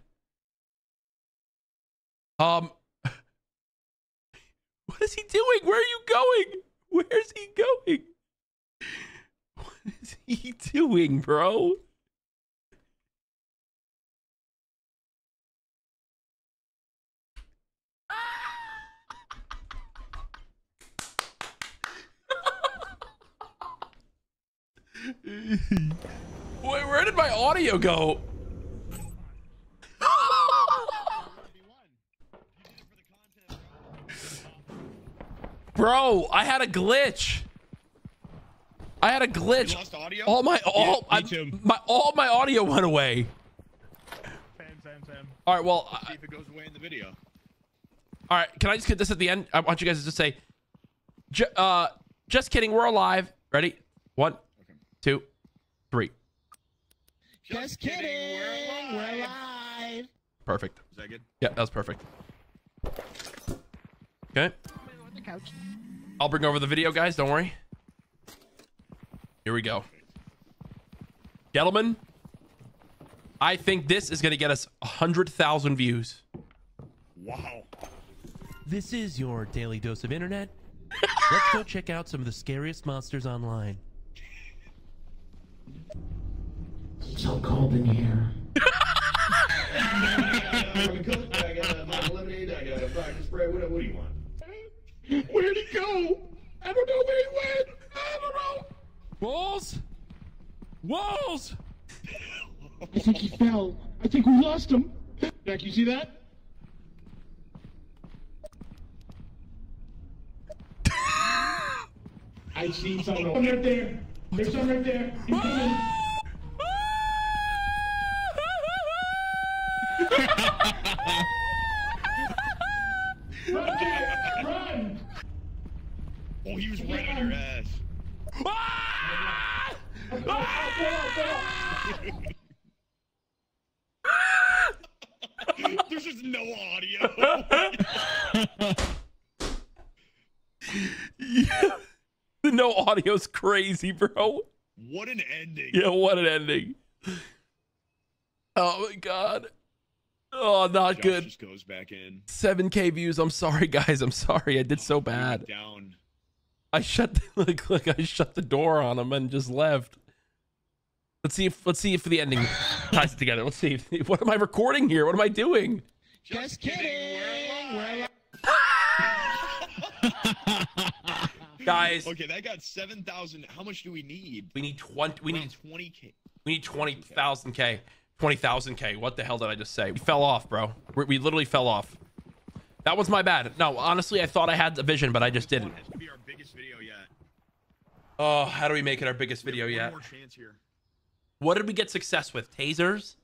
Um, what is he doing? Where are you going? Where's he going? What is he doing, bro? Wait, where did my audio go? Bro, I had a glitch. I had a glitch. You lost audio? All my all yeah, I, my all my audio went away. Sam, Sam, Sam. All right, well. Let's see if it goes away in the video. All right, can I just get this at the end? I want you guys to just say, J uh, "Just kidding, we're alive." Ready? One, okay. two, three. Just, just kidding, kidding, we're alive. We're alive. Perfect. Is that good? Yeah, that was perfect. Okay. Couch. I'll bring over the video, guys. Don't worry. Here we go. Gentlemen, I think this is going to get us one hundred thousand views. Wow. This is your daily dose of internet. Let's go check out some of the scariest monsters online. It's so cold in here. I got a coat, I got a bottle of lemonade, I got a fire spray. What, what do you want? Where'd he go? I don't know where he went. I don't know. Walls? Walls? I think he fell. I think we lost him. Jack, you see that? I see something. There's something right there. There's something right there. He's coming. Run, Jack, run! Oh, he was right on your ass. Ah! Ah! There's just no audio. Yeah. The no audio's crazy, bro. What an ending. Yeah, what an ending. Oh my god. Oh, not Josh good. Just goes back in. seven K views. I'm sorry, guys. I'm sorry. I did so bad. Down. I shut the, like like I shut the door on him and just left. Let's see if let's see if the ending ties it together. Let's see. If, what am I recording here? What am I doing? Just, just kidding. kidding. We're alive. Guys. Okay, that got seven thousand. How much do we need? We need twenty. We need twenty K. We need twenty thousand K. twenty thousand K. What the hell did I just say? We fell off, bro. We, we literally fell off. That was my bad. No, honestly, I thought I had the vision, but I just didn't. This could be our biggest video yet. Oh, how do we make it our biggest video yet? One more chance here. What did we get success with? Tasers?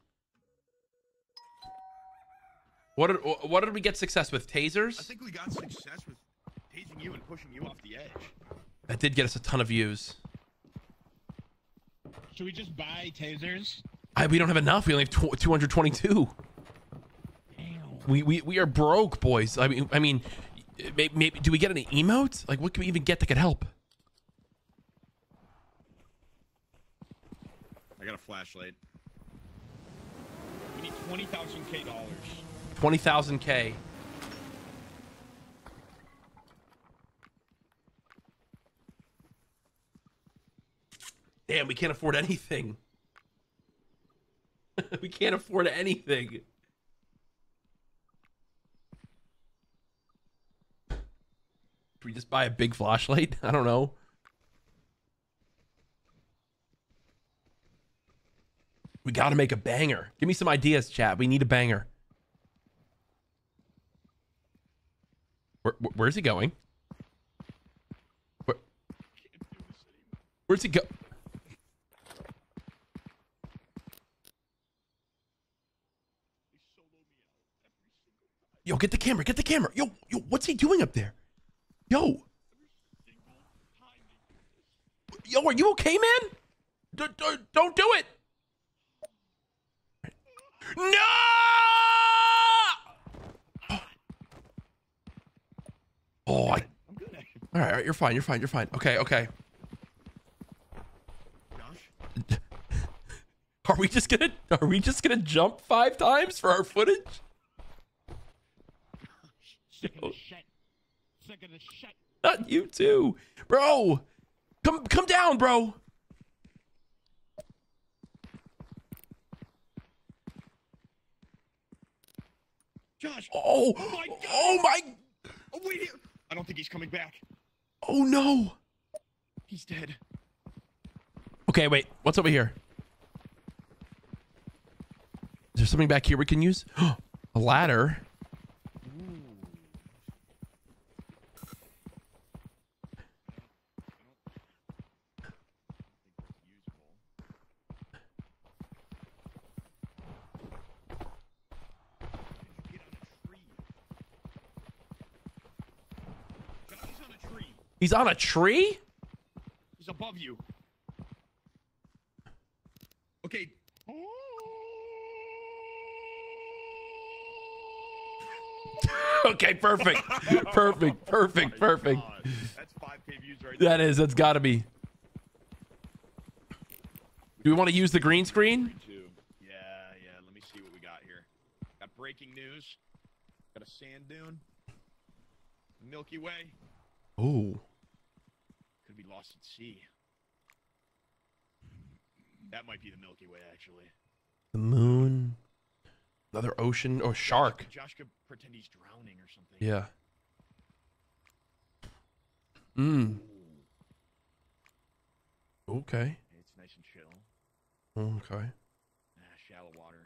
What did, what did we get success with? Tasers? I think we got success with tasing you and pushing you off the edge. That did get us a ton of views. Should we just buy tasers? I, we don't have enough. We only have two hundred twenty-two. Damn. We, we we are broke, boys. I mean, I mean, maybe, maybe do we get any emotes? Like, what can we even get that could help? I got a flashlight. We need twenty thousand K dollars. Twenty thousand K. Damn, we can't afford anything. We can't afford anything. Should we just buy a big flashlight? I don't know. We got to make a banger. Give me some ideas, chat. We need a banger. Where, where, where's he going? Where, where's he go? Yo, get the camera, get the camera. Yo, yo, what's he doing up there? Yo. Yo, are you okay, man? D -d don't do it. No! Oh, I... all right, all right, you're fine, you're fine, you're fine. Okay, okay. Josh? Are we just gonna? Are we just gonna jump five times for our footage? Gosh, of shit. Of shit. Not you too, bro. Come, come down, bro. Josh. Oh, oh my God. Oh my. Oh, wait here. I don't think he's coming back. Oh no. He's dead. Okay, wait. What's over here? Is there something back here we can use? A ladder. He's on a tree. He's on a tree? He's above you. Okay. Okay, perfect. Perfect, perfect, perfect. Oh, that's five K views right there. That is, that's gotta be. Do we want to use the green screen? Yeah, yeah, let me see what we got here. Got breaking news. Got a sand dune. Milky Way. Oh. Could be lost at sea. That might be the Milky Way, actually. The moon. Another ocean or shark. Josh, Josh could pretend he's drowning or something. Yeah. Mm. Ooh. Okay. It's nice and chill. Okay. Ah, shallow water.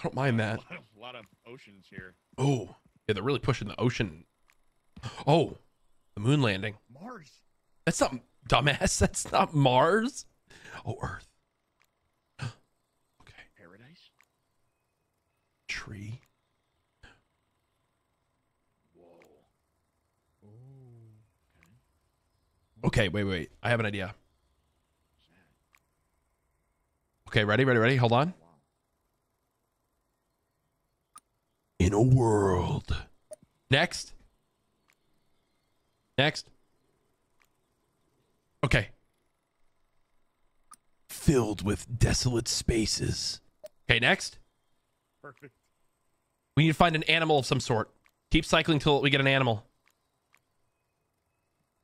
I don't mind that. A lot of, lot of oceans here. Oh, yeah, they're really pushing the ocean. Oh, the moon landing. Mars. That's not dumbass. That's not Mars. Oh, Earth. Tree. Whoa. Ooh, okay. Okay, wait, wait. I have an idea. Okay, ready, ready, ready. Hold on. In a world. Next. Next. Okay. Filled with desolate spaces. Okay, next. Perfect. We need to find an animal of some sort. Keep cycling till we get an animal.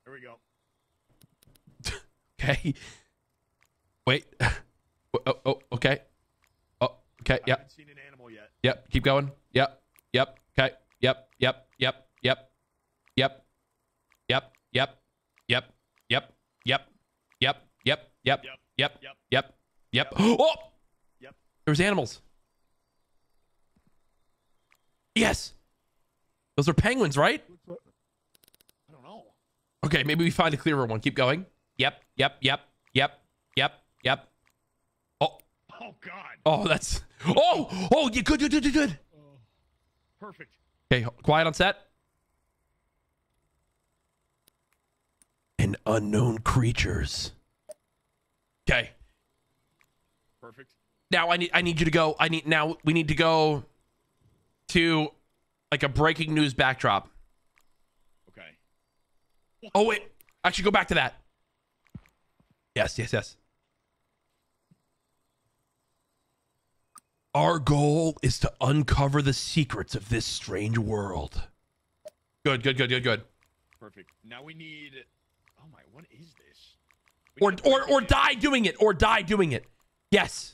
There we go. Okay. Wait. Oh, oh, okay. Oh, okay. Yep. I haven't seen an animal yet. Yep. Keep going. Yep. Yep. Okay. Yep. Yep. Yep. Yep. Yep. Yep. Yep. Yep. Yep. Yep. Yep. Yep. Yep. Yep. Yep. Yep. Oh. Yep. There was animals. Yes, those are penguins, right? I don't know. Okay, maybe we find a clearer one. Keep going. Yep, yep, yep, yep, yep, yep. Oh. Oh God. Oh, that's. Oh, oh, you good, good, good, good. Uh, perfect. Okay, quiet on set. And unknown creatures. Okay. Perfect. Now I need. I need you to go. I need. Now we need to go. To like a breaking news backdrop. Okay. Oh wait, actually go back to that. Yes, yes, yes. Our goal is to uncover the secrets of this strange world. Good, good, good, good, good. Perfect. Now we need. Oh my, what is this? We or or or die doing it. Or die doing it. Yes.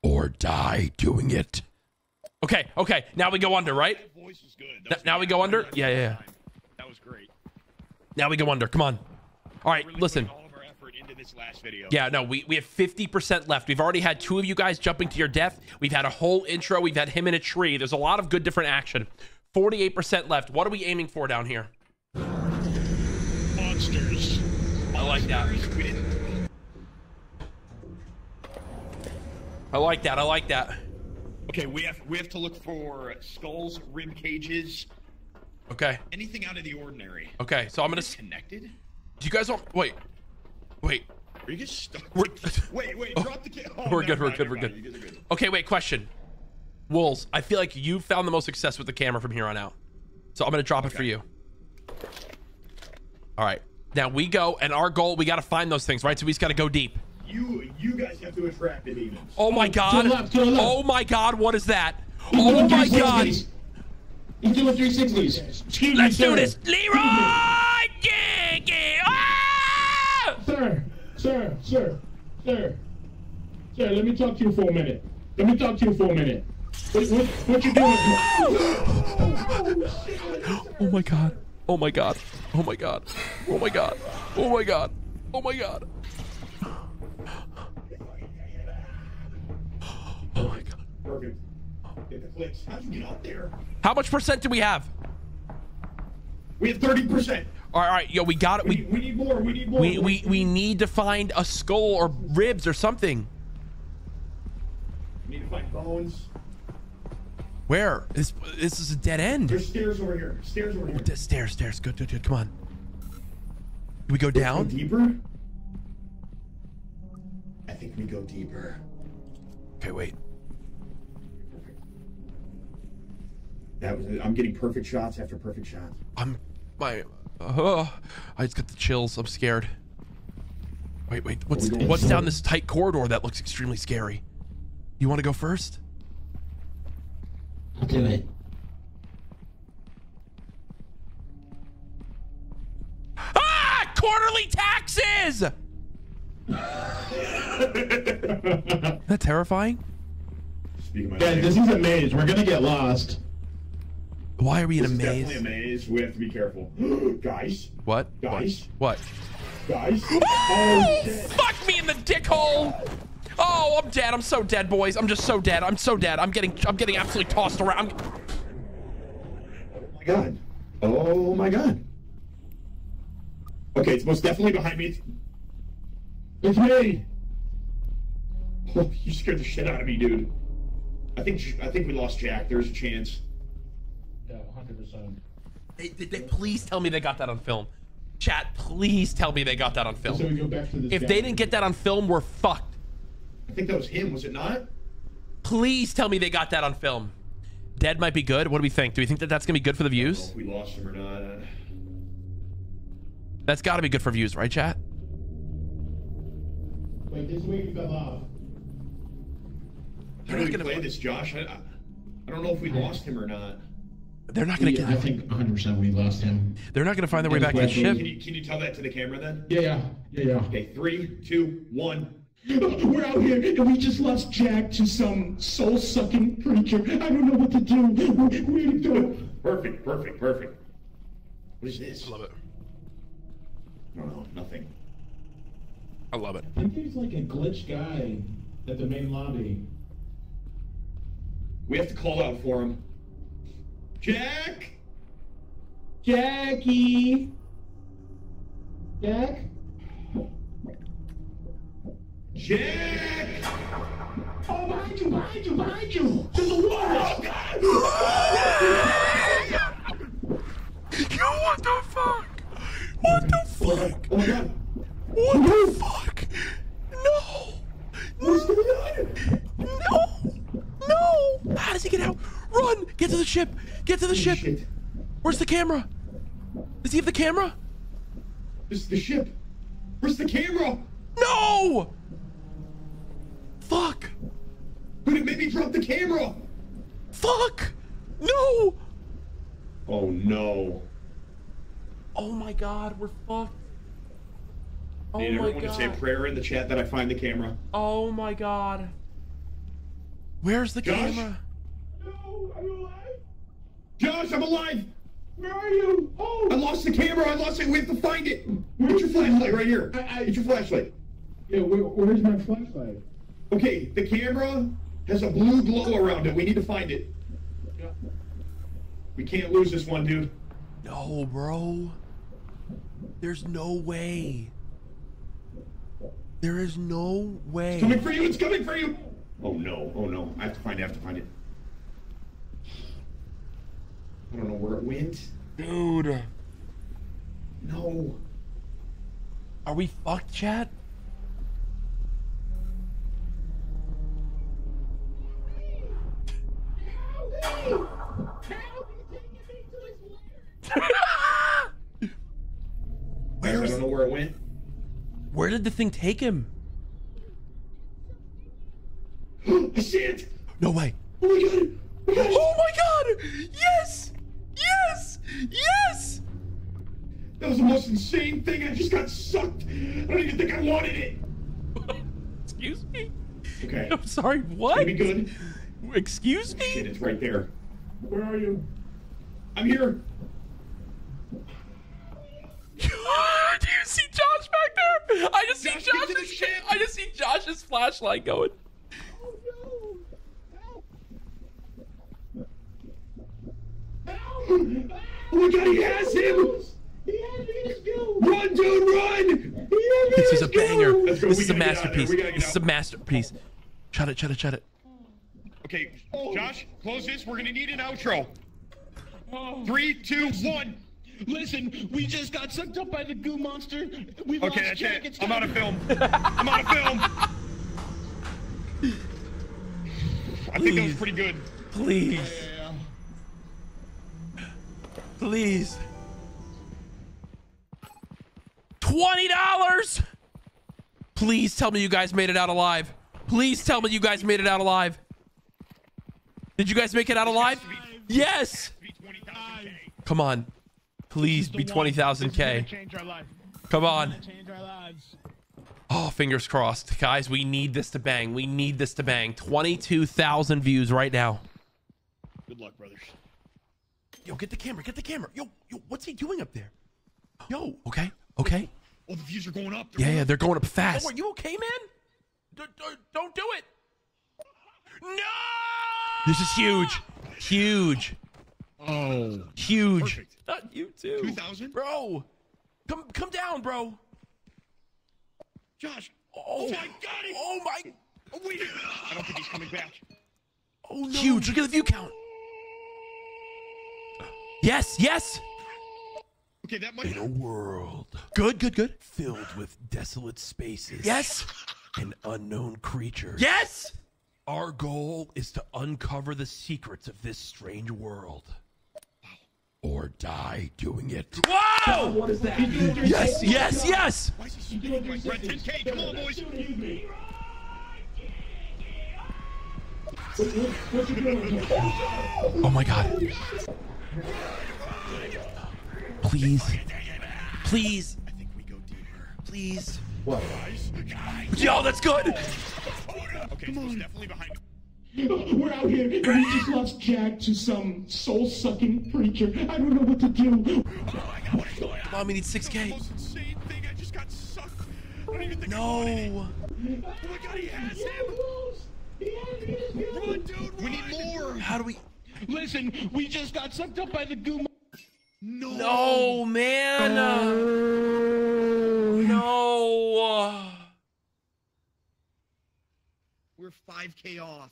Or die doing it. Okay, okay. Now we go under, right? That voice was good. That was now we go under? Yeah, yeah, yeah. That was great. Now we go under. Come on. All right, really listen. All of our effort into this last video. Yeah, no, we, we have fifty percent left. We've already had two of you guys jumping to your death. We've had a whole intro. We've had him in a tree. There's a lot of good different action. forty-eight percent left. What are we aiming for down here? Monsters. I like that. We didn't I like that. I like that. Okay, we have we have to look for skulls, rib cages. Okay. Anything out of the ordinary. Okay, so I'm gonna. Connected? Do you guys want? Wait, wait. Are you just stuck? Wait, wait. Oh. Drop the. Oh, we're, good, we're good. We're good. We're good. Okay, wait. Question. Wolves, I feel like you found the most success with the camera from here on out. So I'm going to drop okay. it for you. All right. Now we go, and our goal, we got to find those things, right? So we just got to go deep. You you guys have to attract it even. Oh, my God. To the left, to the left. Oh, my God. What is that? Oh, my God. He's doing three sixties. Let's do this. Leroy! Yeah, yeah. Ah! Sir, sir, sir, sir. Sir, let me talk to you for a minute. Let me talk to you for a minute. What, what, what you doing? Oh, my God. Oh, my God. Oh, my God. Oh, my God. Oh, my God. Oh, my God. Oh, my God. Perfect. How'd you get out there? How much percent do we have? We have thirty percent. All right, all right, yo, we got it. We, we, we need more. We need more. We, we, we need to find a skull or ribs or something. We need to find bones. Where? This, this is a dead end. There's stairs over here. Stairs over here. Oh, stairs, stairs. Good, good, good. Come on. Do we go Let's down? Go deeper? I think we go deeper. Okay, wait. That was, I'm getting perfect shots after perfect shots. I'm, my, oh, I just got the chills. I'm scared. Wait, wait, what's what's down this tight corridor that looks extremely scary? You want to go first? I'll do it. Ah, quarterly taxes! That's terrifying. Speaking of my name, this is a maze. We're gonna get lost. Why are we in a maze? Definitely a maze. We have to be careful. Guys. What? Guys. What? Guys. Oh, oh shit. Fuck me in the dick hole. Oh, I'm dead. I'm so dead, boys. I'm just so dead. I'm so dead. I'm getting I'm getting absolutely tossed around. I'm... Oh my God. Oh my God. Okay, it's most definitely behind me. It's me. Oh, you scared the shit out of me, dude. I think I think we lost Jack. There's a chance. Yeah, one hundred percent. They, they, they, please tell me they got that on film. Chat, please tell me they got that on film. So we go back to this if they didn't get that on film, we're fucked. I think that was him, was it not? Please tell me they got that on film. Dead might be good. What do we think? Do we think that that's going to be good for the views? I don't know if we lost him or not. That's got to be good for views, right, chat? Wait, this way you fell off. How do we play this, Josh? I, I, I don't know if we lost him or not. They're not going to get... I think one hundred percent we lost him. They're not going to find their way back to the ship. Can you, can you tell that to the camera then? Yeah, yeah, yeah, yeah. Okay, three, two, one. We're out here, and we just lost Jack to some soul-sucking creature. I don't know what to do. We're, we're doing... Perfect, perfect, perfect. What is this? I love it. I don't know, nothing. I love it. I think there's like a glitch guy at the main lobby. We have to call out for him. Jack! Jackie! Jack? Jack! Oh, behind you, behind you, behind you! There's a wall! Oh, God! Yo, what the fuck? What the fuck? Oh, my God. What the fuck? No! What's going on? No! No! How does he get out? Run! Get to the ship! Get to the ship! Shit. Where's the camera? Does he have the camera? This is the ship. Where's the camera? No! Fuck! But it made me drop the camera! Fuck! No! Oh no. Oh my God, we're fucked. Oh Need my everyone God. to say a prayer in the chat that I find the camera. Oh my God. Where's the Gosh. camera? I'm alive. Josh, I'm alive. Where are you? Oh, I lost the camera. I lost it. We have to find it. Where's your flashlight? Right here. I, I, Get your flashlight. Yeah, where, where's my flashlight? Okay, the camera has a blue glow around it. We need to find it. Yeah. We can't lose this one, dude. No, bro. There's no way. There is no way. It's coming for you. It's coming for you. Oh no. Oh no. I have to find it. I have to find it. I don't know where it went. Dude. No. Are we fucked, chat? Where I don't know where it went. Where did the thing take him? Shit! No way! Oh my god! Oh my god! Oh my god. Yes! Yes! Yes! That was the most insane thing. I just got sucked. I don't even think I wanted it. Excuse me? Okay. I'm sorry, what? It's gonna be good. Excuse me? Shit, it's right there. Where are you? I'm here. Do you see Josh back there? I just Josh, see Josh's shit. I just see Josh's flashlight going. Oh no! Help! Help! Oh my god, he has him! He has his gun! Run, dude, run! He has this is a banger. This we is a masterpiece. This is a masterpiece. Shut it! Shut it! Shut it! Okay, Josh, close this. We're gonna need an outro. Oh. Three, two, one. Listen, we just got sucked up by the goo monster. We okay, lost Jack. It. I'm out of film. I'm out of film. I Please. think that was pretty good. Please. Yeah, yeah, yeah. Please. twenty dollars. Please tell me you guys made it out alive. Please tell me you guys made it out alive. Did you guys make it out alive? Yes. Come on. Please be twenty thousand K. Come on. Oh, fingers crossed. Guys, we need this to bang. We need this to bang. twenty-two thousand views right now. Good luck, brothers. Yo, get the camera. Get the camera. Yo, yo, what's he doing up there? Yo, okay, okay. Oh, the views are going up. They're yeah, going yeah, up. They're going up fast. Oh, are you okay, man? Don't, don't do it. No! This is huge. Huge. Oh, huge. Perfect. Not you too. two thousand? Bro. Come come down, bro. Josh. Oh, oh my god. He... Oh my. Oh, wait. I don't think he's coming back. Oh no. Huge. Look at the view count. Yes, yes. Okay, that might In a world. Good, good, good. Filled with desolate spaces. Yes. And unknown creatures. Yes. Our goal is to uncover the secrets of this strange world. Or die doing it. Whoa! What is that? Yes, yes, yes! Why is he doing this? We're at ten K, come on, boys! Oh my god. Please. Please. I think we go deeper. Please. What? Yo, that's good! Okay, come on. Definitely behind him. We're out here, and we just lost Jack to some soul-sucking creature. I don't know what to do. Oh my god, what is going on? Mom, we need six K. The most insane thing. I just got sucked. I don't even think no. I wanted it. Oh my god, he has him. He has him. Run, dude, we need more. How do we? Listen, we just got sucked up by the goo. No. No, man. Uh... No. We're five K off.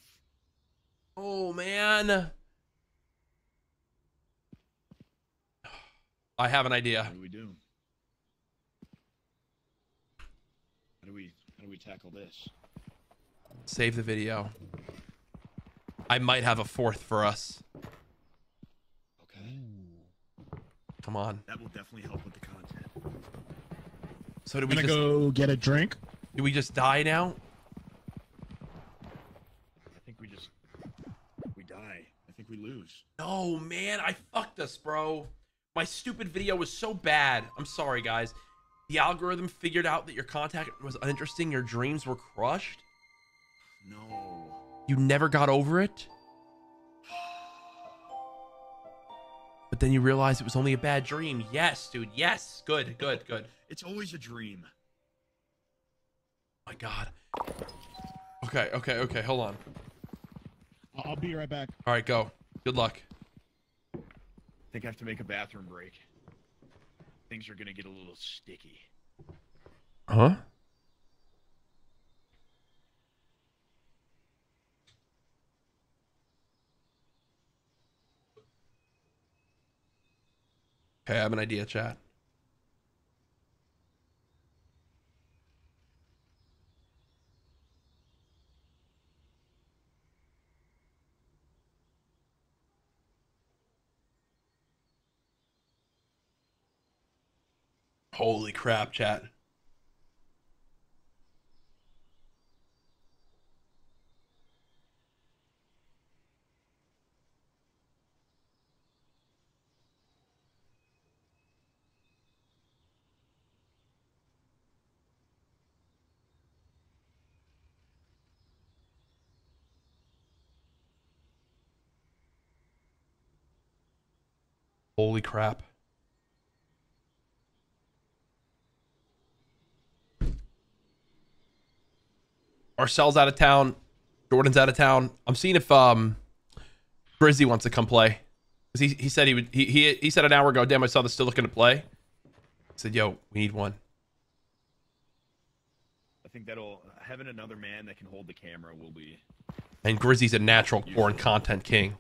Oh, man. I have an idea. What do we do? How do we, how do we tackle this? Save the video. I might have a fourth for us. Okay. Come on. That will definitely help with the content. So do we just... go get a drink? Do we just die now? We lose. No, man, I fucked us, bro. My stupid video was so bad. I'm sorry, guys. The algorithm figured out that your content was uninteresting. Your dreams were crushed. No. You never got over it. But then you realized it was only a bad dream. Yes, dude. Yes. Good, good, good. It's always a dream. My god. Okay, okay, okay. Hold on. I'll be right back. All right, go. Good luck. I think I have to make a bathroom break. Things are going to get a little sticky. Huh? Okay, I have an idea, chat. Holy crap, chat. Holy crap. Marcel's out of town. Jordan's out of town. I'm seeing if um, Grizzy wants to come play. Cause he he said he would. He he he said an hour ago. Damn, I saw this still looking to play. I said, yo, we need one. I think that'll having another man that can hold the camera will be. And Grizzy's a natural porn content king.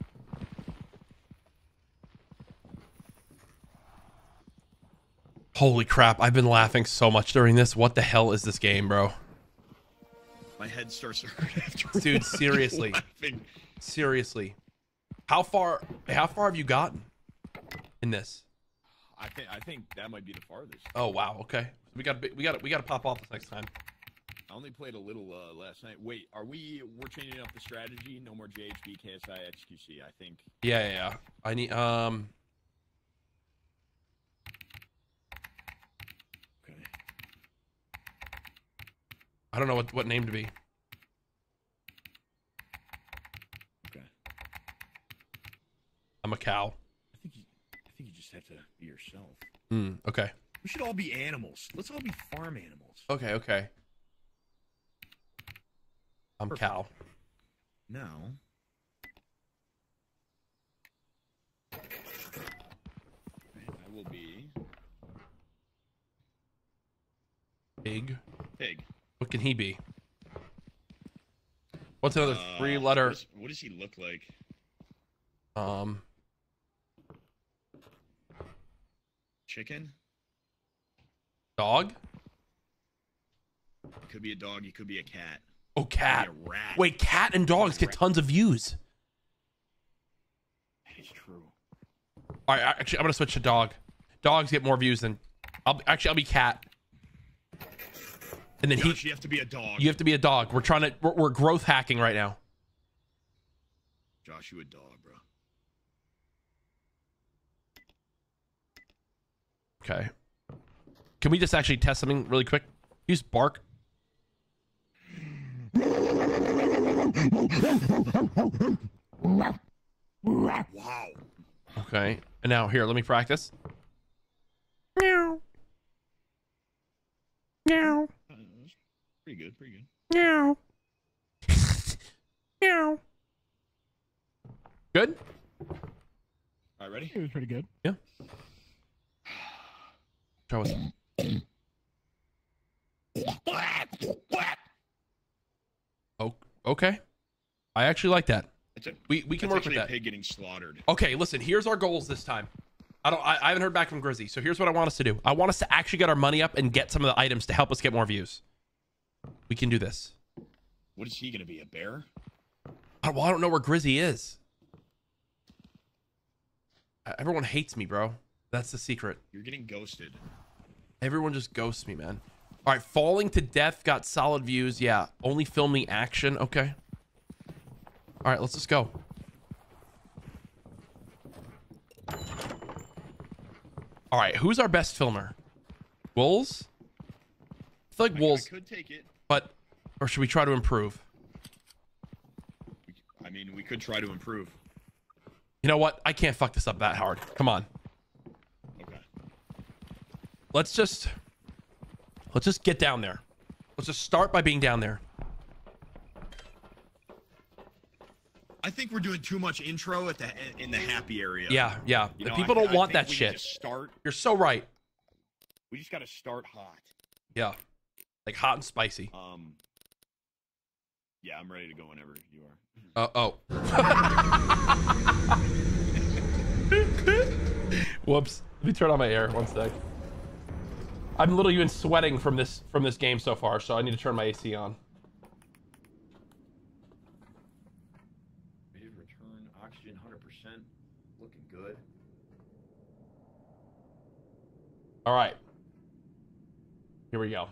Holy crap! I've been laughing so much during this. What the hell is this game, bro? My head starts to hurt after. Dude, seriously. Laughing. Seriously. How far how far have you gotten in this? I think I think that might be the farthest. Oh wow, okay. We got we got we got to pop off this next time. I only played a little uh, last night. Wait, are we we're changing up the strategy? No more J H B, K S I, X Q C, I think. Yeah, yeah, yeah. I need um I don't know what, what name to be. Okay. I'm a cow. I think you, I think you just have to be yourself. Hmm. Okay. We should all be animals. Let's all be farm animals. Okay. Okay. I'm Perfect. Cow. No. I will be pig. Pig. What can he be? What's another uh, three letter? What, is, what does he look like? Um. Chicken? Dog? It could be a dog. He could be a cat. Oh, cat. A rat. Wait, cat and dogs get tons of views. That is true. All right. Actually, I'm going to switch to dog. Dogs get more views than... I'll, actually, I'll be cat. And then Josh, he, you have to be a dog. You have to be a dog. We're trying to, we're, we're growth hacking right now. Josh, you a dog, bro. Okay. Can we just actually test something really quick? Use bark. Wow. Okay. And now here, let me practice. Meow. Meow. Pretty good, pretty good. Meow. Meow. Good? All right, ready? It was pretty good. Yeah. Try with that. Oh, okay. I actually like that. That's a, we we can that's work with that. A pig getting slaughtered. Okay, listen, here's our goals this time. I don't I, I haven't heard back from Grizzy, so here's what I want us to do. I want us to actually get our money up and get some of the items to help us get more views. We can do this. What is he going to be, a bear? I, well, I don't know where Grizzy is. Everyone hates me, bro. That's the secret. You're getting ghosted. Everyone just ghosts me, man. All right, falling to death got solid views. Yeah, only filming action. Okay. All right, let's just go. All right, who's our best filmer? Wolves? I feel like I, Wolves. I could take it. But, or should we try to improve? I mean, we could try to improve. You know what? I can't fuck this up that hard. Come on. Okay. Let's just, let's just get down there. Let's just start by being down there. I think we're doing too much intro at the in the happy area. Yeah, yeah. You the know, people I, don't I want that shit. Start, You're so right. We just got to start hot. Yeah. Like hot and spicy. Um. Yeah, I'm ready to go whenever you are. Uh oh. Whoops. Let me turn on my air. One sec. I'm literally even sweating from this from this game so far, so I need to turn my A C on. Mid return oxygen one hundred percent, looking good. All right. Here we go.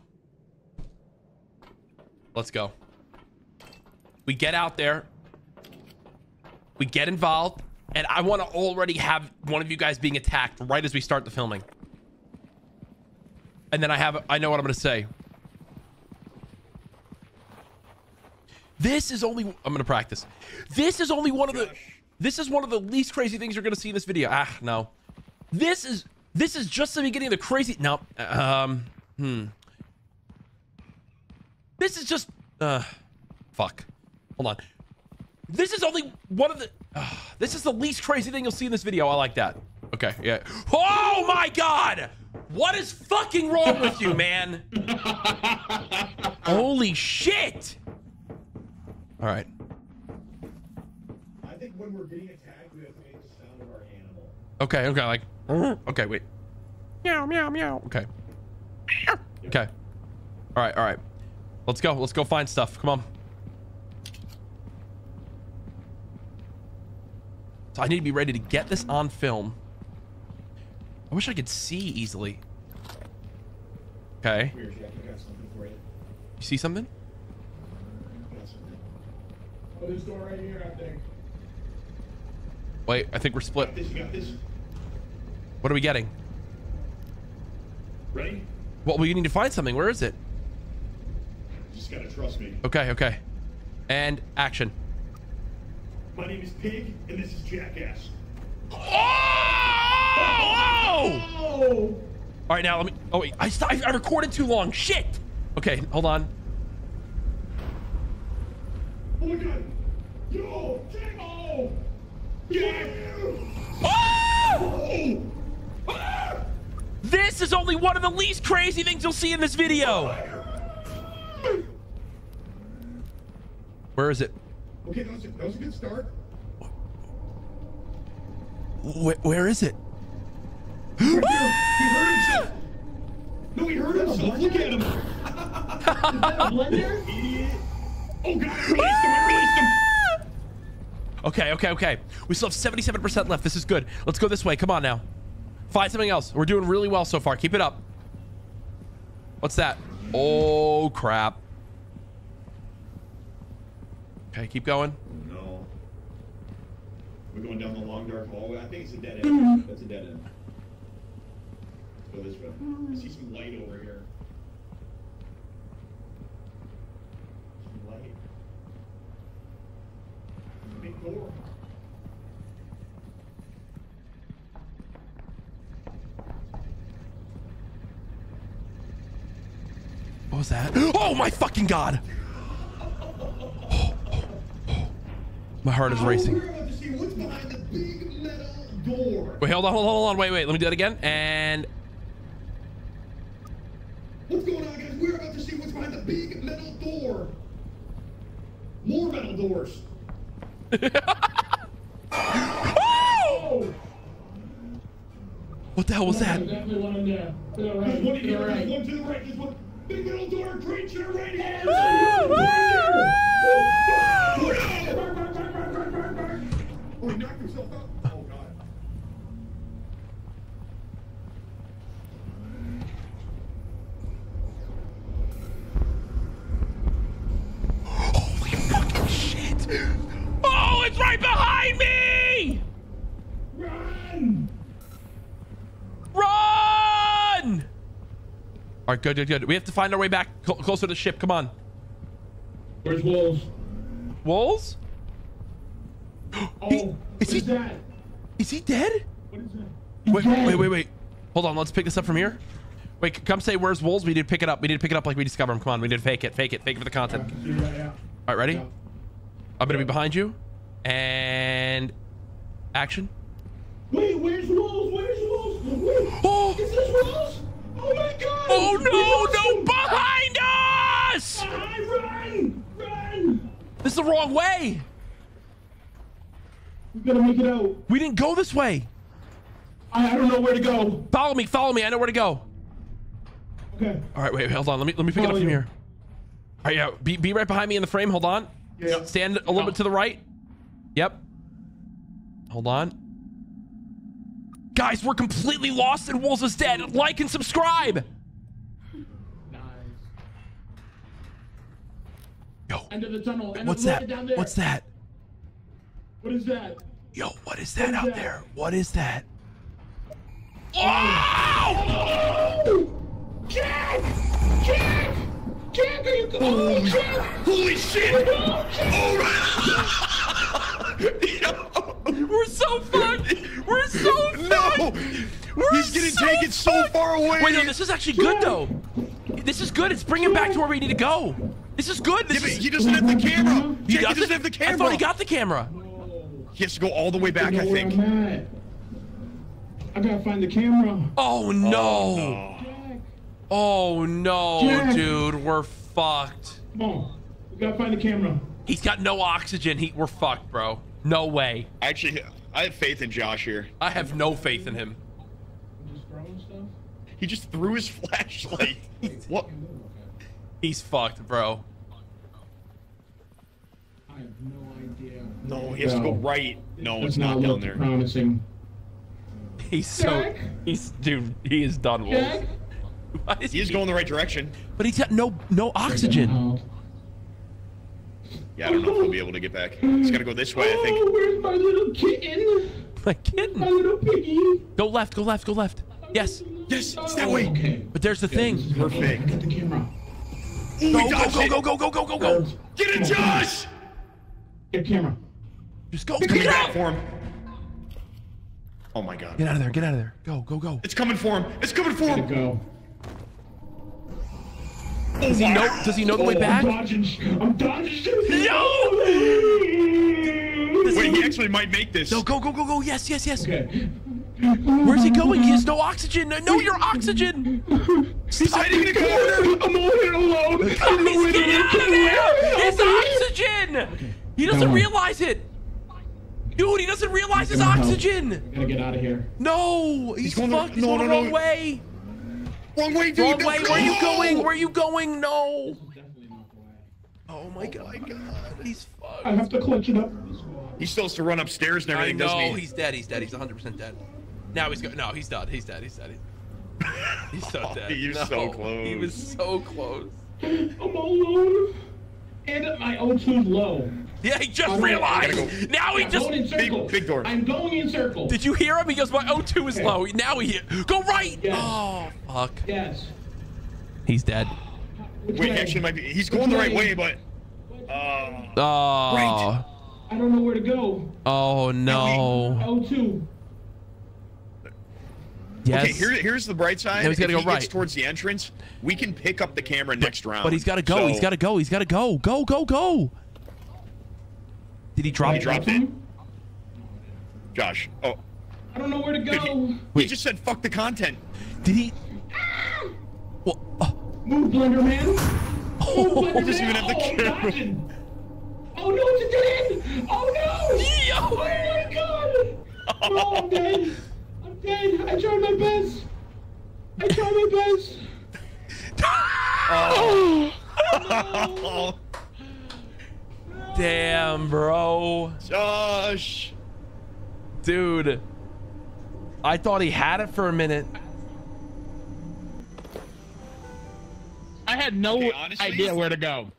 Let's go. We get out there. We get involved. And I want to already have one of you guys being attacked right as we start the filming. And then I have, I know what I'm going to say. This is only, I'm going to practice. This is only one of the, this is one of the least crazy things you're going to see in this video. Ah, no. This is, this is just the beginning of the crazy, no. Um, hmm. This is just, uh, fuck. Hold on. This is only one of the, uh, this is the least crazy thing you'll see in this video. I like that. Okay, yeah. Oh my God! What is fucking wrong with you, man? Holy shit! All right. I think when we're getting attacked, we have to make the sound of our animal. Okay, okay, like, okay, wait. Meow, meow, meow. Okay. Okay. All right, all right. Let's go. Let's go find stuff. Come on. So I need to be ready to get this on film. I wish I could see easily. Okay. Weird, Jack, I got something for you. You see something? I got something. Oh, there's a door right here, I think. Wait, I think we're split. You got this, you got this. What are we getting? Ready? Well, we need to find something. Where is it? You just gotta trust me. Okay, okay. And action. My name is Pig, and this is Jackass. Oh! Oh! Oh! All right, now let me. Oh wait, I I recorded too long. Shit. Okay, hold on. Oh my God! Yo! Jack! Oh! Jack! Oh! Oh! This is only one of the least crazy things you'll see in this video. Oh, where is it? Okay, that was a, that was a good start. Where, where is it? Right there. He heard himself. No, he heard himself. Look at him. Is that a blender? Idiot. Oh, God. I released him. I released him. Okay, okay, okay. We still have seventy-seven percent left. This is good. Let's go this way. Come on now. Find something else. We're doing really well so far. Keep it up. What's that? Oh, crap. Okay, keep going. No. We're going down the long, dark hallway. I think it's a dead end. Mm-hmm. That's a dead end. Let's go this way. I see some light over here. Some light. There's a big door. What was that? Oh my fucking God! My heart is racing. Wait, hold on, hold on, hold on. Wait, wait. Let me do that again. And what's going on, guys? We're about to see what's behind the big metal door. More metal doors. Oh! What the hell was that? There's definitely one in there. To the right. There's one in here. There's one to the right. There's one big metal door creature right here. Right here. Oh, he knocked himself out. Oh, God. Holy fucking shit. Oh, it's right behind me. Run. Run. All right, good, good, good. We have to find our way back cl- closer to the ship. Come on. Where's Wolves? Wolves? Oh, he, is he? Is that? Is he dead? What is that? Wait, dead. wait, wait, wait. Hold on. Let's pick this up from here. Wait, come say where's Wolves. We need to pick it up. We need to pick it up like we discover him. Come on, we need to fake it, fake it, fake it for the content. Yeah, yeah, yeah. All right, ready? Yeah. I'm gonna yeah. be behind you. And action. Wait, where's Wolves? Where's Wolves? Wait, oh. Is this Wolves? Oh my God! Oh no! No, him. Behind us! Behind, run, run! This is the wrong way. We gotta make it out. We didn't go this way. I, I don't know where to go. Follow me, follow me. I know where to go. Okay. All right, wait, hold on. Let me let me pick follow it up from you. Here. All right, yeah. Be be right behind me in the frame. Hold on. Yeah. Stand a little oh. bit to the right. Yep. Hold on. Guys, we're completely lost and Wolves is dead. Like and subscribe. Nah, End of the tunnel. End What's of the that? Down there. What's that? What is that? Yo, what is that what is out that? there? What is that? Oh! Oh! Jack! Jack! Jack, are you coming? Oh, Jack! Holy shit! Oh, oh my! Yo. We're so fucked! We're so fucked! No! We're He's getting so taken fucked. so far away! Wait, no, this is actually good, though. This is good. It's bringing him back to where we need to go. This is good. This yeah, is... He doesn't have the camera. He, he doesn't, doesn't have the camera. I thought he got the camera. He has to go all the way back, I, I think. I gotta find the camera. Oh, no. Oh, no, Jack. Oh, no Jack. Dude. We're fucked. Come on. We gotta find the camera. He's got no oxygen. He, we're fucked, bro. No way. Actually, I have faith in Josh here. I have no faith in him. He just threw his flashlight. What? He's fucked, bro. I have no idea. No, he has no. to go right. No, this it's not, not down there. Promising. He's so. Jack? He's dude. He is done with. He, he is going the right direction, but he's got no no oxygen. Yeah, I don't know if he'll be able to get back. He's gotta go this way, I think. Oh, where's my little kitten? My kitten. My little piggy. Go left. Go left. Go left. Yes. Yes, it's that way. Okay. But there's the okay, thing. Perfect. Get the camera. Ooh, go, go, go, go, go, go, go, go, go. Get it, Josh. Get the camera. Just go. Get, get out for him. Oh my God. Get out of there. Get out of there. Go, go, go. It's coming for him. It's coming for him. Go. Does he know? Does he know oh, the way back? I'm dodging. I'm dodging. No. Does Wait, he... he actually might make this. No, go, go, go, go. Yes, yes, yes. Okay. Where's he going? He has no oxygen. No, your oxygen. He's hiding in a corner. I'm all here alone. He's getting out of there. His oxygen. Okay. He doesn't realize it. Dude, he doesn't realize his oxygen. Help. We're gonna get out of here. No, he's, he's going fucked. The, no, he's going no, no, the wrong no. way. Wrong way, dude. Wrong way. Where are you going? Where are you going? No. Oh my God. Oh my God. He's fucked. I have to clutch it up. He still has to run upstairs and everything, doesn't he? No, he's dead. He's dead. He's one hundred percent dead. Now he's going. No, he's dead. He's dead. He's dead. He's so dead. He was so close. He was so close. I'm all alone. And my O two's low. Yeah, he just realized. Now he just. Big, big door. I'm going in circle. Did you hear him? He goes, my O two is low. Now he. Go right. Oh, fuck. Yes. He's dead. Wait, actually, might be. He's going the right way, but. Uh, oh. Right. I don't know where to go. Oh, no. O two. Yes. Okay, here, here's the bright side. Now he's got to go he right. Gets towards the entrance. We can pick up the camera next but, round. But he's got to go. So. He's got to go. He's got to go. Go, go, go. Did he drop he dropped it? Josh. Oh. I don't know where to go. He, he just said, fuck the content. Did he? Ah! Well, uh. Move, Blender Man. Oh, Move, Blender he doesn't man. even have the oh, camera. Imagine. Oh, no, it's a dead end. Oh, no. Yo. Oh, my God. Oh, I'm dead. I'm dead. I tried my best. I tried my best. Oh. Oh, no. No. Damn, bro. Josh. Dude. I thought he had it for a minute. I had no okay, honestly, idea where to go.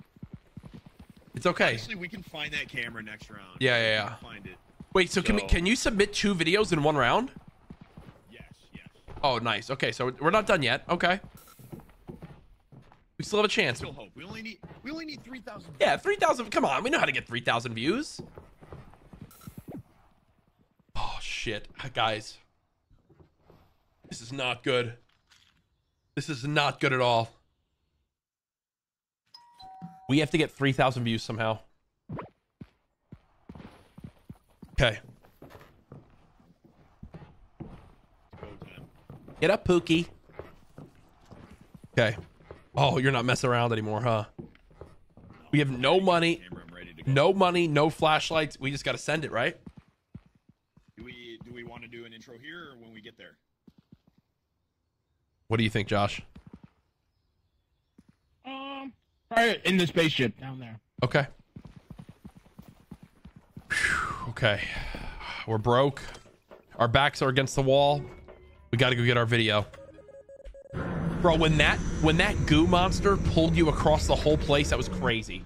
It's okay. Honestly, we can find that camera next round. Yeah, yeah, yeah. Find it. Wait, so, so can we, can you submit two videos in one round? Yes, yes. Oh, nice. Okay, so we're not done yet. Okay. We still have a chance. Still hope. We only need we only need three thousand. Yeah, three thousand. Come on, we know how to get three thousand views. Oh shit, guys. This is not good. This is not good at all. We have to get three thousand views somehow. Okay. Get up, Pookie. Okay. Oh, you're not messing around anymore, huh? We have no money. No money, no flashlights. We just got to send it, right? Do we, do we want to do an intro here or when we get there? What do you think, Josh? Um... Right in the spaceship down there. Okay. Whew, okay. We're broke. Our backs are against the wall. We got to go get our video. Bro, when that when that goo monster pulled you across the whole place, that was crazy.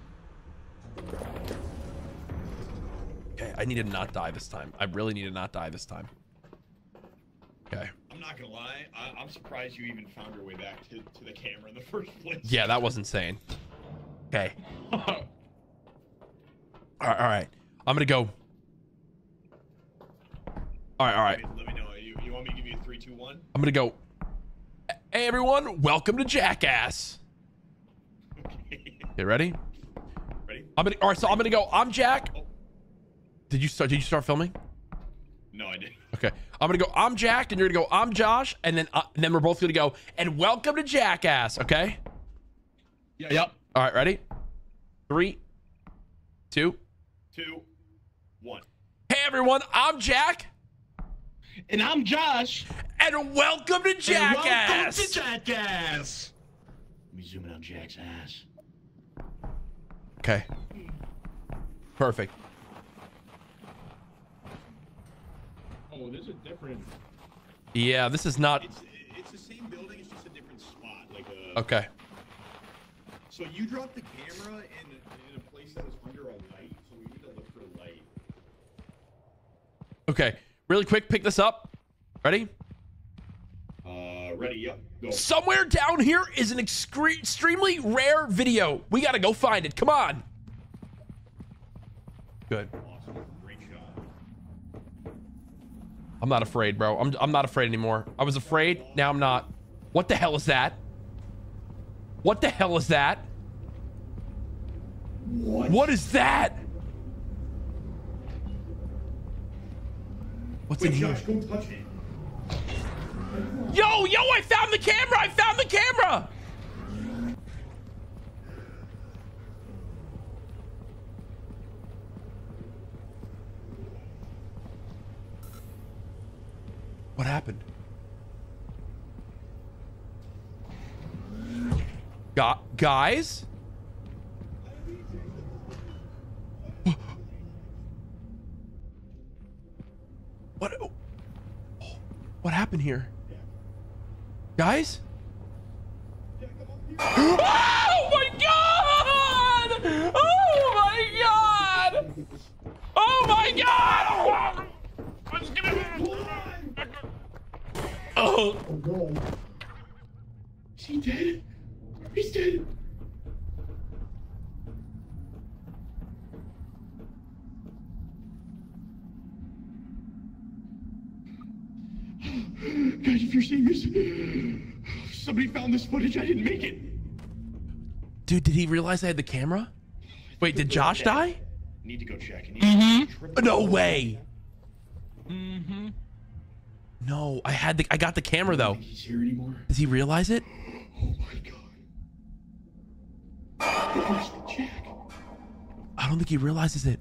Okay, I need to not die this time. I really need to not die this time. Okay. I'm not gonna lie. I, I'm surprised you even found your way back to, to the camera in the first place. Yeah, that was insane. Okay. all, right, all right. I'm gonna go. All right. All right. Let me, let me know. You, you want me to give you a three, two, one? I'm gonna go. Hey everyone, welcome to Jackass. Okay. Okay, ready? Ready? I'm gonna. All right. So I'm gonna go. I'm Jack. Oh. Did you start? Did you start filming? No, I didn't. Okay, I'm gonna go. I'm Jack, and you're gonna go. I'm Josh, and then uh, and then we're both gonna go. And welcome to Jackass. Okay. Yeah. Yep. All right. Ready? Three, two, two, one. Hey everyone, I'm Jack, and I'm Josh, and welcome to Jackass. Welcome to Jackass. Let me zoom in on Jack's ass. Okay. Perfect. Oh, this is different. Yeah, this is not. It's, it's the same building. It's just a different spot. Like a... Okay. So you dropped the camera in, in a place that was under a light, so we need to look for a light. Okay, really quick, pick this up. Ready? Uh, ready. Yep. Go. Somewhere down here is an extremely rare video. We gotta go find it. Come on. Good. I'm not afraid, bro. I'm, I'm not afraid anymore. I was afraid. Now I'm not. What the hell is that? What the hell is that? What, what is that? What's Wait, in Josh, here? Go touch it. Yo, yo, I found the camera. I found the camera. What happened? Got guys? What? Oh, what happened here? Guys? Oh my god! Oh my god! Oh my god! Let's get him! Oh. Oh no. Is he dead? He's dead. Guys, if you're seeing this, somebody found this footage. I didn't make it. Dude, did he realize I had the camera? Wait, did Josh die? Need to go check. Mm-hmm. No way. Mm-hmm. No, I had the, I got the camera though. I don't think he's here anymore. Does he realize it? Oh my god. Jack. I don't think he realizes it.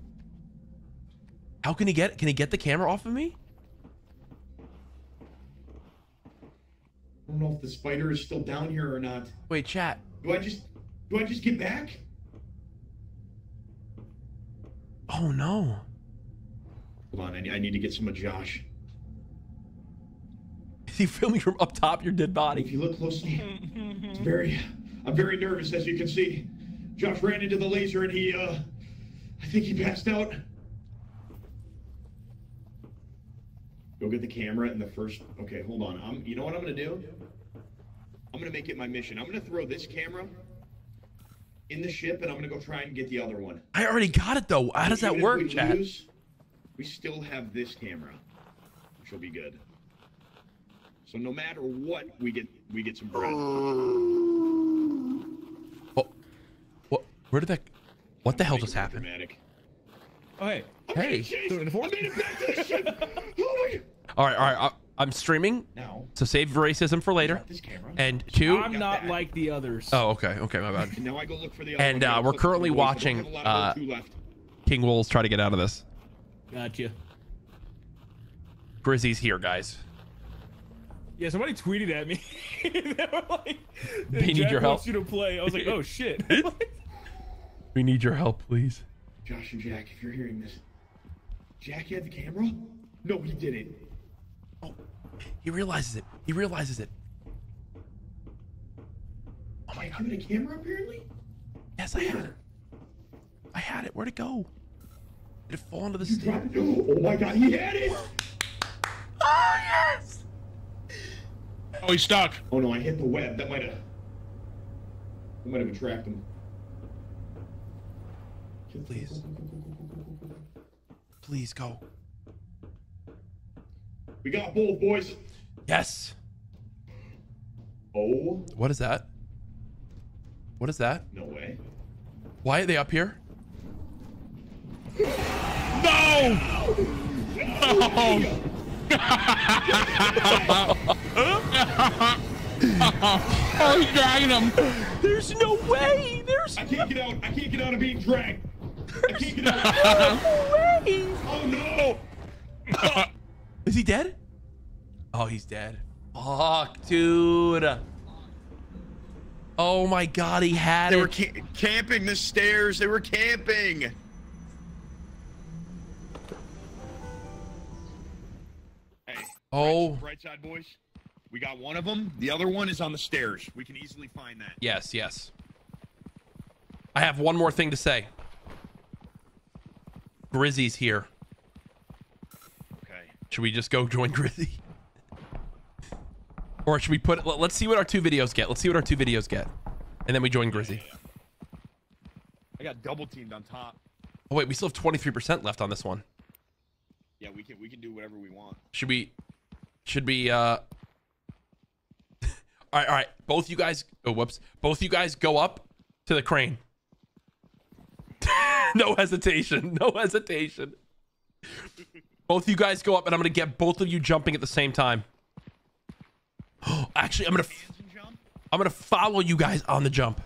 How can he get, can he get the camera off of me? I don't know if the spider is still down here or not. Wait, chat. Do I just, do I just get back? Oh no. Hold on, I need, I need to get some of Josh. He filming from up top your dead body. If you look closely, it's very, I'm very nervous, as you can see. Josh ran into the laser and he, uh, I think he passed out. Go get the camera and the first, okay, hold on. I'm, you know what I'm gonna do? I'm gonna make it my mission. I'm gonna throw this camera in the ship and I'm gonna go try and get the other one. I already got it though. How does that work, Chad? We still have this camera, which will be good. So no matter what, we get we get some bread. Oh, what? Where did that? What the hell just happened? Dramatic. Oh hey, hey! hey. Doing I made it back to the ship. Oh my God. All right, all right. I, I'm streaming now, so save racism for later. This camera. And two. I'm not that. like the others. Oh, okay, okay, my bad. Now I go look for the other and uh, we're currently watching uh, King Wolves try to get out of this. Gotcha. Grizzy's here, guys. Yeah, somebody tweeted at me. They were like, they need Jack your help. Wants you to play. I was like, oh shit. We need your help, please. Josh and Jack, if you're hearing this, Jack had the camera? No, he didn't. Oh, he realizes it. He realizes it. Oh my god. You had a camera apparently? Yes, I had it. I had it. Where'd it go? Did it fall into the stage? Oh my god, he had it! Oh, yes! Oh, he's stuck. Oh no, I hit the web. That might have... That might have attracted him. Please. Please, go. We got both, boys. Yes. Oh. What is that? What is that? No way. Why are they up here? No! No! Oh, he's dragging him. There's no way. There's. I can't get out. I can't get out of being dragged. I can't get out. No way. Oh no! Is he dead? Oh, he's dead. Fuck, dude. Oh my god, he had it. They were ca camping the stairs. They were camping. Oh, right side, boys. We got one of them. The other one is on the stairs. We can easily find that. Yes, yes. I have one more thing to say. Grizzy's here. Okay. Should we just go join Grizzy? Or should we put? Let's see what our two videos get. Let's see what our two videos get, and then we join Grizzy. Yeah, yeah, yeah. I got double teamed on top. Oh wait, we still have twenty-three percent left on this one. Yeah, we can we can do whatever we want. Should we? Should we, uh, all right, all right, both you guys, oh, whoops. Both you guys go up to the crane. No hesitation, no hesitation. Both you guys go up and I'm gonna get both of you jumping at the same time. Actually, I'm gonna, I'm gonna follow you guys on the jump.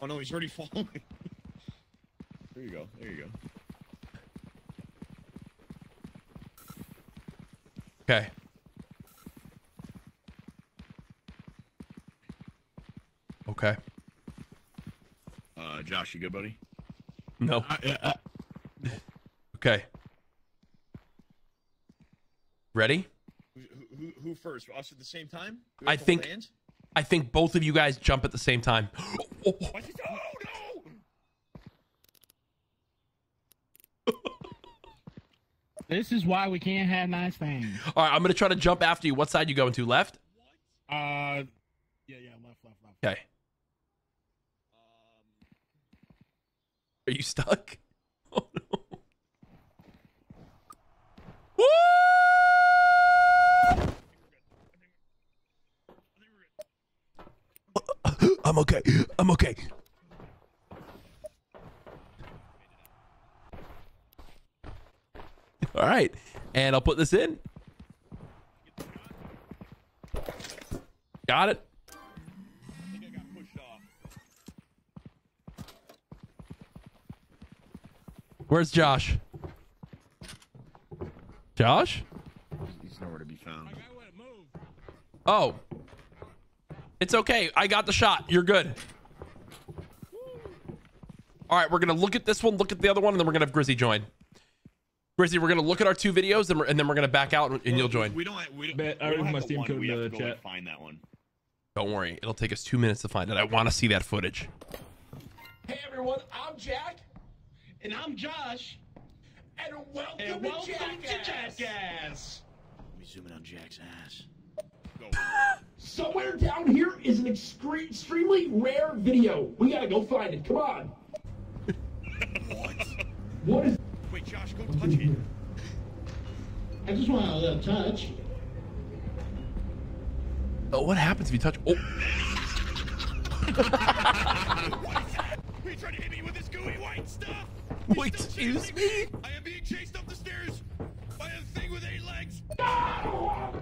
Oh no, he's already falling. There you go, there you go. Okay. Okay. Uh, Josh, you good, buddy? No. Uh, uh, uh. Okay. Ready? Who, who, who first? Us at the same time? I think. I think both of you guys jump at the same time. Oh, oh. This is why we can't have nice things. All right, I'm gonna try to jump after you. What side you going to? Left? What? Uh, yeah, yeah, left, left, left. Okay. Um... Are you stuck? Oh no! Woo! I think we're good. I think we're good. I'm okay. I'm okay. All right, and I'll put this in. Got it. I think I got pushed off. Where's Josh? Josh? He's nowhere to be found. Oh, it's okay. I got the shot. You're good. All right, we're gonna look at this one, look at the other one, and then we're gonna have Grizzy join. Grizzy, we're gonna look at our two videos, and, we're, and then we're gonna back out, and, and you'll join. We don't. We don't. Bet, we don't have my Steam code in the chat. Find that one. Don't worry, it'll take us two minutes to find it. I want to see that footage. Hey everyone, I'm Jack, and I'm Josh, and welcome, and welcome to Jackass. To Jackass. Let me zoom in on Jack's ass. Go. Somewhere down here is an extreme, extremely rare video. We gotta go find it. Come on. What? What is? Wait, Josh, go touch it. I just want to uh, touch. Oh, what happens if you touch? Oh. What? He tried to hit me with this gooey white stuff. Wait, excuse me? me? I am being chased up the stairs by a thing with eight legs. No.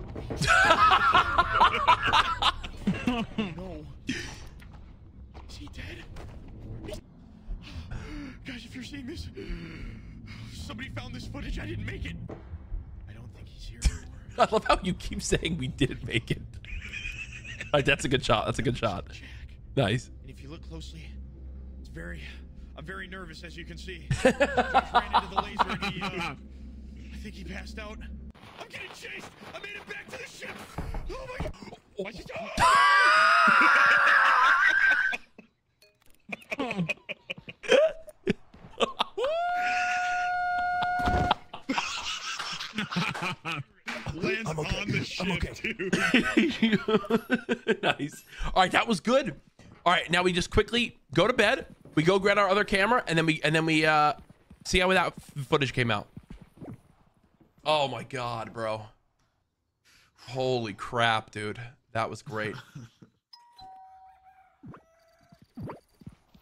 Is he dead? Guys, if you're seeing this... Somebody found this footage. I didn't make it. I don't think he's here anymore. I love how you keep saying we didn't make it. Right, that's a good shot. That's a good shot. Jack. Nice. And if you look closely, it's very. I'm very nervous, as you can see. Josh ran into the laser and he, uh, I think he passed out. I'm getting chased. I made it back to the ship. Oh my god. Oh, oh. Nice. All right, that was good. All right, now we just quickly go to bed. We go grab our other camera, and then we and then we uh, see how that footage came out. Oh my God, bro! Holy crap, dude! That was great.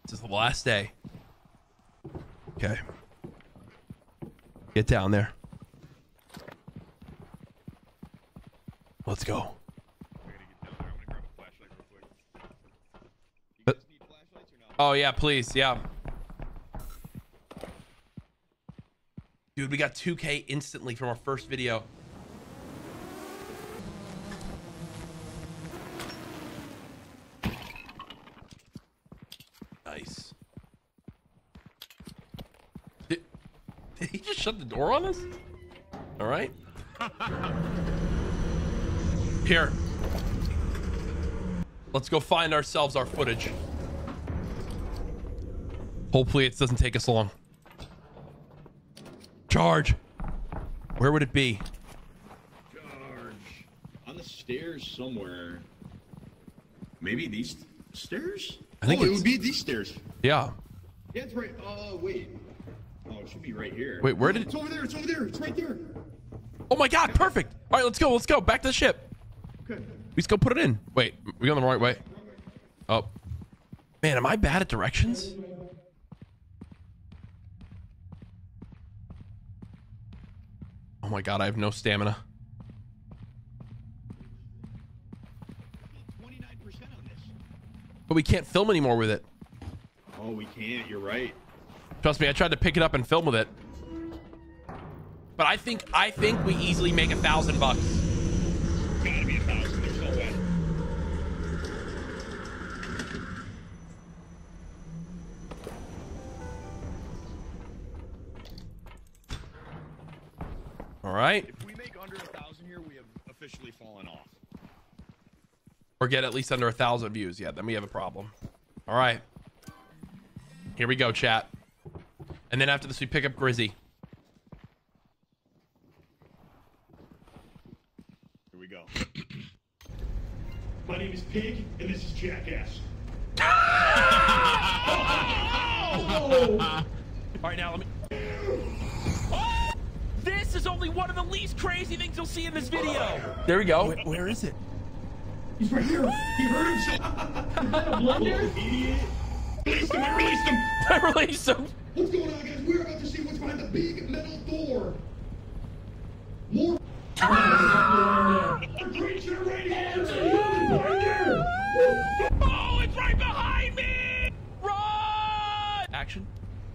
This is the last day. Okay. Get down there. Let's go. Oh yeah, please, yeah. Dude, we got two K instantly from our first video. Nice. Did, did he just shut the door on us? All right. Here. Let's go find ourselves our footage. Hopefully it doesn't take us long. Charge. Where would it be? Charge. On the stairs somewhere. Maybe these stairs? I think oh, it would be these stairs. Yeah. Yeah, it's right. Oh, uh, wait. Oh, it should be right here. Wait, where did it? It's over there. It's over there. It's right there. Oh my God. Perfect. All right, let's go. Let's go. Back to the ship. Okay. Let's go put it in. Wait, we going the right way. Oh. Man, am I bad at directions? Oh my God, I have no stamina. twenty-nine percent on this. But we can't film anymore with it. Oh, we can't. You're right. Trust me, I tried to pick it up and film with it. But I think I think we easily make a thousand bucks. Gotta be a thousand. There's no way. All right. If we make under a thousand here, we have officially fallen off. Or get at least under a thousand views. Yeah, then we have a problem. All right. Here we go, chat. And then after this, we pick up Grizzy. Here we go. My name is Pig, and this is Jackass. Oh! All right, now let me... This is only one of the least crazy things you'll see in this video. There we go. Wait, where is it? He's right here. He hurt himself. Wonder. Release him! I released him! I released him! What's going on, guys? We're about to see what's behind the big metal door. More. Ah! Oh, it's right behind me! Run! Action.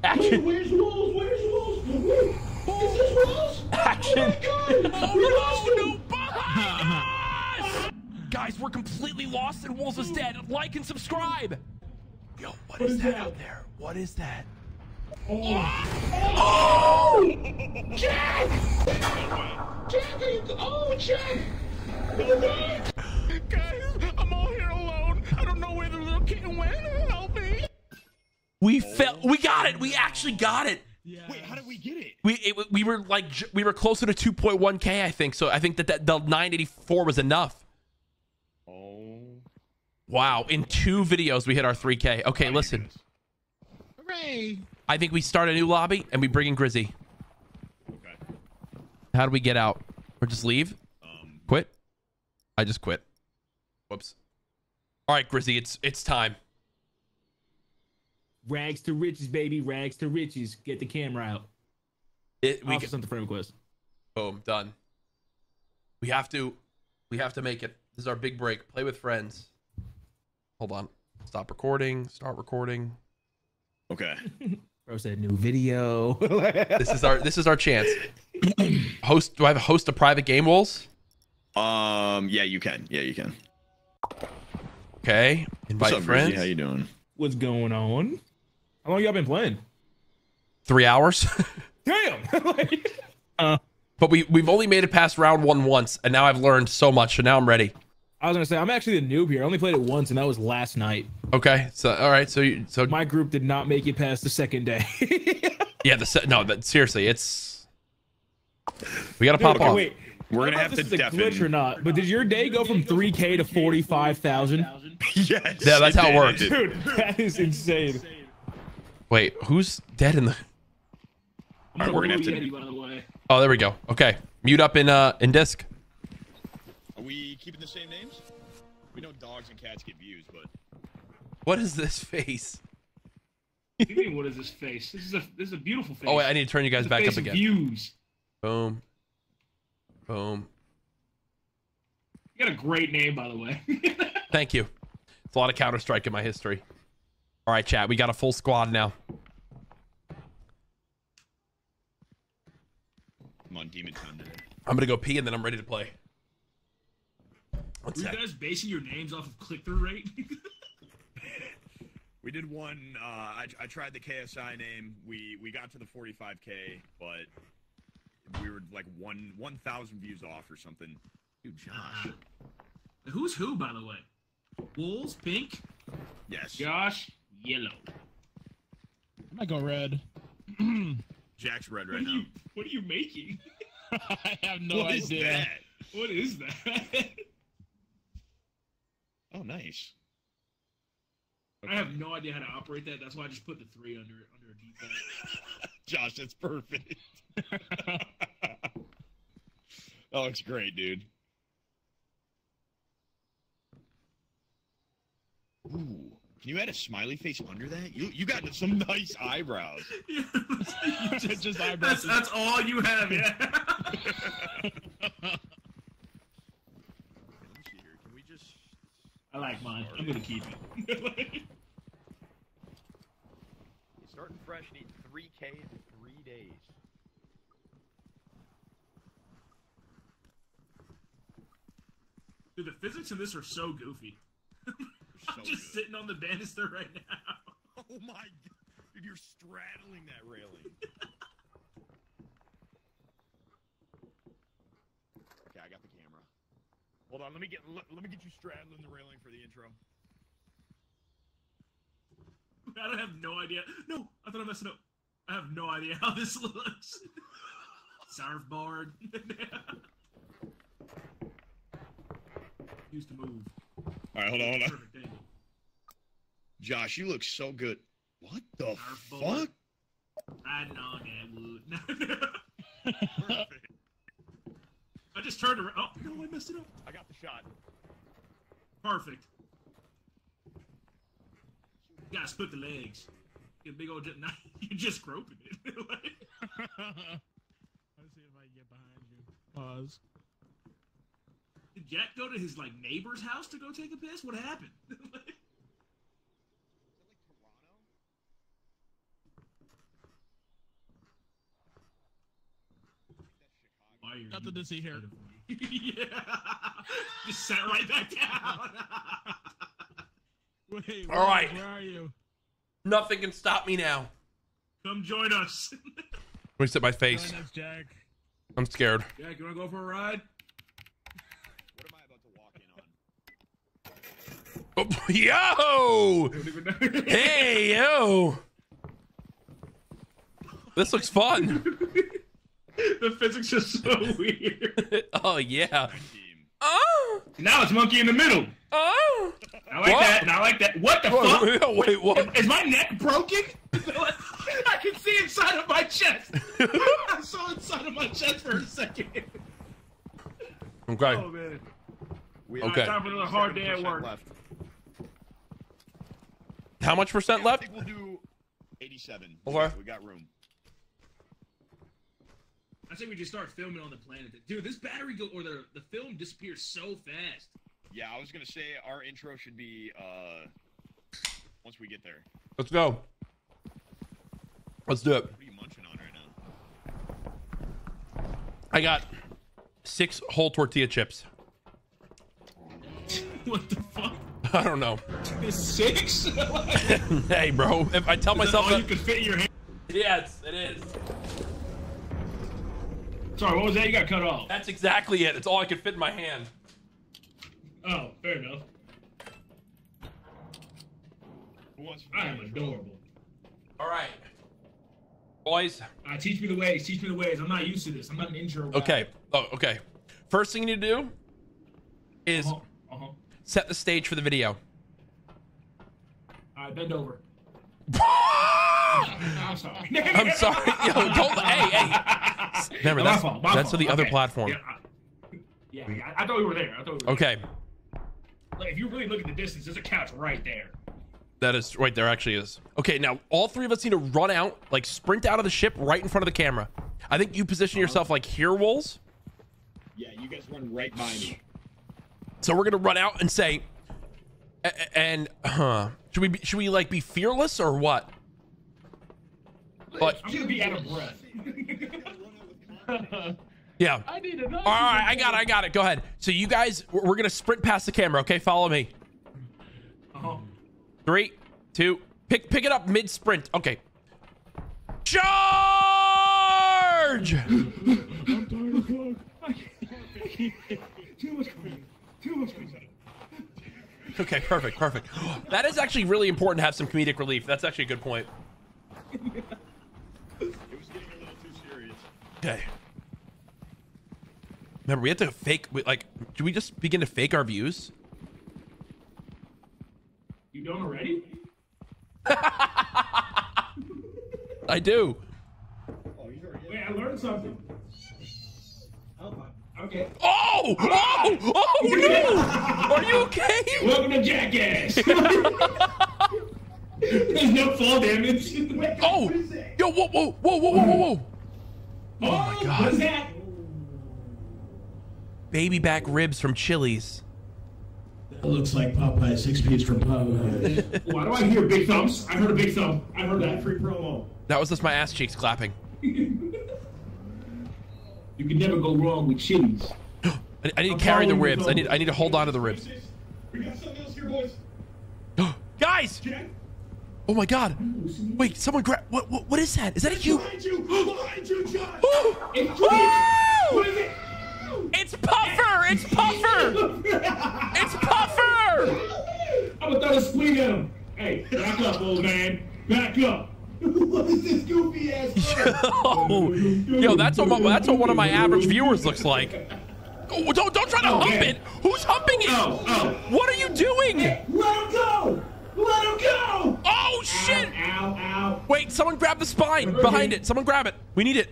Action. Where's Wolves? Where's Wolves? Is this Rose? Action! Oh my God! Oh no, no, behind us! Guys, we're completely lost and Wolves is dead. Like and subscribe! Yo, what, what is, is that, that out there? What is that? Oh! Oh! Oh! Jack! Jack, are you... Oh, Jack! Guys, I'm all here alone. I don't know where the little kitten went. Help me! We oh. fell... We got it! We actually got it! Yes. Wait, how did we get it? We it, we were like we were closer to two point one K, I think. So I think that, that the nine eighty-four was enough. Oh. Wow! In two videos, we hit our three K. Okay, listen. Hooray! I think we start a new lobby and we bring in Grizzy. Okay. How do we get out? Or just leave? Um. Quit? I just quit. Whoops. All right, Grizzy, it's it's time. Rags to riches, baby. Rags to riches. Get the camera out. It, we get something for request. Boom, done. We have to, we have to make it. This is our big break. Play with friends. Hold on. Stop recording. Start recording. Okay. Bro said new video. This is our, this is our chance. Host. Do I have a host of private game wolves? Um. Yeah, you can. Yeah, you can. Okay. Invite What's up, friends. Grizzy? How you doing? What's going on? How long y'all been playing? Three hours. Damn. like, uh, but we we've only made it past round one once, and now I've learned so much, so now I'm ready. I was gonna say I'm actually the noob here. I only played it once, and that was last night. Okay. So all right. So you, so my group did not make it past the second day. yeah. The se no. That seriously, it's we gotta Dude, pop okay, off. Wait. We're gonna have to deafen. Glitch or not? But did your day go from three K to forty-five thousand? Yes. Yeah, that's how it works. Dude, that is insane. Wait, who's dead in the? All right, we're gonna have to. Oh, there we go. Okay, mute up in uh in disc. Are we keeping the same names? We know dogs and cats get views, but. What is this face? What do you mean, what is this face? This is a this is a beautiful face. Oh wait, I need to turn you guys back up again. Views. Boom. Boom. You got a great name, by the way. Thank you. It's a lot of Counter-Strike in my history. All right, chat. We got a full squad now. I'm on Demon Thunder. I'm gonna go pee and then I'm ready to play. What's Were you guys basing your names off of click-through rate? We did one. Uh, I, I tried the K S I name. We we got to the forty-five K, but. We were like one one thousand views off or something. Dude, Josh. Uh, who's who, by the way? Wolves pink. Yes. Josh yellow. I'm gonna go red. Jack's red right what now. You, what are you making? I have no what idea. Is that? What is that? Oh, nice. Okay. I have no idea how to operate that. That's why I just put the three under under a default. Josh, that's perfect. That looks great, dude. Ooh, can you add a smiley face under that? You you got some nice eyebrows. Yeah, that's, just, just eyebrows. That's, that's all you have, yeah. Can we just? I like mine. I'm gonna keep it. Starting fresh needs three K in three days. Dude, the physics in this are so goofy. So I'm just good. Sitting on the banister right now. Oh my god. Dude, you're straddling that railing. Okay, I got the camera. Hold on, let me get let, let me get you straddling the railing for the intro. I have no idea. No, I thought I messed it up. I have no idea how this looks. Surfboard. Used to move. All right, hold on, hold on. Josh, you look so good. What the Surfboard. Fuck? Riding on that wood. Perfect. I just turned around. Oh, no, I messed it up. I got the shot. Perfect. You gotta split the legs. You big old j- nah, you're just groping it. Like... Let's see if I can get behind you. Pause. Did Jack go to his like neighbor's house to go take a piss? What happened? Like... Is that like Toronto? Why are you nothing to see here. Yeah. Just sat right back down. Wait, where, all right. Where are you? Nothing can stop me now. Come join us. Let me sit my face. Join us, Jack. I'm scared. Jack, you want to go for a ride? What am I about to walk in on? Oh, yo! Hey, yo! This looks fun. The physics are so weird. Oh, yeah. Oh! Now it's monkey in the middle. Oh! I like what? That. Not like that. What the whoa, fuck? Wait, what? Is, is my neck broken? I can see inside of my chest. I saw inside of my chest for a second. Okay. Oh man. We okay. Right, time for another hard day at work. Left. How much percent left? I think we'll do eighty-seven. Okay. We got room. I think we just start filming on the planet. Dude, this battery go or the the film disappears so fast. Yeah, I was gonna say our intro should be uh once we get there. Let's go. Let's do it. What are you munching on right now? I got six whole tortilla chips. What the fuck? I don't know. Six? Hey, bro. If I tell is myself that all that, you can fit in your hand. Yes, it is. Sorry, what was that? You got cut off. That's exactly it. It's all I could fit in my hand. Oh, fair enough. I am adorable. All right, boys. Uh, teach me the ways. Teach me the ways. I'm not used to this. I'm not an intro guy. Okay. Oh, okay. First thing you need to do is uh-huh. Uh-huh. set the stage for the video. All right, bend over. I'm sorry. I'm sorry. Yo, don't. Hey, hey. Remember, that's, my fault, my that's for the okay. other platform. Yeah, I, yeah I, I thought we were there. I thought we were okay. There. Like, if you really look at the distance, there's a couch right there. That is right there. Actually, is okay. Now, all three of us need to run out, like sprint out of the ship right in front of the camera. I think you position yourself like here, Wolves. Yeah, you guys run right by me. So we're gonna run out and say, and huh, should we be, should we like be fearless or what? But I'm gonna be out of breath. Yeah. I need another. All right, I got it. I got it. Go ahead. So you guys, we're gonna sprint past the camera. Okay, follow me. Uh-huh. Three, two, pick pick it up mid sprint. Okay. Charge! I'm tired of vlog. I can't. Too much content. Too much content. Okay, perfect, perfect. That is actually really important to have some comedic relief. That's actually a good point. It was getting a little too serious. Okay. Remember, we have to fake. Like, do we just begin to fake our views? You don't already? I do. Oh, you're already. Wait, I learned something. Okay. Oh! Oh! Oh no! Are you okay? Welcome to Jackass. There's no fall damage. Oh! Yo! Whoa! Whoa! Whoa! Whoa! Whoa! Whoa! Oh, oh my God! What's that? Baby back ribs from Chili's. That looks like Popeye's six piece from Popeye's. Why do I hear big thumbs? I heard a big thumb. I heard that free promo. That was just my ass cheeks clapping. You can never go wrong with Chili's. I, I need to carry the ribs. I need I need to hold on to the ribs. We got something else here, boys. Guys! Jack? Oh my God! Wait, someone grab. What, what what is that? Is that a cube? Behind you! Behind you, John! It's what is it? It's Puffer! It's Puffer! It's Puffer! I'm gonna throw a spleen at him. Hey, back up, old man. Back up. What is this goofy ass? Yo, yo, that's what my, that's what one of my average viewers looks like. Oh, don't don't try to oh, hump man. it. Who's humping it? Oh, oh. What are you doing? Hey, let him go! Let him go! Oh shit! Ow, ow, ow. Wait, someone grab the spine behind it. Someone grab it. We need it.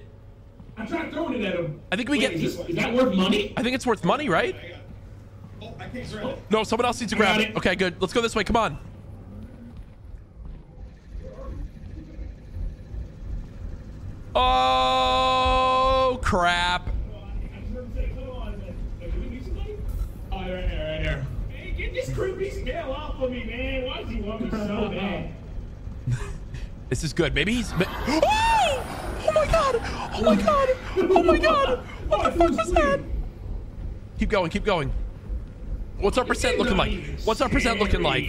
I'm trying to throw it at him. I think we Wait, get. Is, this, is that worth money? I think it's worth money, right? Oh, I can't grab it. No, someone else needs to grab it. it. Okay, good. Let's go this way. Come on. Oh crap! Oh, right here, right here. Hey, get this creepy scale off of me, man. Why does he want me so bad? This is good. Maybe he's. Oh! Oh my God! Oh my God! Oh my God! What the fuck was that? Keep going, keep going. What's our percent looking like? What's our percent looking like?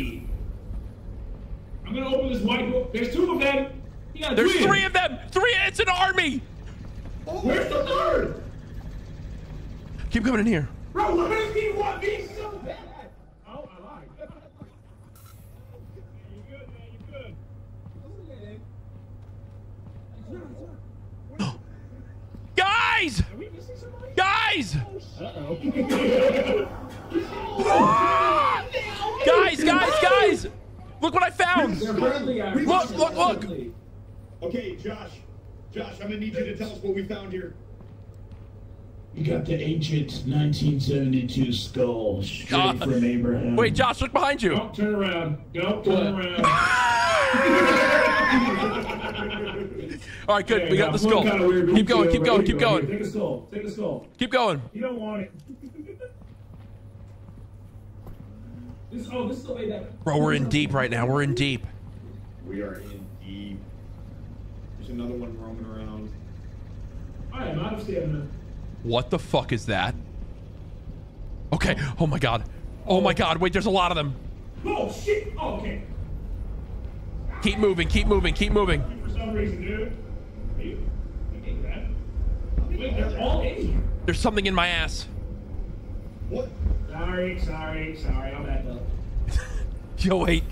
I'm gonna open this white door. There's two of them. There's three of them. Three. It's an army. Where's the third? Keep coming in here. Bro, look at me. Want me so bad? Oh, I lied. You're good, man. You're good. Guys! Guys! Uh-oh. Guys, guys, guys! Look what I found! Look, look, look! Okay, Josh. Josh, I'm gonna need you to tell us what we found here. We got the ancient nineteen seventy-two skull straight uh, from Abraham. Wait, Josh, look behind you. Don't turn around. Don't turn around. All right, good. Yeah, we got the skull. Kind of weird, keep going, keep going, keep going. Take a skull. Take a skull. Keep going. You don't want it. This, oh, this is the way that. Bro, we're in deep right now. We're in deep. We are in deep. There's another one roaming around. I am out of stamina. What the fuck is that? Okay. Oh my God. Oh my God. Wait, there's a lot of them. Oh shit. Oh, okay. Keep moving. Keep moving. Keep moving. For some reason, dude. Wait, they're all in here. There's something in my ass. What? Sorry, sorry, sorry. I'm back up. Yo, wait.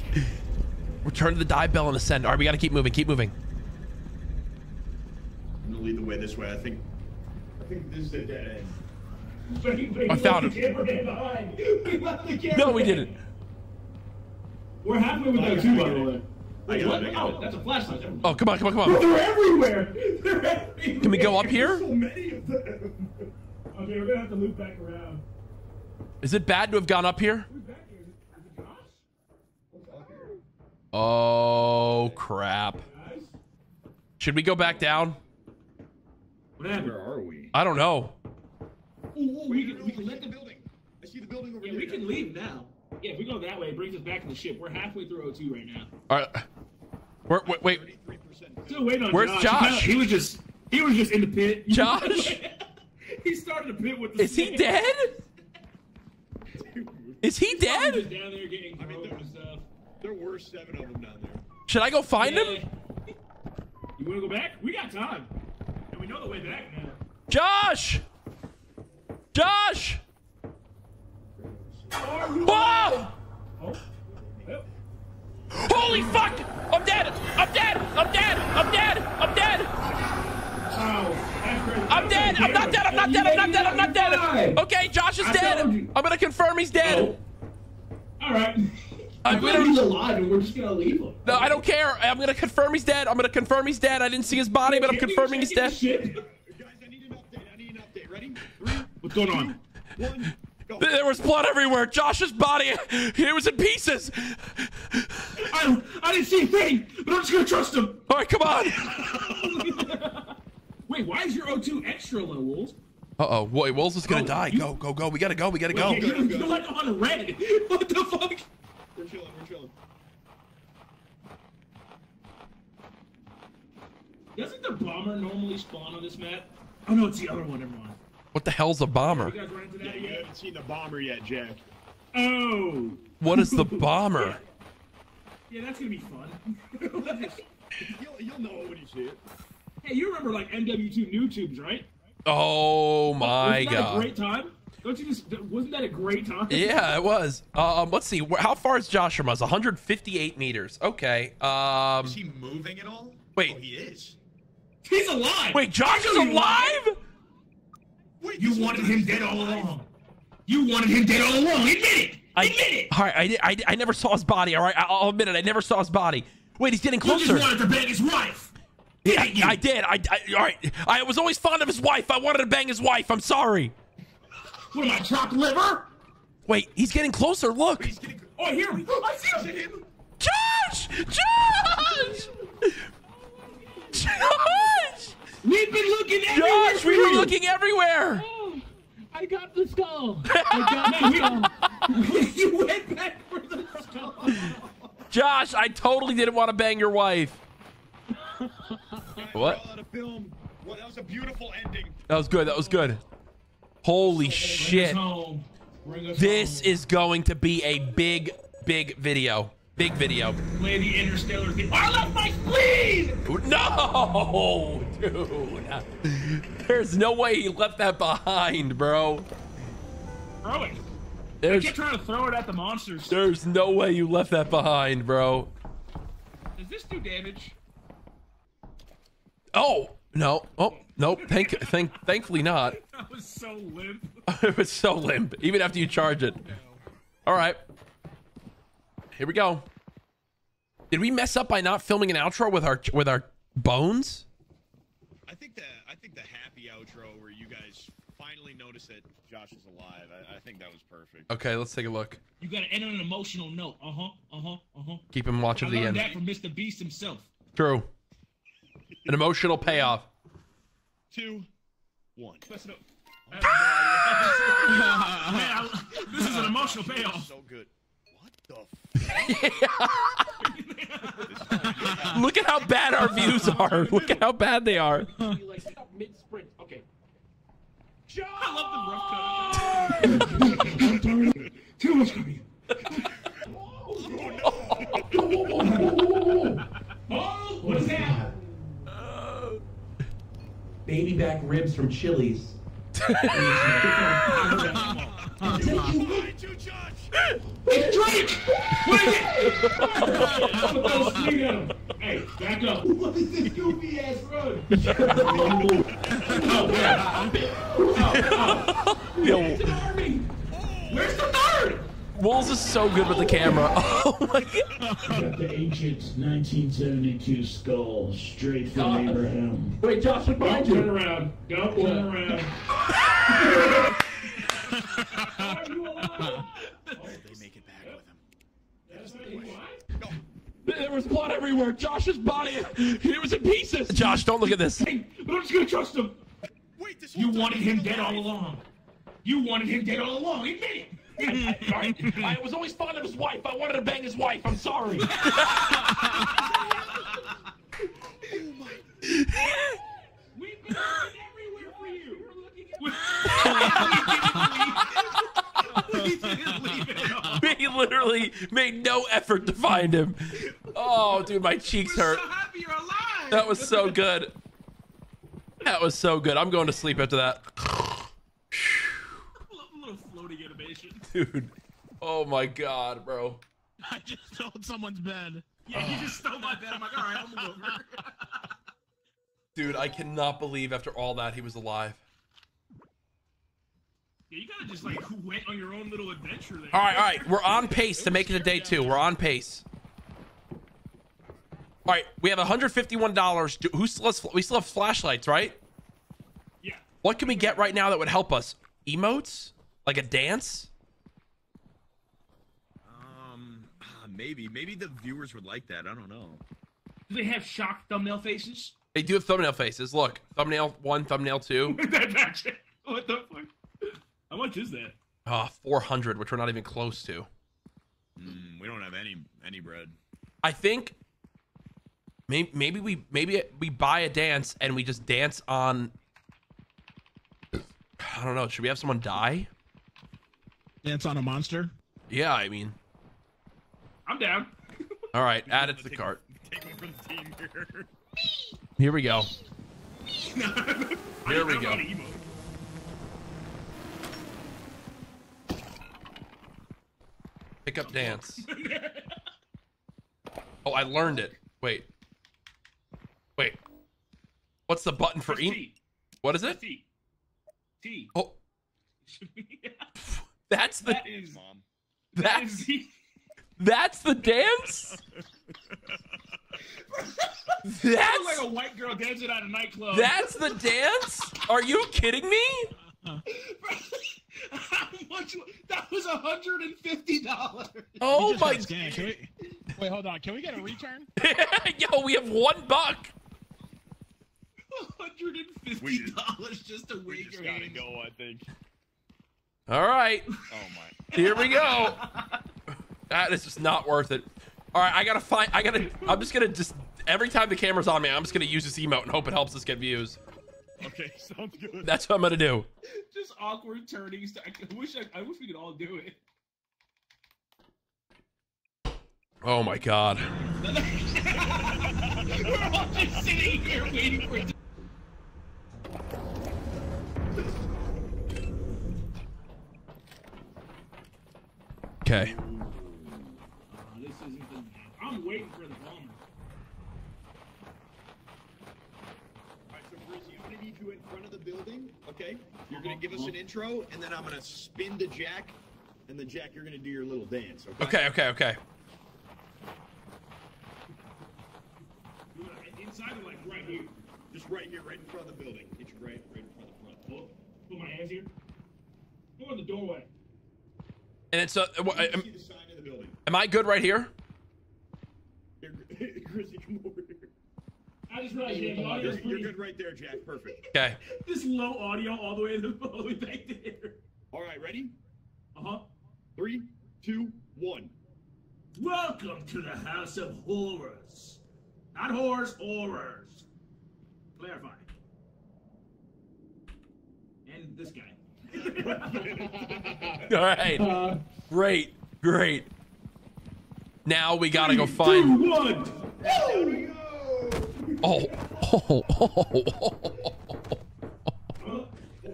Return to the dive bell and ascend. All right, we gotta keep moving. Keep moving. I'm gonna lead the way this way. I think. I think this is a dead end. But he, but he I found him. We left the camera. No, we didn't. We're halfway with that too, by the way. Wait, I got it. Oh, that's a flashlight. Oh, come on, come on, come on. They're everywhere. They're everywhere. Can we go up here? There's so many of them. Okay, we're gonna have to loop back around. Is it bad to have gone up here? Who's back here? Is it Josh? What's up here? Oh crap. Should we go back down? Where are we? I don't know. We can, we can let the building. I see the building over yeah, there. We can leave now. Yeah, if we go that way, it brings us back to the ship. We're halfway through O two right now. All right. We're, wait, wait. Still waiting on Where's Josh? Josh? He was just, he was just in the pit. Josh? He started a pit with the. Is snake. He dead? Is he dead? He's down there getting I mean, there, and stuff. There were seven of them down there. Should I go find yeah. him? You want to go back? We got time, and we know the way back now. Josh! Josh! Whoa! Oh. Holy fuck! I'm dead! I'm dead! I'm dead! I'm dead! I'm dead! Oh, I'm dead! I'm not dead! I'm not dead! I'm not dead! I'm not dead! I'm not dead! Okay, Josh is dead! I'm gonna confirm he's dead! Oh. Alright. I'm gonna he's alive and we're just gonna leave him. No, I don't care. I'm gonna confirm he's dead. I'm gonna confirm he's dead. I didn't see his body, but I'm confirming he's dead. What's going on? One, go. There was blood everywhere. Josh's body, it was in pieces. I, I didn't see a thing, but I'm just gonna trust him. All right, come on. Wait, why is your O two extra low, Wolves? Uh-oh, wait, Wolves is gonna oh, die. You... Go, go, go. We gotta go. We gotta wait, go. You're, you're like on red. What the fuck? We're chilling. We're chilling. Doesn't the bomber normally spawn on this map? Oh no, it's the other one. Everyone. What the hell's a bomber? You guys run into that yeah, yet? You haven't seen the bomber yet, Jack. Oh. What is the bomber? Yeah, that's gonna be fun. you'll, you'll know it when you see it. Hey, you remember like M W two New Tubes, right? Oh my god. Wasn't that a great time? Don't you just? Wasn't that a great time? Yeah, it was. Um, let's see. How far is Josh from us? one hundred fifty-eight meters. Okay. Um. Is he moving at all? Wait. Oh, he is. He's alive. Wait, Josh is alive? Wait, you wanted him dead all along. You wanted him dead all along. Admit it. I, admit it. All right. I, I, I never saw his body. All right. I, I'll admit it. I never saw his body. Wait, he's getting closer. You just wanted to bang his wife. Yeah, I, I did. I, I, all right. I was always fond of his wife. I wanted to bang his wife. I'm sorry. What am I, chopped liver? Wait, he's getting closer. Look. Wait, he's getting, oh, I hear him. I see him. Josh! Josh! Josh! We've been looking everywhere. Josh, we were looking everywhere. Oh, I got the skull. I got the skull. You went back for the skull. Josh, I totally didn't want to bang your wife. What? Well, that was a beautiful ending. That was good. That was good. Holy shit. This is going to be a big, big video. Big video. Play the interstellar theme. I love my please! No, dude. There's no way he left that behind, bro. Throw it. I keep trying to throw it at the monsters. There's no way you left that behind, bro. Does this do damage? Oh, no. Oh, nope. Thank, thank, thankfully not. That was so limp. It was so limp, even after you charge it. No. All right. Here we go. Did we mess up by not filming an outro with our with our bones? I think the I think the happy outro where you guys finally notice that Josh is alive. I, I think that was perfect. Okay, let's take a look. You got to end on an emotional note. Uh huh. Uh huh. Uh huh. Keep him watching the end. I learned that from Mr Beast himself. True. An emotional payoff. Two, one. Mess it up. Man, I, this is an emotional payoff. So good. What the fuck? Look at how bad our views are. Look at how bad they are. Okay. I love the rough cut. Oh, what is that? Uh, baby back ribs from Chili's. It's Drake! What is it? I'm gonna throw a swing at him. Hey, back up. What is this goofy ass road? Oh, man. Oh, oh. Yo, so good with the camera. Oh my god. The ancient nineteen seventy-two skull straight from Abraham. Wait, Josh, don't turn around. Don't turn around. Are you alive? They make it back with him. That's not what? There was blood everywhere. Josh's body, it was in pieces. Josh, don't look at this. Hey, but I'm just gonna trust him. Wait, this you wanted him dead all along. You wanted him dead all along. Admit it. I, I, I was always fond of his wife. I wanted to bang his wife. I'm sorry. Oh my. We've been everywhere for you. We're looking at we didn't leave it all. They literally made no effort to find him. Oh, dude, my cheeks We're hurt. So happy you're alive. That was so good. That was so good. I'm going to sleep after that. Dude, oh my god, bro. I just stole someone's bed. Yeah, you just stole my bed. I'm like, all right, I'm gonna go over. Dude, I cannot believe after all that he was alive. Yeah, you gotta just like went on your own little adventure there. All right, all right, we're on pace to make it to day two. We're on pace. All right, we have one hundred fifty-one dollars. Who still has, we still have flashlights, right? Yeah. What can we get right now that would help us? Emotes? Like a dance? Maybe. Maybe the viewers would like that. I don't know. Do they have shocked thumbnail faces? They do have thumbnail faces. Look. Thumbnail one, thumbnail two. What the fuck? How much is that? Uh, four hundred, which we're not even close to. Mm, we don't have any any bread. I think maybe, maybe we maybe we buy a dance and we just dance on... I don't know. Should we have someone die? Dance on a monster? Yeah, I mean... I'm down. All right, add it to the take, cart. Take me from the team here. Here we go. Here we go. Pick up dance. Oh, I learned it. Wait. Wait. What's the button for E? What is it? T. T. Oh. That's the. That is. That is. That's the dance? That's like a white girl dancing at a nightclub. That's the dance? Are you kidding me? Uh-huh. How much? That was one hundred fifty dollars. Oh my god. We... Wait, hold on. Can we get a return? Yo, we have one buck. one hundred fifty dollars just to wake your hands. We just gotta go, I think. All right. Oh my. Here we go. That is just not worth it. All right, I gotta find. I gotta. I'm just gonna just every time the camera's on me, I'm just gonna use this emote and hope it helps us get views. Okay, sounds good. That's what I'm gonna do. Just awkward turnings. I wish. I, I wish we could all do it. Oh my god. We're all just sitting here waiting for it to... Okay. I'm waiting for the bomber. Alright, so Grizzy, I'm gonna need you in front of the building, okay? You're gonna give us an intro, and then I'm gonna spin to Jack, and then Jack, you're gonna do your little dance, okay? Okay, okay, okay. You wanna, inside or like right here? Just right here, right in front of the building. Get your right, right in front of the front. Pull, pull my hands here. Go in the doorway. And it's a... Uh, am, see the side of the building. Am I good right here? Grizzy, come over here. I just realized yeah, the audio's pretty... You're good right there, Jack. Perfect. Okay. This low audio all the way to the, all the way back there. All right, ready? Uh-huh. Three, two, one. Welcome to the House of Horrors. Not horrors, horrors. Clarify. And this guy. All right. Uh, great. Great. Now we gotta go find. Two, one. Oh, oh, oh, oh, oh, oh. What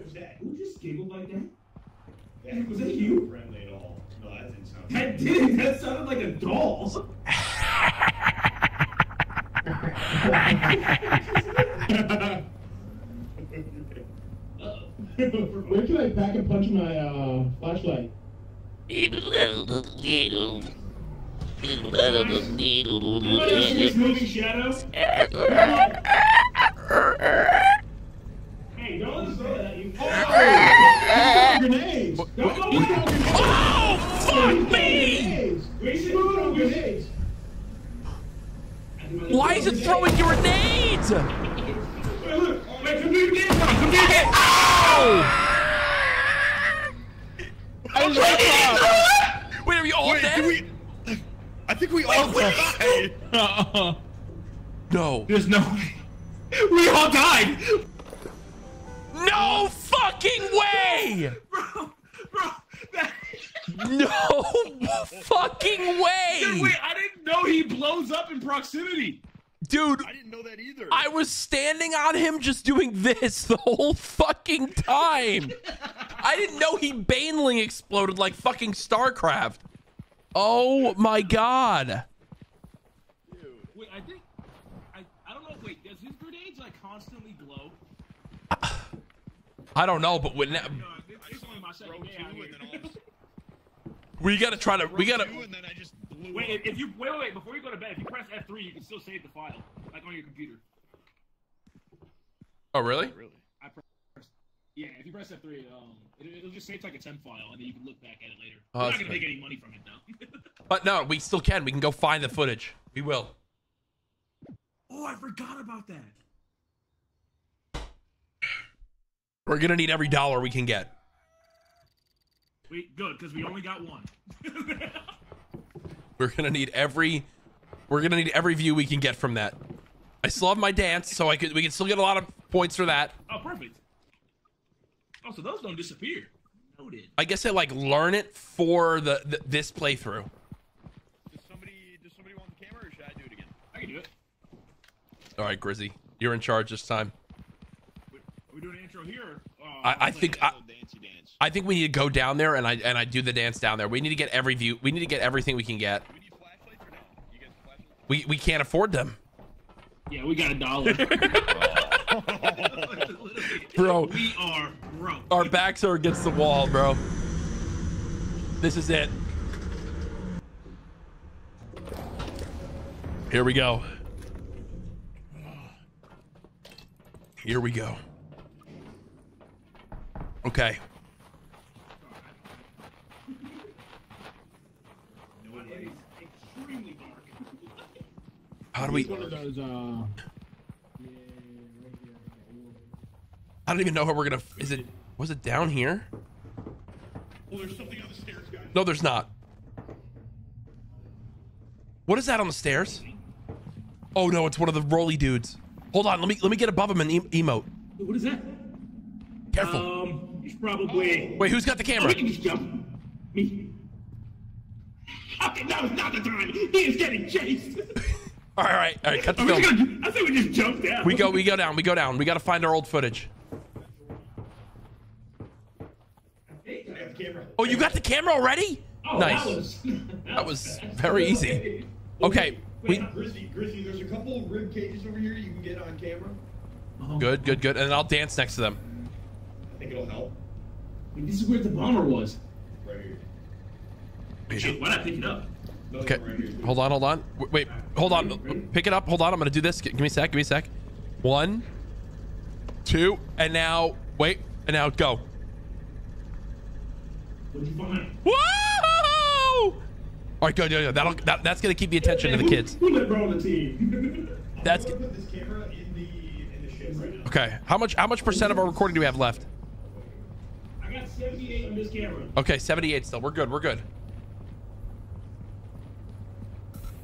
was that? Who just giggled like that? that was that you? Friendly at all? No, that didn't sound. That did. That sounded like a doll. Uh-oh. Where can I back and punch my uh, flashlight? This movie, Shadows? Hey, don't throw that at you. Oh, grenades. Don't go on grenades. Oh, fuck me! Grayson, move on grenades. Why is it throwing grenades? Look, come do it again. Come do it again. Oh! I'm not. Wait, are you all Wait, dead? We... I think we Wait, all died. Uh-uh. No. There's no way. We all died. No fucking way. Bro, bro. That... No fucking way. Dude, wait, I didn't know he blows up in proximity. Dude. I didn't know that either. I was standing on him just doing this the whole fucking time. I didn't know he Baneling exploded like fucking StarCraft. Oh my god. Dude. Wait, I think... I, I don't know. Wait, does his grenades like constantly glow? Uh, I don't know, but when... No, it's only my second day out here. We gotta try to... We gotta... Wait, if you wait, wait, before you go to bed, if you press F three, you can still save the file, like on your computer. Oh, really? Oh, really? I press, yeah, if you press F three, um, it, it'll just save to like a temp file, and then you can look back at it later. Oh, we're not gonna make any money from it though. But no, we still can. We can go find the footage. We will. Oh, I forgot about that. We're gonna need every dollar we can get. Wait, good, because we only got one. We're gonna need every, we're gonna need every view we can get from that. I still have my dance, so I could, we can still get a lot of points for that. Oh, perfect. Oh, so those don't disappear. Noted. I guess I like learn it for the, the this playthrough. Does somebody, does somebody want the camera, or should I do it again? I can do it. All right, Grizzy, you're in charge this time. Wait, are we doing an intro here? Uh, I, I think. I, I think we need to go down there and I and I do the dance down there. We need to get every view. We need to get everything we can get. We need flashlights or no? You guys flashlights? We we can't afford them. Yeah, we got a dollar. Bro, we are broke. Our backs are against the wall, bro. This is it. Here we go. Here we go. Okay. How do we? I don't even know how we're gonna. Is it? Was it down here? Well, there's something on the stairs, guys. No, there's not. What is that on the stairs? Oh no, it's one of the Rolly dudes. Hold on, let me let me get above him and em emote. What is that? Careful. Um, he's probably. Wait, who's got the camera? Oh, we can just jump. Me. Okay, that was not the time. He is getting chased. All right, all right, cut the film. Gonna, I think we just jumped down. We go, we go down, we go down. We gotta find our old footage. Oh, you got the camera already? Oh, nice. That was, that that was very easy. Okay. Wait, we, Grizzy, Grizzy, there's a couple rib cages over here you can get on camera. Oh. Good, good, good. And I'll dance next to them. I think it'll help. I mean, this is where the bomber was. Right here. Wait, why not pick it up? Okay, hold on, hold on. Wait, hold on. Pick it up. Hold on. I'm going to do this. Give me a sec. Give me a sec. One, two, and now, wait, and now go. Whoa! All right, go, go, go. That'll, that, that's going to keep the attention of the kids. That's okay. How much, how much percent of our recording do we have left? I got seventy-eight on this camera. Okay, seventy-eight still. We're good. We're good.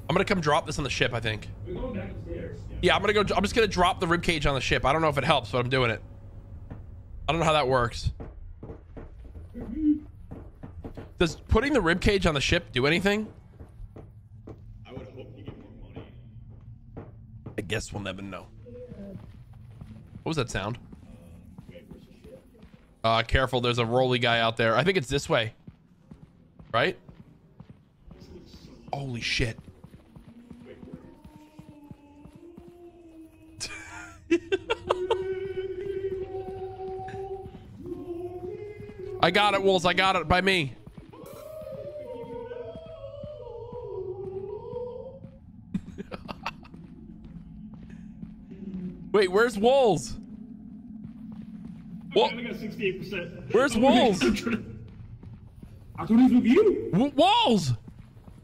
I'm gonna come drop this on the ship, I think. We're going back upstairs. Yeah. yeah, I'm gonna go. I'm just gonna drop the ribcage on the ship. I don't know if it helps, but I'm doing it. I don't know how that works. Does putting the ribcage on the ship do anything? I would hope you get more money. I guess we'll never know. What was that sound? Uh, careful, there's a Rolly guy out there. I think it's this way, right? Holy shit. I got it, Wolves. I got it by me. Wait, where's Wolves? Well, I got sixty-eight percent. Where's Wolves? I thought it was with you. W Wolves!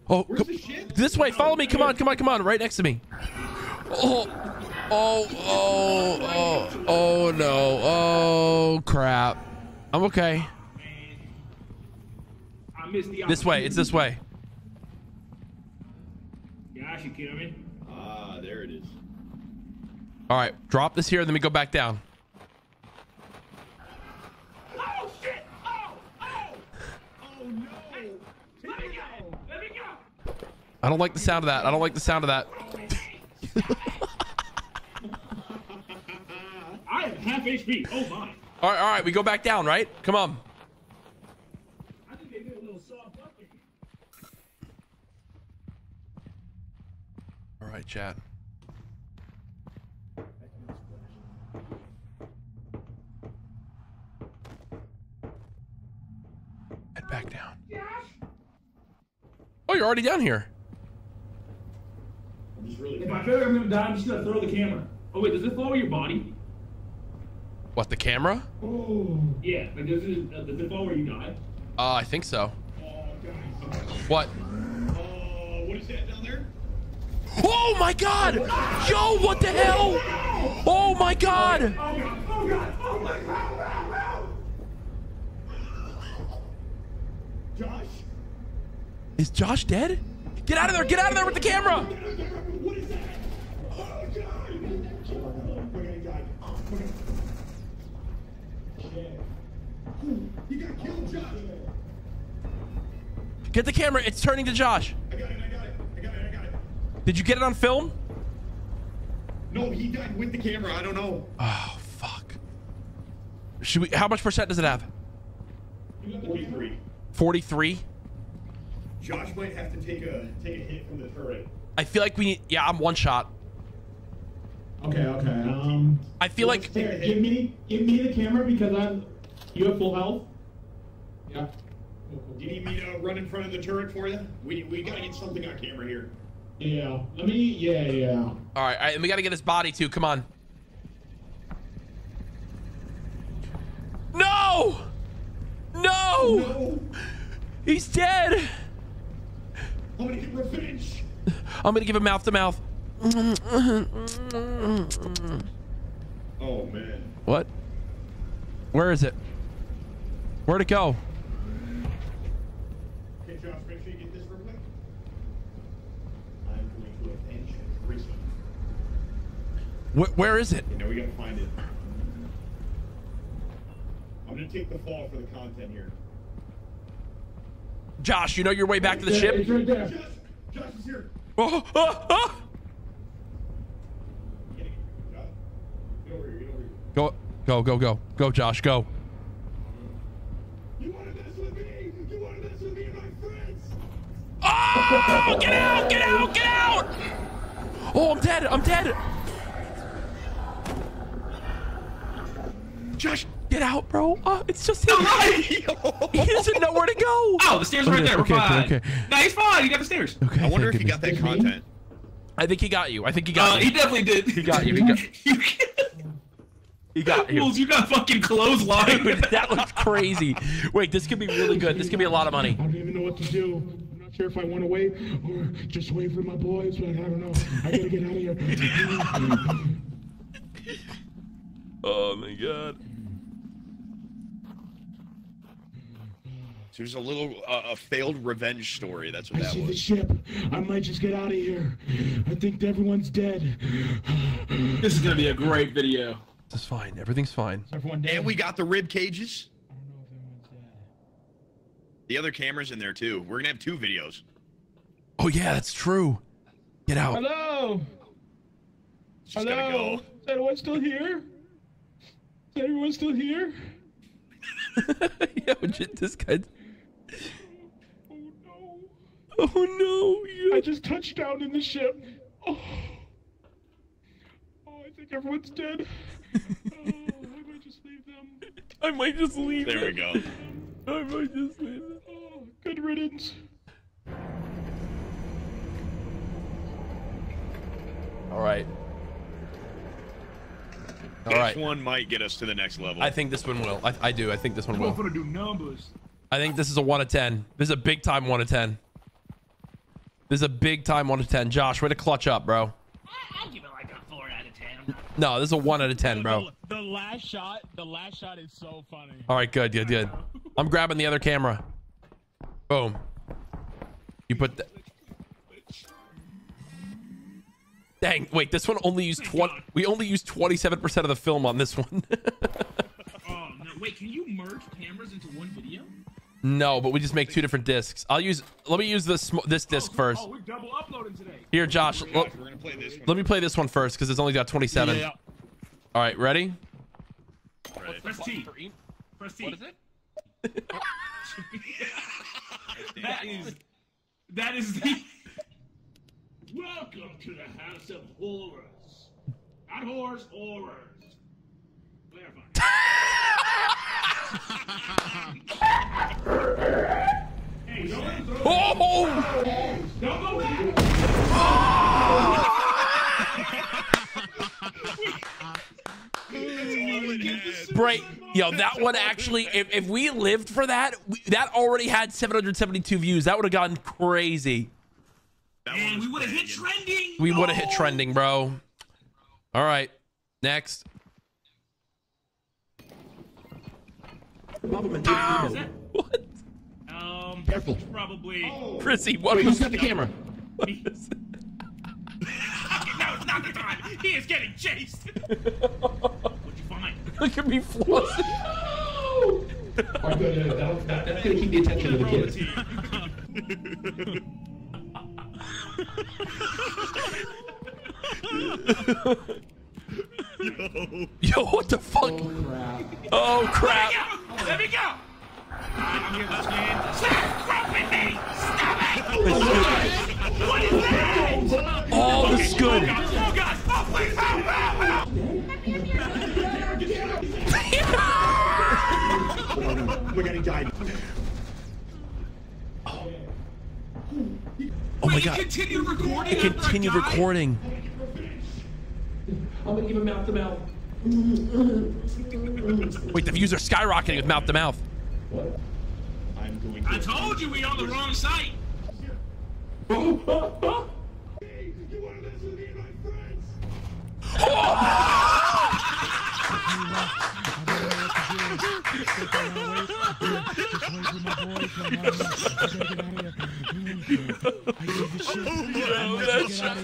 Oh, where's the shit? This way, follow me. Come on, come on, come on. Right next to me. Oh, oh, oh, oh, oh, no. Oh, crap. I'm okay. I missed the this way, it's this way. Gosh, you kidding me? Ah, there it is. All right, drop this here, then we go back down. I don't like the sound of that. I don't like the sound of that. I have half H P. Oh my. All right, all right. We go back down, right? Come on. I think they did a little soft up there. All right, chat. Head back down. Oh, you're already down here. Really if I feel like I'm gonna die, I'm just gonna throw the camera. Oh wait, does it follow your body? What, the camera? Oh yeah, like does it, uh, does it follow where you die? Uh, I think so. Oh, guys. What? Uh, what is that down there? Oh my God! Yo, what the hell? Oh my God! Oh God! Oh God! Oh my God! Josh? Is Josh dead? Get out of there! Get out of there with the camera! What is that? Oh God! We're gonna die. We're gonna... Yeah. You gotta kill Josh. Get the camera. It's turning to Josh. I got it. I got it. I got it. I got it. Did you get it on film? No, he died with the camera. I don't know. Oh fuck. Should we? How much percent does it have? Forty-three. Forty-three. Josh might have to take a take a hit from the turret. I feel like we need. Yeah, I'm one shot. Okay, okay. Um, I feel like. Take, give me, give me the camera because I'm. You have full health. Yeah. Do you need me to run in front of the turret for you? We we gotta get something on camera here. Yeah. Let me. Yeah, yeah. All right, all right, and we gotta get his body too. Come on. No! No! No! He's dead. I'm gonna get revenge. I'm gonna give him mouth to mouth. Oh man. What? Where is it? Where'd it go? Okay, Josh, make sure you get this real quick. I'm going to avenge Grizzy. Where, where is it? You know, we gotta find it. I'm gonna take the fall for the content here. Josh, you know your way back to the ship? It's right there. Josh, Josh is here. Oh, oh, oh. Go, go, go, go, go, Josh, go. You wanted this with me. You wanted this with me and my friends. Oh, get out, get out, get out. Oh, I'm dead. I'm dead. Josh. Get out, bro. Uh, it's just him. He doesn't know where to go. Oh, the stairs are right there. We're okay, fine. Okay, okay. No, he's fine. He got the stairs. Okay, I wonder if he got that content. I think he got you. I think he got uh, you. He definitely did. He got you. He got you. He got you. Well, you got fucking clothesline. Dude, that looks crazy. Wait, this could be really good. This could be a lot of money. I don't even know what to do. I'm not sure if I want to wait or just wait for my boys, but I don't know. I gotta get out of here. Oh, my God. There's a little uh, a failed revenge story. That's what I that see was. The ship. I might just get out of here. I think everyone's dead. This is gonna be a great video. This is fine. Everything's fine. Everyone dead? And we got the rib cages. I don't know if everyone's dead. The other camera's in there too. We're gonna have two videos. Oh yeah, that's true. Get out. Hello. She's Hello. Gotta go. Is everyone still here? Is everyone still here? Yo, this guy. Oh no! Oh no! Yeah. I just touched down in the ship. Oh, oh I think everyone's dead. Oh, I might just leave them. I might just leave. There them. we go. I might just leave them. Oh, good riddance. All right. All right. This one might get us to the next level. I think this one will. I, I do. I think this one will. I'm gonna do numbers. I think this is a one to ten. This is a big time one to ten. This is a big time one to ten. Josh, way to clutch up, bro. I, I'll give it like a four out of ten. No, this is a one out of ten, bro. The, the last shot, the last shot is so funny. All right, good, good, good. I'm grabbing the other camera. Boom. You put the... Dang, wait, this one only used twenty. We only used twenty-seven percent of the film on this one. Oh, no. Wait, can you merge cameras into one video? No, but we just make two different discs. I'll use, let me use this, this disc oh, first. Oh, we're double uploading today. Here, Josh, we're gonna play this one. Let me play this one first because it's only got twenty-seven. Yeah, yeah. All right, ready? Right. Press T. Press T. What is it? That is, that is the... Welcome to the house of horrors. Not horrors, horrors. Clarify. Hey, don't throw oh! It. Don't go back. Oh! Break. Yo, that one actually, if, if we lived for that, we, that already had seven hundred seventy-two views. That would have gotten crazy. Man, we would have hit trending. We would have hit trending, bro. All right, next. Oh, what? Um, careful. Probably. Oh. Chrissy, what? Wait, who's got the camera? What is it? No, it's not the time. He is getting chased. What'd you find? Look at me flossing. Oh, no, no, no, no. That's gonna keep the attention of the kids. Yo. Yo, what the fuck? Oh crap! Oh crap! Let me go! Let me go! I'm here to stand. Stop groping me! Stop it! What? What is that? All oh, this good. Oh God! Oh please help! Help! We're gonna die. Oh. Oh my God! It continued recording. It continued recording. I'm gonna give him mouth to mouth. Wait, the views are skyrocketing with mouth to mouth. What? I'm going. I told you we on the wrong site. Oh, oh, oh. You want to listen to me and my friends?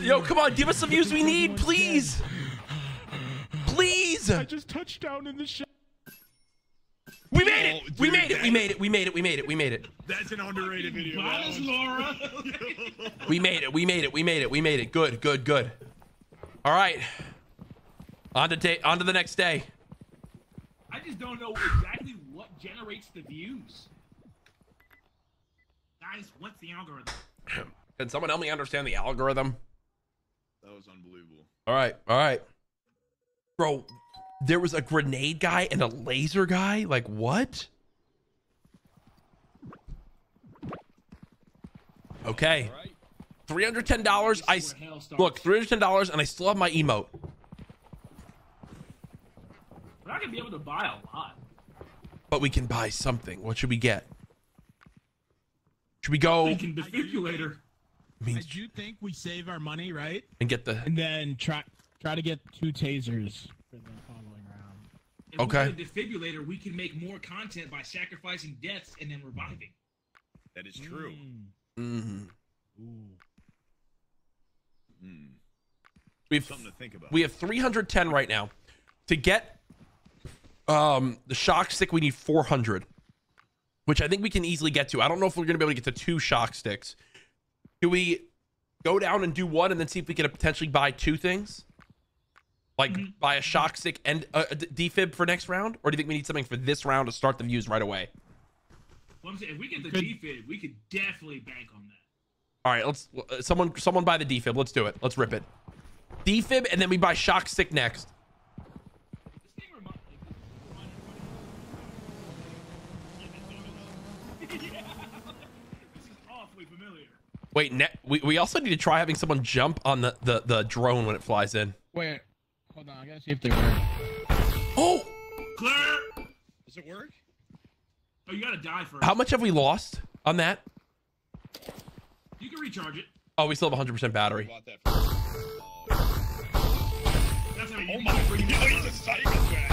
Yo, come on, give us some views we need, please. Please. I just touched down in the show. We made it. Oh, dude, we made it. We made it. We made it. We made it. We made it. That's an underrated video. Laura. We made it. We made it. We made it. We made it. Good. Good. Good. All right. On to on to the next day. I just don't know exactly what generates the views. Guys, what's the algorithm? Can someone help me understand the algorithm? That was unbelievable. All right. All right. Bro, there was a grenade guy and a laser guy? Like, what? Okay. three hundred ten dollars. I look, three hundred ten dollars and I still have my emote. We're not gonna be able to buy a lot. But we can buy something. What should we get? Should we go? We can defibrillator. I mean, I do think we save our money, right? And get the and then try Try to get two tasers for the following round. If okay. If we get a defibrillator, we can make more content by sacrificing deaths and then reviving. That is true. Mm. Mm-hmm. Ooh. Mm. We have something to think about. We have three hundred ten right now. To get um, the shock stick, we need four hundred, which I think we can easily get to. I don't know if we're going to be able to get to two shock sticks. Do we go down and do one and then see if we can potentially buy two things? Like mm-hmm. buy a shock stick and a defib for next round, or do you think we need something for this round to start the views right away? Well, I'm saying, if we get the Good. defib, we could definitely bank on that. All right, let's someone someone buy the defib. Let's do it. Let's rip it. Defib, and then we buy shock stick next. Wait, ne we we also need to try having someone jump on the the the drone when it flies in. Wait. Hold on, I gotta see if they work. Does it work? Oh, you gotta die first. How much have we lost on that? You can recharge it. Oh, we still have one hundred percent battery. That's how you oh my god, he's a psycho guy.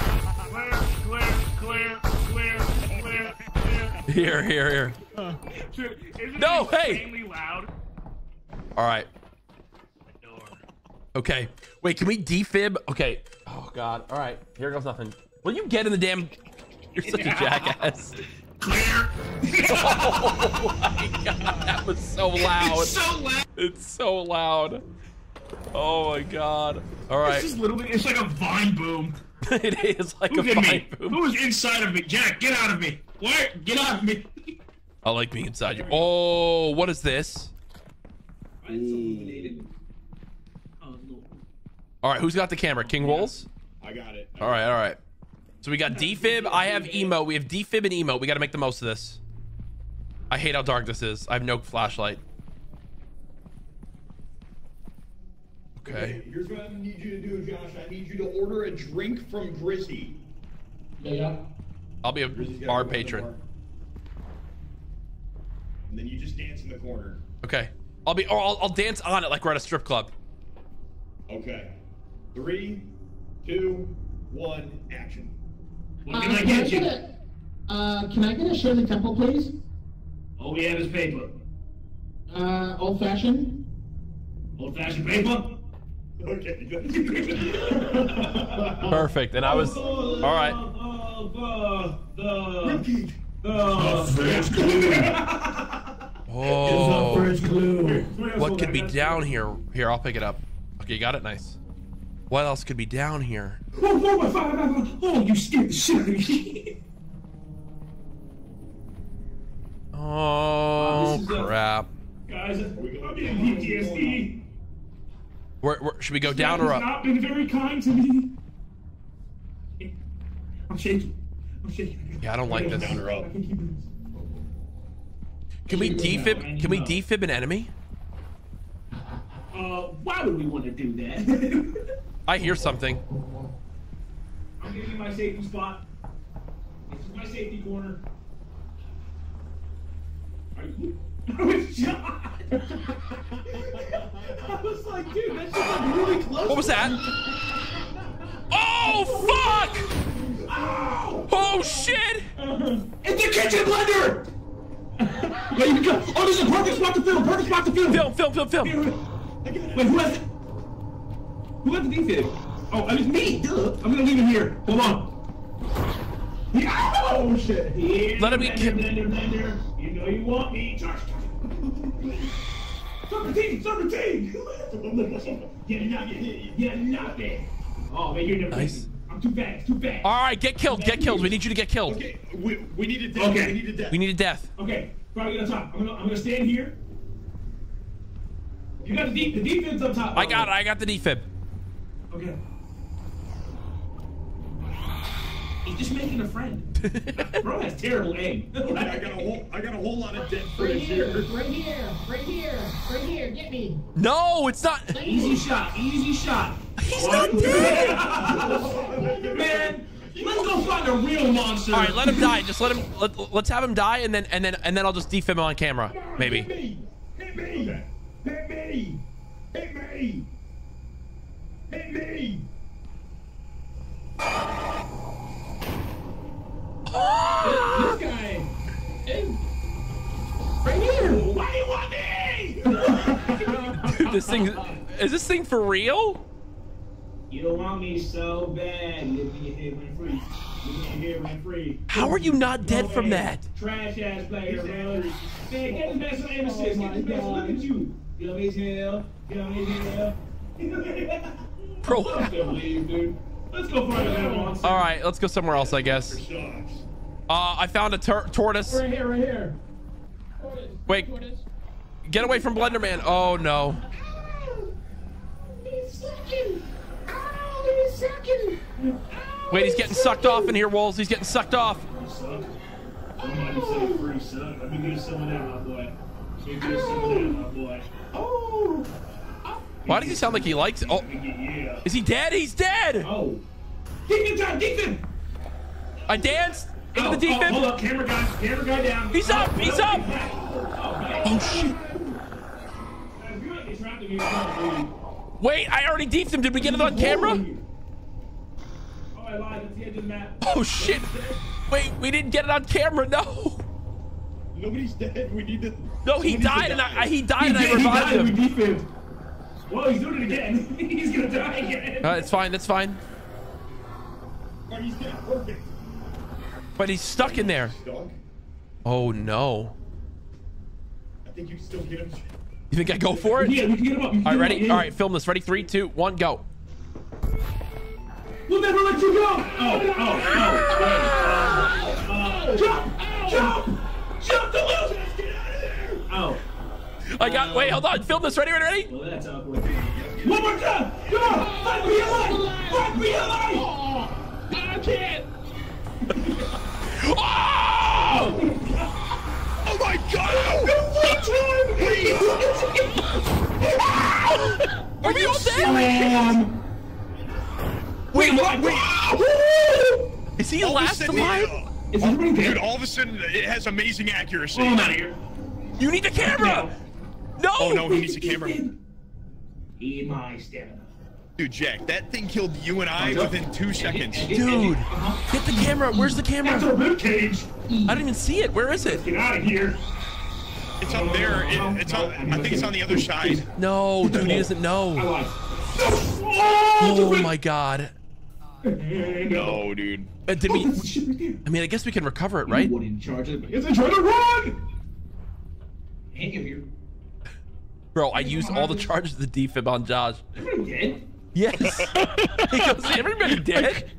Clear, clear, clear, clear, clear, clear. Here, here, here. Uh, Isn't no, it insanely hey! Loud? All right. Okay. Wait, can we defib? Okay. Oh, God. All right. Here goes nothing. Will you get in the damn... You're such yeah. a jackass. Clear. Oh, my God. That was so loud. It's so loud. It's so loud. Oh, my God. All right. It's just literally... It's like a vine boom. It is like Who's a vine me? boom. Who is inside of me? Jack, get out of me. Where? Get out of me. I like being inside you. Oh, what is this? Ooh. All right, who's got the camera? King Wolves? I got it. All right, all right. So we got defib. I have emote. We have defib and emote. We got to make the most of this. I hate how dark this is. I have no flashlight. Okay. Here's what I need you to do, Josh. I need you to order a drink from Grizzy. Yeah. I'll be a bar patron. And then you just dance in the corner. Okay. I'll be. Or I'll, I'll dance on it like we're at a strip club. Okay. Three, two, one, action. What can uh, I can get I you? Get a, uh, can I get a Shirley Temple, please? All we have is paper. Uh, old fashioned. Old fashioned paper. Okay. Perfect. And I was. All right. The French glue. Oh. It's the French glue. What could be down here? Here, I'll pick it up. Okay, you got it? Nice. What else could be down here? Oh, oh, oh, oh you scared the shit out of me. Oh, crap. A, guys, are we going to P T S D? Where, where, should we go down or up? Not been very kind to me. I'm shaking. I'm shaking. Yeah, I don't like this. Down or up. Can we defib? Can we defib an enemy? Uh, why would we want to do that? I hear something. I'm giving you my safety spot. This is my safety corner. Are you? I was shot. I was like, dude, that's just like really close. What was that? Oh, fuck! Ow! Oh, shit! It's the kitchen blender! Wait, you go. Oh, there's a perfect spot to film. Perfect spot to film. Film, film, film, film. Here. Wait, who has it? Who has the defib? Oh, it was me! Duh. I'm gonna leave it here. Hold on. Yeah. Oh, shit. Here's Let him be killed. You know you want me. Charge, charge. Sucker team, sucker team! Get it out, get it out there. Oh, man, you're never nice. I'm too fast, too fast. All right, get killed, get killed. We need you to get killed. Okay, we, we need a death. Okay. We need a death. We need a death. Okay, probably on top. I'm gonna, I'm gonna stand here. You got the, de the defib's up top. I got it. I got the defib. Okay. He's just making a friend. Bro has terrible aim. I got a whole, I got a whole lot of dead friends here. Right here. Right here. Right here. Get me. No, it's not. Easy shot. Easy shot. He's not dead. Man, let's go find a real monster. All right, let him die. Just let him. Let, let's have him die, and then and then and then I'll just defib him on camera, maybe. Hit me. Hit me. Okay. Hit me! Hit me! Hit me! Oh! This guy is right here! Why do you want me? Dude, this thing is this thing for real? You don't want me so bad. You can hit me free. You can hit me free. How are you not dead from that? Trash ass player, man. Man, get the best of the M six. Get the best. Look at you. You know what I mean? Let's go find another monster. All right, let's go somewhere else, I guess. Uh, I found a tortoise. Right here, right here. Tortoise. Wait, tortoise. Get away from Blender Man. Oh no. Ow, he's sucking. Ow, he's sucking. Ow, Wait, he's, he's getting sucking. sucked off in here, Wolves. He's getting sucked off. Suck. Oh. Free suck. Let me give you some of that, my boy. Oh. Oh. Why does he sound like he likes it? Oh, is he dead? He's dead. Oh, defib time, defib. I danced. Into oh, the defense. Oh, hold up, camera guy, camera guy down. He's up, oh, he's up. Oh shit. Wait, I already deeped him. Did we get it on camera? Oh shit. Wait, we didn't get it on camera. No. Nobody's dead. We need to. No, he died, and I, he died, he and did, I revived him. He died. We deeped him. Whoa, he's doing it again. He's gonna die again. Uh, it's fine. That's fine. Oh, he's dead. Perfect. But he's stuck in there. Stuck? Oh no. I think you still get him. You think I go for it? Yeah, we can get him up. All right, ready? Him. All right, film this. Ready? Three, two, one, go. We'll never let you go. Oh, oh, oh. Uh, jump, ow. jump, jump to lose. Get out of there. Oh. I got, um, wait, hold on. Film this. Ready, ready, ready? Well, that's awkward. One more time. Come on. Let me alive. Let me alive. Oh, I can't. Oh! Oh my god! Are we all dead? Wait, what? Wait. Is he last alive? Is everybody dead? Dude, all of a sudden it has amazing accuracy. Oh, I'm out of here. You need the camera! No! Oh no, he needs the camera. Eat my stamina. Dude, Jack, that thing killed you and I within two seconds. Dude, get the camera. Where's the camera? That's our boot cage. I don't even see it. Where is it? Get out of here. It's up there. It, it's up, I think it's on the other side. No, dude, he doesn't know. Oh my god. No, dude. Uh, did we? I mean, I guess we can recover it, right? It's a try to run. Hang of you. Bro, I used all the charges of the defib on Josh. Everybody dead? Yes. He goes, everybody dead?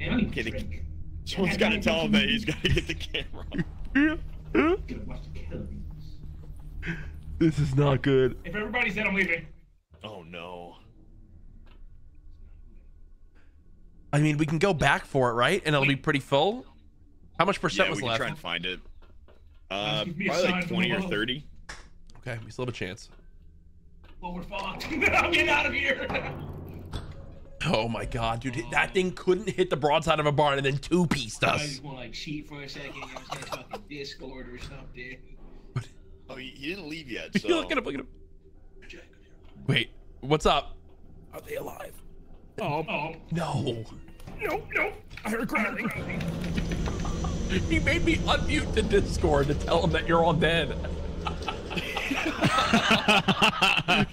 I'm kidding. Someone's got to tell him that he's got to get the camera. This is not good. If everybody's dead, I'm leaving. Oh, no. I mean, we can go back for it, right? And it'll be pretty full. How much percent yeah, was left? Yeah, we can try and find it. Uh, probably like twenty or thirty. Okay, we still have a chance. Well, we're fucked. I'm getting out of here. Oh my god, dude. Oh. That thing couldn't hit the broadside of a barn and then two-pieced us. I just want to like cheat for a second. I was going to talk to Discord or something. Oh, he didn't leave yet, so... Look at him, look at him. Wait, what's up? Are they alive? Oh, oh. No. No, no. I heard growling. He made me unmute the Discord to tell him that you're all dead.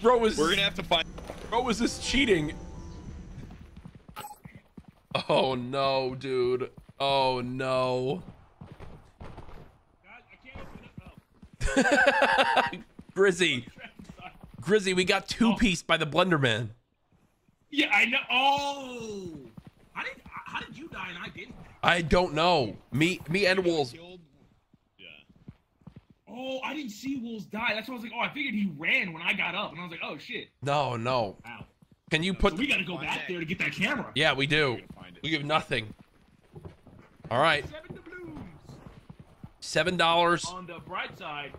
Bro was We're gonna have to find Bro was this cheating. Oh no, dude. Oh no. God, I can't open it up. Grizzy. Grizzy, we got two oh. pieced by the blender man. Yeah, I know. Oh. I didn't How did you die and I didn't? I don't know. Me, me and Wolves. Yeah. Oh, I didn't see Wolves die. That's why I was like, oh, I figured he ran when I got up, and I was like, oh shit. No, no. Wow. Can you put? So we gotta go back there to get that camera. Yeah, we do. We give nothing. All right. Seven doubloons. Seven dollars. On the bright side,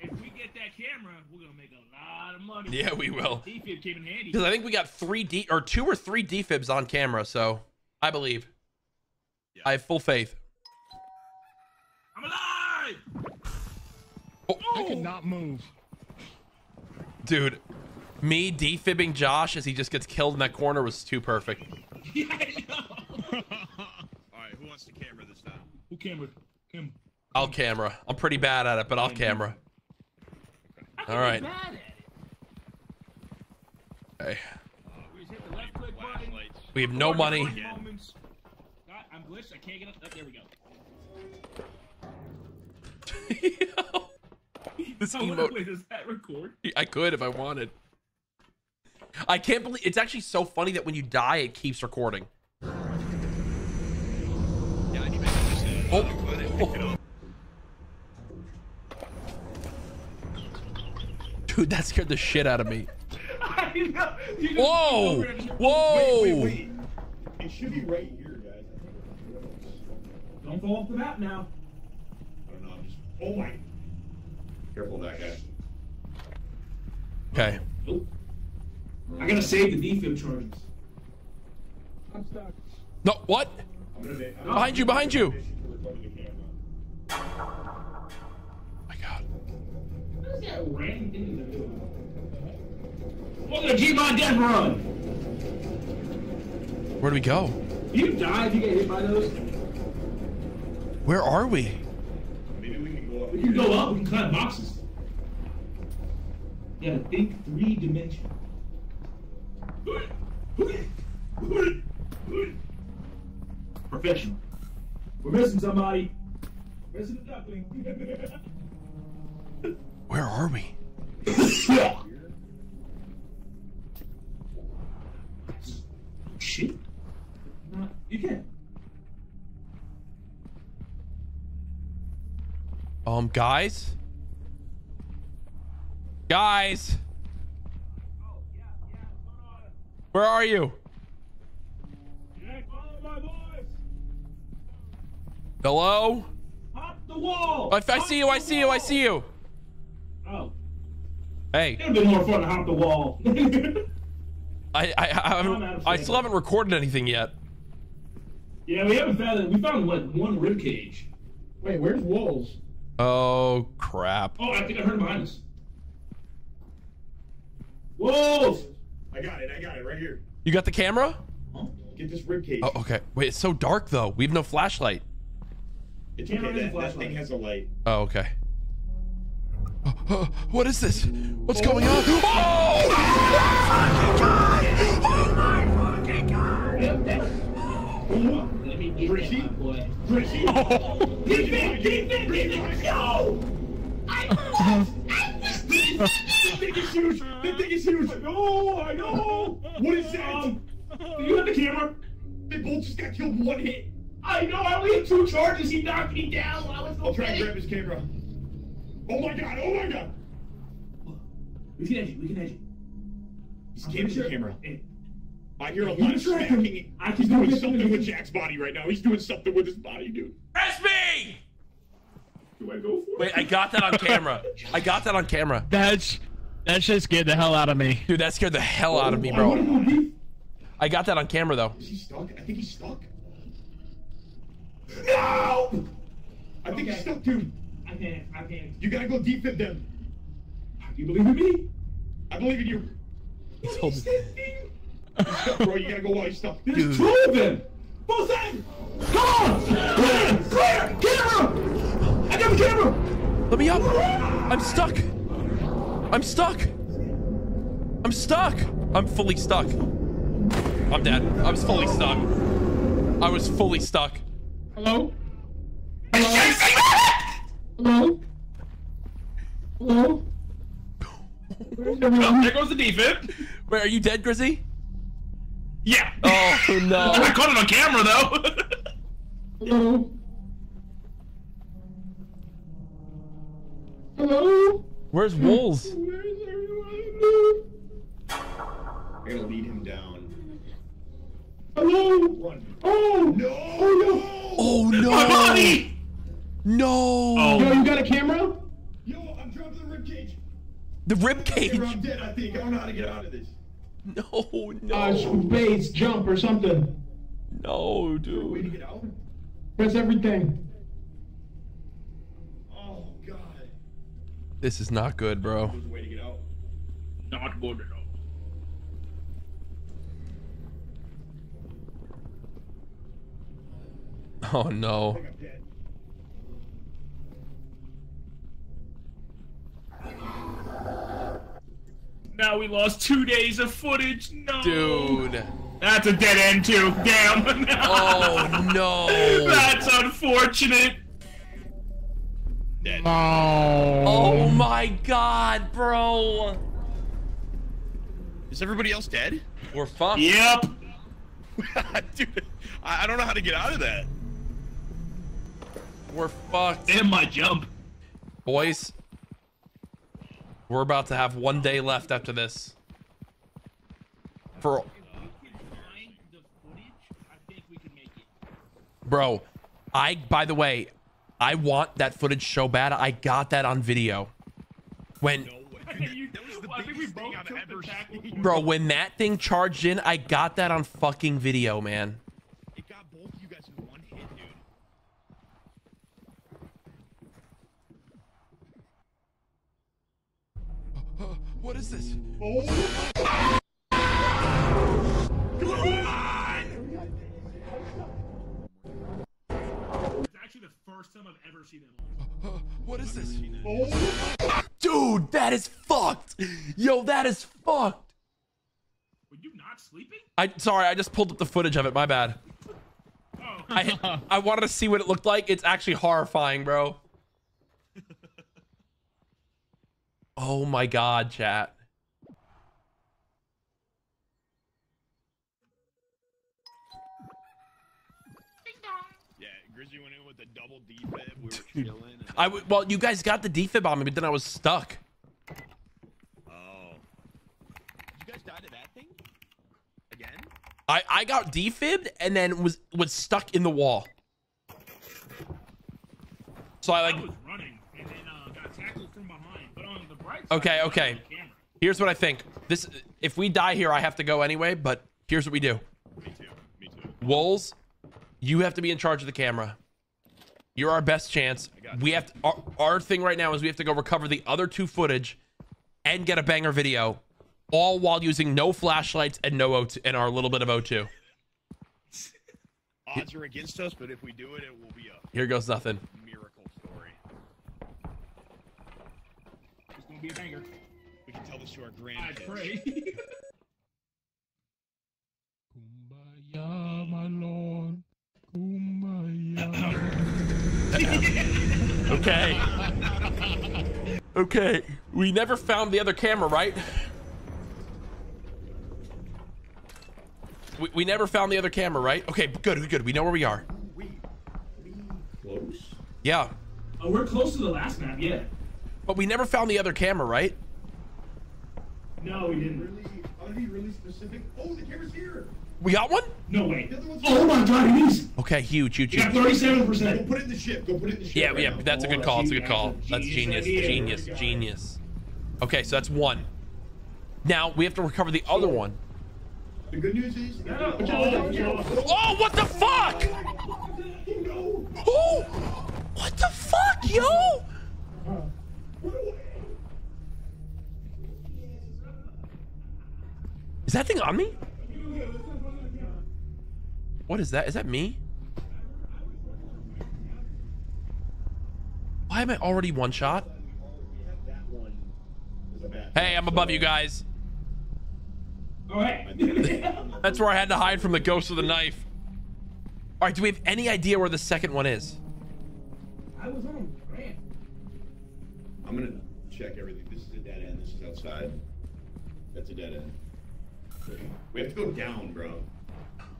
if we get that camera, we're gonna make a lot of money. Yeah, we will. D-fib came in handy. Because I think we got three D or two or three D-fibs on camera, so. I believe. Yeah. I have full faith. I'm alive! Oh. I could not move. Dude, me defibbing Josh as he just gets killed in that corner was too perfect. Yeah, I know. All right, who wants to camera this time? Who camera? Him. I'll camera. I'm pretty bad at it, but I'll camera. All right. Hey. We have no money. God, I'm glitched. I can't get up. Oh, there we go. This oh, emote. Wait, does that record? I could if I wanted. I can't believe it's actually so funny that when you die, it keeps recording. Yeah, I need to understand. Oh. Dude, that scared the shit out of me. Whoa! Whoa! Wait, wait, wait. It should be right here, guys. Don't fall off the map now. I don't know. I'm just... Oh my! Careful of that guy. Okay. Nope. I gotta save the defib charges. I'm stuck. No, what? Behind you, behind you. Oh my God. Where's that random thing in the middle? Welcome to G-Mon Death Run. Where do we go? You die if you get hit by those. Where are we? Maybe we can go up. We can go up. We can climb boxes. You gotta think three dimensions. Professional. We're missing somebody. We're missing a duckling. Where are we? Shit. You can't. Um, guys? Guys! Oh, yeah, yeah, where are you? Jack, follow my voice. Hello? Pop the wall! I, I see you, I see wall. you, I see you! Oh. Hey. It would have been more fun to hop the wall. I, I, I, I, I still haven't recorded anything yet. Yeah, we haven't found it. We found, like, one ribcage. Wait, where's Wolves? Oh, crap. Oh, I think I heard behind us. Wolves! I got it, I got it, right here. You got the camera? Huh? Get this ribcage. Oh, okay. Wait, it's so dark, though. We have no flashlight. It's okay, that, flashlight. that thing has a light. Oh, okay. Oh, oh, what is this? What's oh. going on? Oh! Oh my fucking God! Oh my fucking God! Let me get Grizzy? That, my boy. Grizzy? Oh. Defense! Defense! Defense! No! I lost! I lost! This thing is huge! This thing is huge! Oh, I know! What is that? Um, do you have the camera? They both just got killed one hit. I know, I only had two charges. He knocked me down. I was okay. I'll try and grab his camera. Oh my God, oh my God! We can edge it, we can edge it. He's getting the camera. It. I hear a lot of smacking. I He's doing something with Jack's body right now. He's doing something with his body, dude. Press me! Do I go for it? Wait, I got that on camera. I got that on camera. That's, that shit scared the hell out of me. Dude, that scared the hell oh, out of me, bro. I, I got that on camera, though. Is he stuck? I think he's stuck. No! I think okay. he's stuck, dude. I can't. I can't. You gotta go deep in them. Do you believe in me? I believe in you. He's what is this thing? Stuck, bro, you gotta go while you're stuck. There's Dude. two of them! Both ends! Come on! Clear! Clear! Camera! I got the camera! Let me up! I'm stuck! I'm stuck! I'm stuck! I'm fully stuck. I'm dead. I was fully stuck. I was fully stuck. Hello? Hello? Hello? Hello? Oh, there goes the defib. Wait, are you dead, Grizzy? Yeah. Oh, no. I caught it on camera, though. Hello? Hello? Where's Wolves? Where's everyone? I gotta lead him down. Hello? Run. Oh! No! Oh, no! Oh, no! My body! No! Oh. Yo, you got a camera? Yo, I'm dropping the ribcage. The ribcage? I'm dead, I think. I don't know how to get out of this. No, no. Uh, space, jump, or something. No, dude. Way to get out? Press everything. Oh, God. This is not good, bro. There's a way to get out. Not good at all. Oh, no. I think I'm dead. Now we lost two days of footage. No. Dude. That's a dead end too. Damn. Oh no. That's unfortunate. Dead. Oh. Oh my God, bro. Is everybody else dead? We're fucked. Yep. Dude, I don't know how to get out of that. We're fucked. Damn my jump. Boys. We're about to have one day left after this. For bro, I by the way, I want that footage so bad. I got that on video. When no way. the I think we both I've ever seen. Bro, when that thing charged in, I got that on fucking video, man. It got both of you guys in one hit, dude. Uh, uh, what is this? Oh. First time I've ever seen it. Uh, what is this? Oh. Dude, that is fucked. Yo, that is fucked. Were you not sleeping? I sorry, I just pulled up the footage of it. My bad. Oh. I I wanted to see what it looked like. It's actually horrifying, bro. Oh my god, chat. We were chilling. I w well, you guys got the defib on me, but then I was stuck. Oh. You guys died to that thing? Again? I, I got defibbed and then was was stuck in the wall. So I like I was running and then uh, got tackled from behind, but on the bright side. Okay, okay. Here's what I think. This if we die here, I have to go anyway, but here's what we do. Me too. Me too. Wolves, you have to be in charge of the camera. You're our best chance. We have to, our, our thing right now is we have to go recover the other two footage and get a banger video, all while using no flashlights and no O two and our little bit of O two. Odds are against us, but if we do it, it will be up. Here goes nothing. Miracle story. It's gonna be a banger. We can tell this to our grandkids. I pray. Kumbaya, my lord. Kumbaya. Okay. Okay. We never found the other camera, right? We, we never found the other camera, right? Okay, good, good. We know where we are. Close? Yeah. Oh, we're close to the last map, yeah. But we never found the other camera, right? No, we didn't. Really, I want to be really specific. Oh, the camera's here. We got one? No way. Oh my god, it is. Okay, huge, huge, huge. You got thirty-seven percent. Go put it in the ship. Go put it in the ship. Yeah, right yeah, now. That's a good call. That's a good call. That's genius, genius, genius. Okay, so that's one. Now we have to recover the other one. The good news is. Oh, what the fuck? Oh, what the fuck, yo? Is that thing on me? What is that? Is that me? Why am I already one shot? Hey, I'm above you guys. All right. That's where I had to hide from the ghost of the knife. All right, do we have any idea where the second one is? I was on ramp. I'm gonna check everything. This is a dead end. This is outside. That's a dead end. We have to go down, bro.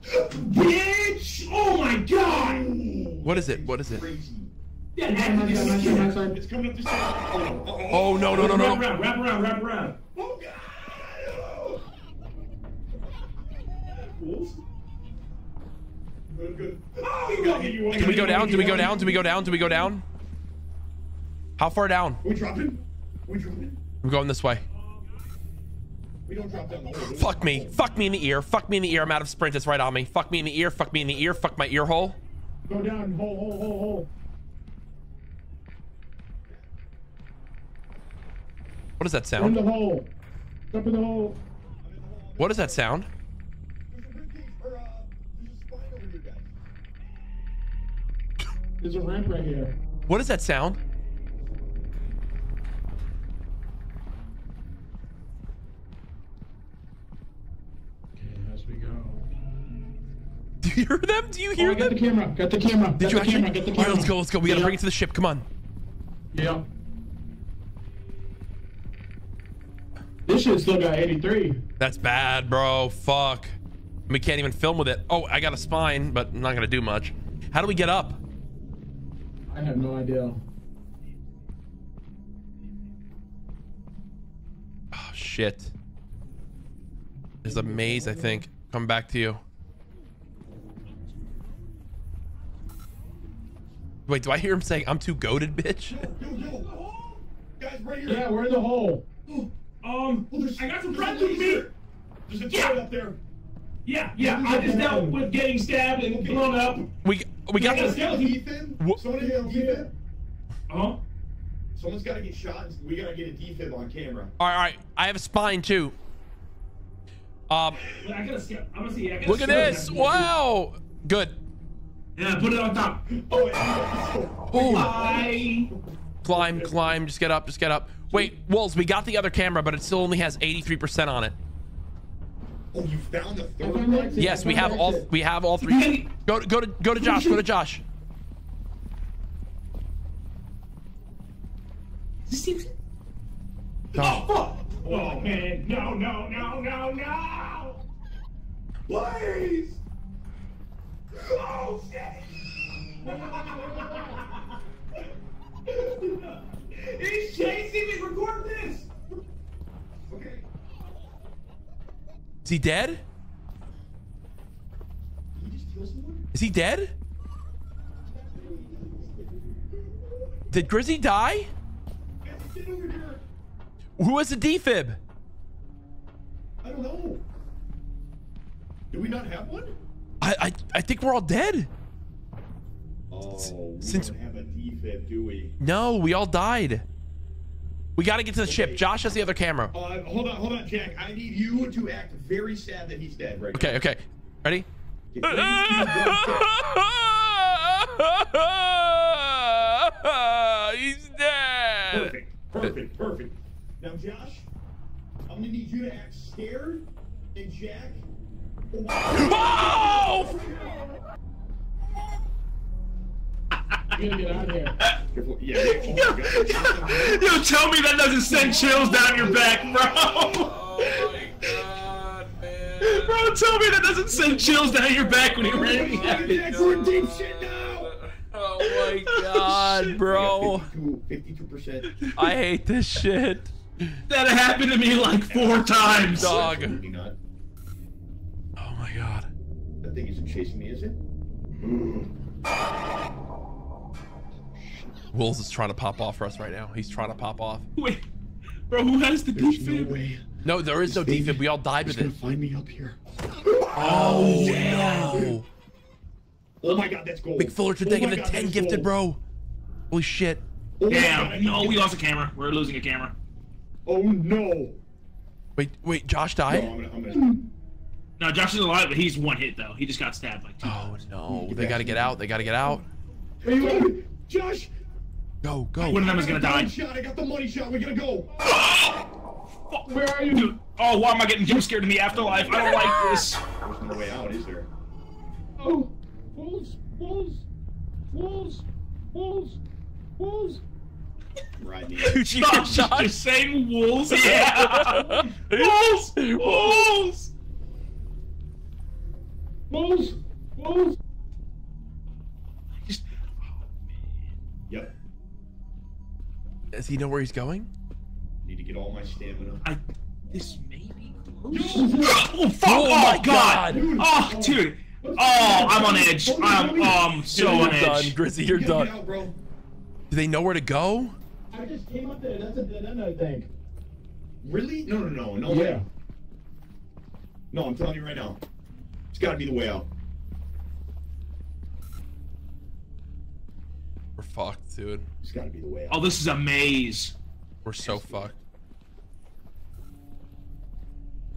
Bitch! Oh my god! What is it? What is it? It's coming up this side. Oh no no no no! Wrap around, wrap around, wrap around! Oh god! Wolves? Good. Can we go down? Do we go down? Do we go down? Do we go down? How far down? We dropping? We dropping? We're going this way. We don't drop down the hole. Fuck me. Fuck me in the ear. Fuck me in the ear. I'm out of sprint. It's right on me. Fuck me in the ear. Fuck me in the ear. Fuck my ear hole. Go down. Hole, hole, hole, hole. What does that sound? In the hole. Jump in the hole. What does that sound? There's a ramp right here. What does that sound? Do you hear them? Do you hear oh, them? Got the camera. Got the camera. Did got you the actually? Camera, the All right, let's go. Let's go. We gotta yeah. bring it to the ship. Come on. Yeah. This shit still got eighty-three. That's bad, bro. Fuck. We can't even film with it. Oh, I got a spine, but I'm not gonna do much. How do we get up? I have no idea. Oh shit. There's a maze, I think. Come back to you. Wait, do I hear him saying I'm too goated, bitch? Yo, yo, yo. Guys, right here. Yeah, we're in the hole. Um, I got some friends with me. There's a turret up there. Yeah, yeah. I just dealt with getting stabbed and blown up. We we got the skeleton. Someone hit a defib. Huh? Someone's got to get shot. We gotta get a defib on camera. All right, all right. I have a spine too. Um. I gotta see. I'm gonna see. Look at this! Wow. Good. Yeah, put it on top. Oh. Oh. I... Climb, climb. Just get up. Just get up. Wait, Wolves, we got the other camera, but it still only has eighty-three percent on it. Oh, you found the third one? Yes, we have all we have all three. Go to go to go to Josh. Go to Josh. Oh, oh man. No, no, no, no, no. Please. Oh shit. He's chasing me. Record this. Okay. Is he dead? Did he just kill someone? Is he dead? Did Grizzy die? Who was the defib? I don't know. Do we not have one? I I, I think we're all dead. Oh, we Since, don't have a defib, do we? No, we all died. We got to get to the okay. ship. Josh has the other camera. Uh, hold on, hold on, Jack. I need you to act very sad that he's dead right okay, now. Okay, okay. Ready? Get ready he's dead. Perfect, perfect, perfect. Now, Josh, I'm going to need you to act scared, and Jack... Oh! Yo, tell me that doesn't send chills down your back, bro. Oh my god, man. Bro, tell me that doesn't send chills down your back when he ran me deep shit now. Oh my god, bro. fifty-two percent. I hate this shit. That happened to me like four times. Dog. Oh my god. That thing isn't chasing me, is it? Mm. Wolves is trying to pop off for us right now. He's trying to pop off. Wait, bro, who has the There's defib? No way. No, there is this no defib. Thing, we all died with it. He's gonna find me up here. Oh, yeah. No. Oh my god, that's gold. Big Fullerton taking the ten gifted, bro. Holy shit. Oh damn, no, we lost a camera. We're losing a camera. Oh no. Wait, wait, Josh died? No, I'm gonna, I'm gonna... no Josh is alive, but he's one hit, though. He just got stabbed like two Oh times. No, get they gotta get out. They gotta get out. Hey, Josh. Go, go. One of them is gonna die. Shot. I got the money shot. We gotta go. Oh, fuck. Where are you? Dude. Oh, why am I getting jump scared in the afterlife? I don't like this. There's no way out, is there? Oh, Wolves, Wolves, Wolves, Wolves, Wolves. Right here. Stop just saying Wolves. Yeah. Wolves, Wolves, Wolves, Wolves. Yep. Does he know where he's going? Need to get all my stamina. I, this may be close. Oh, fuck. Oh, my god. god. Oh, dude. Oh, I'm on edge. I'm um so dude, on edge. Done. Grizzy, you're done. Out, bro. Do they know where to go? I just came up there. That's a dead end, I think. Really? No, no, no, no yeah. way. No, I'm telling you right now. It's got to be the way out. We're fucked, dude. It's gotta be the way out. Oh, this is a maze. We're so fucked.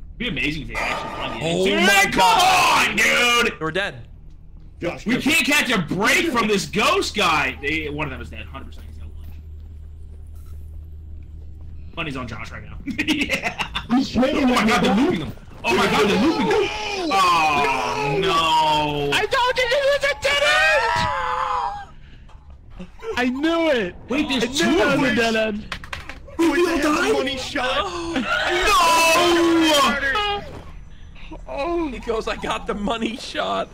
It'd be amazing if they actually oh dude, my come God. on, dude! We're dead. Josh, we can't catch a break from this ghost guy. They, one of them is dead. one hundred percent. He's got lunch. Money's on Josh right now. Yeah. He's oh my God, they're looping them. Oh my God, they're looping them. Oh no! no. I told you it was a dead end. I knew it! Wait, there's I two of them dead end! Who will die? Money shot. No! Oh. He goes, I got the money shot.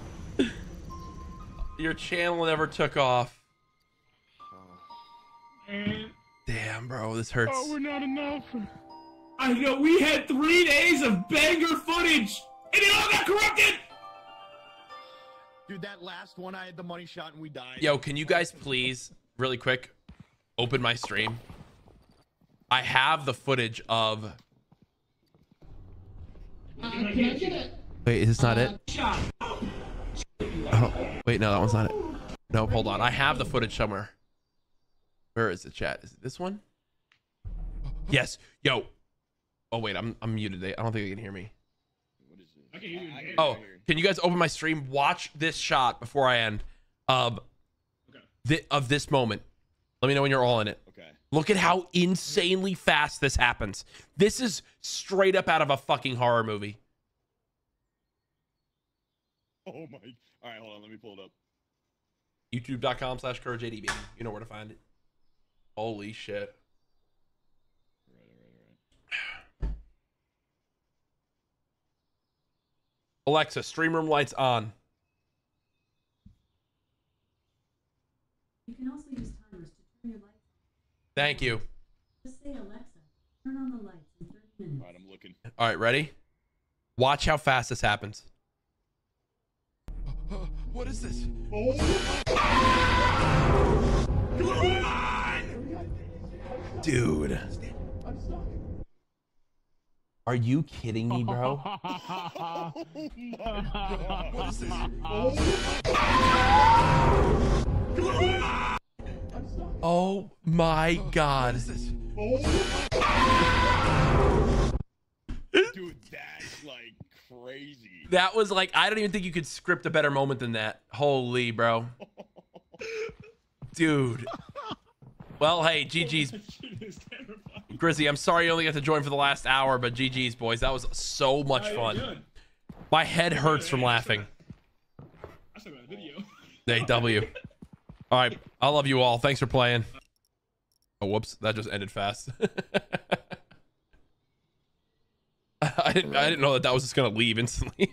Your channel never took off. Man. Damn, bro, this hurts. Oh, we're not enough. I know, we had three days of banger footage, and it all got corrupted! Dude, that last one, I had the money shot and we died. Yo, can you guys please, really quick, open my stream? I have the footage of Wait, is this not it? Oh, wait, no, that one's not it. No, hold on. I have the footage somewhere. Where is the chat? Is it this one? Yes. Yo. Oh, wait, I'm, I'm muted. I don't think they can hear me. Oh, can you guys open my stream? Watch this shot before I end um, th of this moment. Let me know when you're all in it. Okay. Look at how insanely fast this happens. This is straight up out of a fucking horror movie. Oh my. All right, hold on. Let me pull it up. YouTube dot com slash Courage A D B. You know where to find it. Holy shit. Alexa, stream room lights on. You can also use timers to turn your lights on. Thank you. Just say, Alexa, turn on the lights in thirty minutes. All right, I'm looking. All right, ready? Watch how fast this happens. What is this? Oh. Dude. Are you kidding me, bro? Oh my God. What is this? Oh. Oh my God. What is this? Oh. Dude, that's like crazy. That was like, I don't even think you could script a better moment than that. Holy, bro. Dude. Well, hey, G G's. Grizzy, I'm sorry you only got to join for the last hour, but G G's, boys. That was so much fun. My head hurts from laughing. Hey, W. All right. I love you all. Thanks for playing. Oh, whoops. That just ended fast. I didn't, I didn't know that that was just going to leave instantly.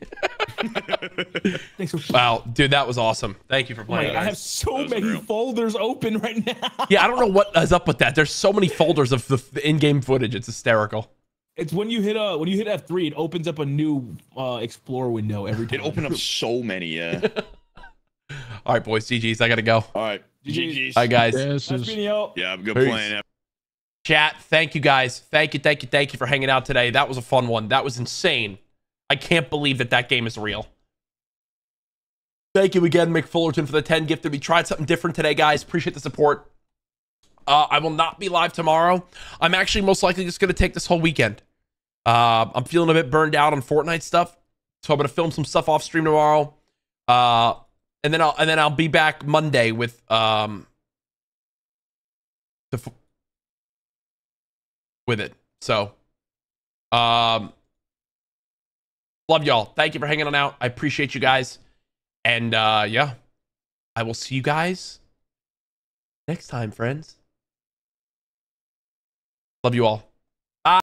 Wow, dude, that was awesome. Thank you for playing. Wait, I have so many real. folders open right now. Yeah, I don't know what is up with that. There's so many folders of the, the in-game footage. It's hysterical. It's when you hit uh when you hit F three, it opens up a new uh, Explorer window every time. It opened up so many. Yeah. All right, boys. G G's. I gotta go. All right. G G's. All right, guys. Yeah, is... yeah I'm good Peace. playing. Chat. Thank you, guys. Thank you. Thank you. Thank you for hanging out today. That was a fun one. That was insane. I can't believe that that game is real. Thank you again, Mick Fullerton, for the ten gifted. We tried something different today, guys. Appreciate the support. Uh, I will not be live tomorrow. I'm actually most likely just going to take this whole weekend. Uh, I'm feeling a bit burned out on Fortnite stuff, so I'm going to film some stuff off stream tomorrow, uh, and then I'll and then I'll be back Monday with um the, with it. So, um. Love y'all. Thank you for hanging on out. I appreciate you guys. And uh, yeah, I will see you guys next time, friends. Love you all.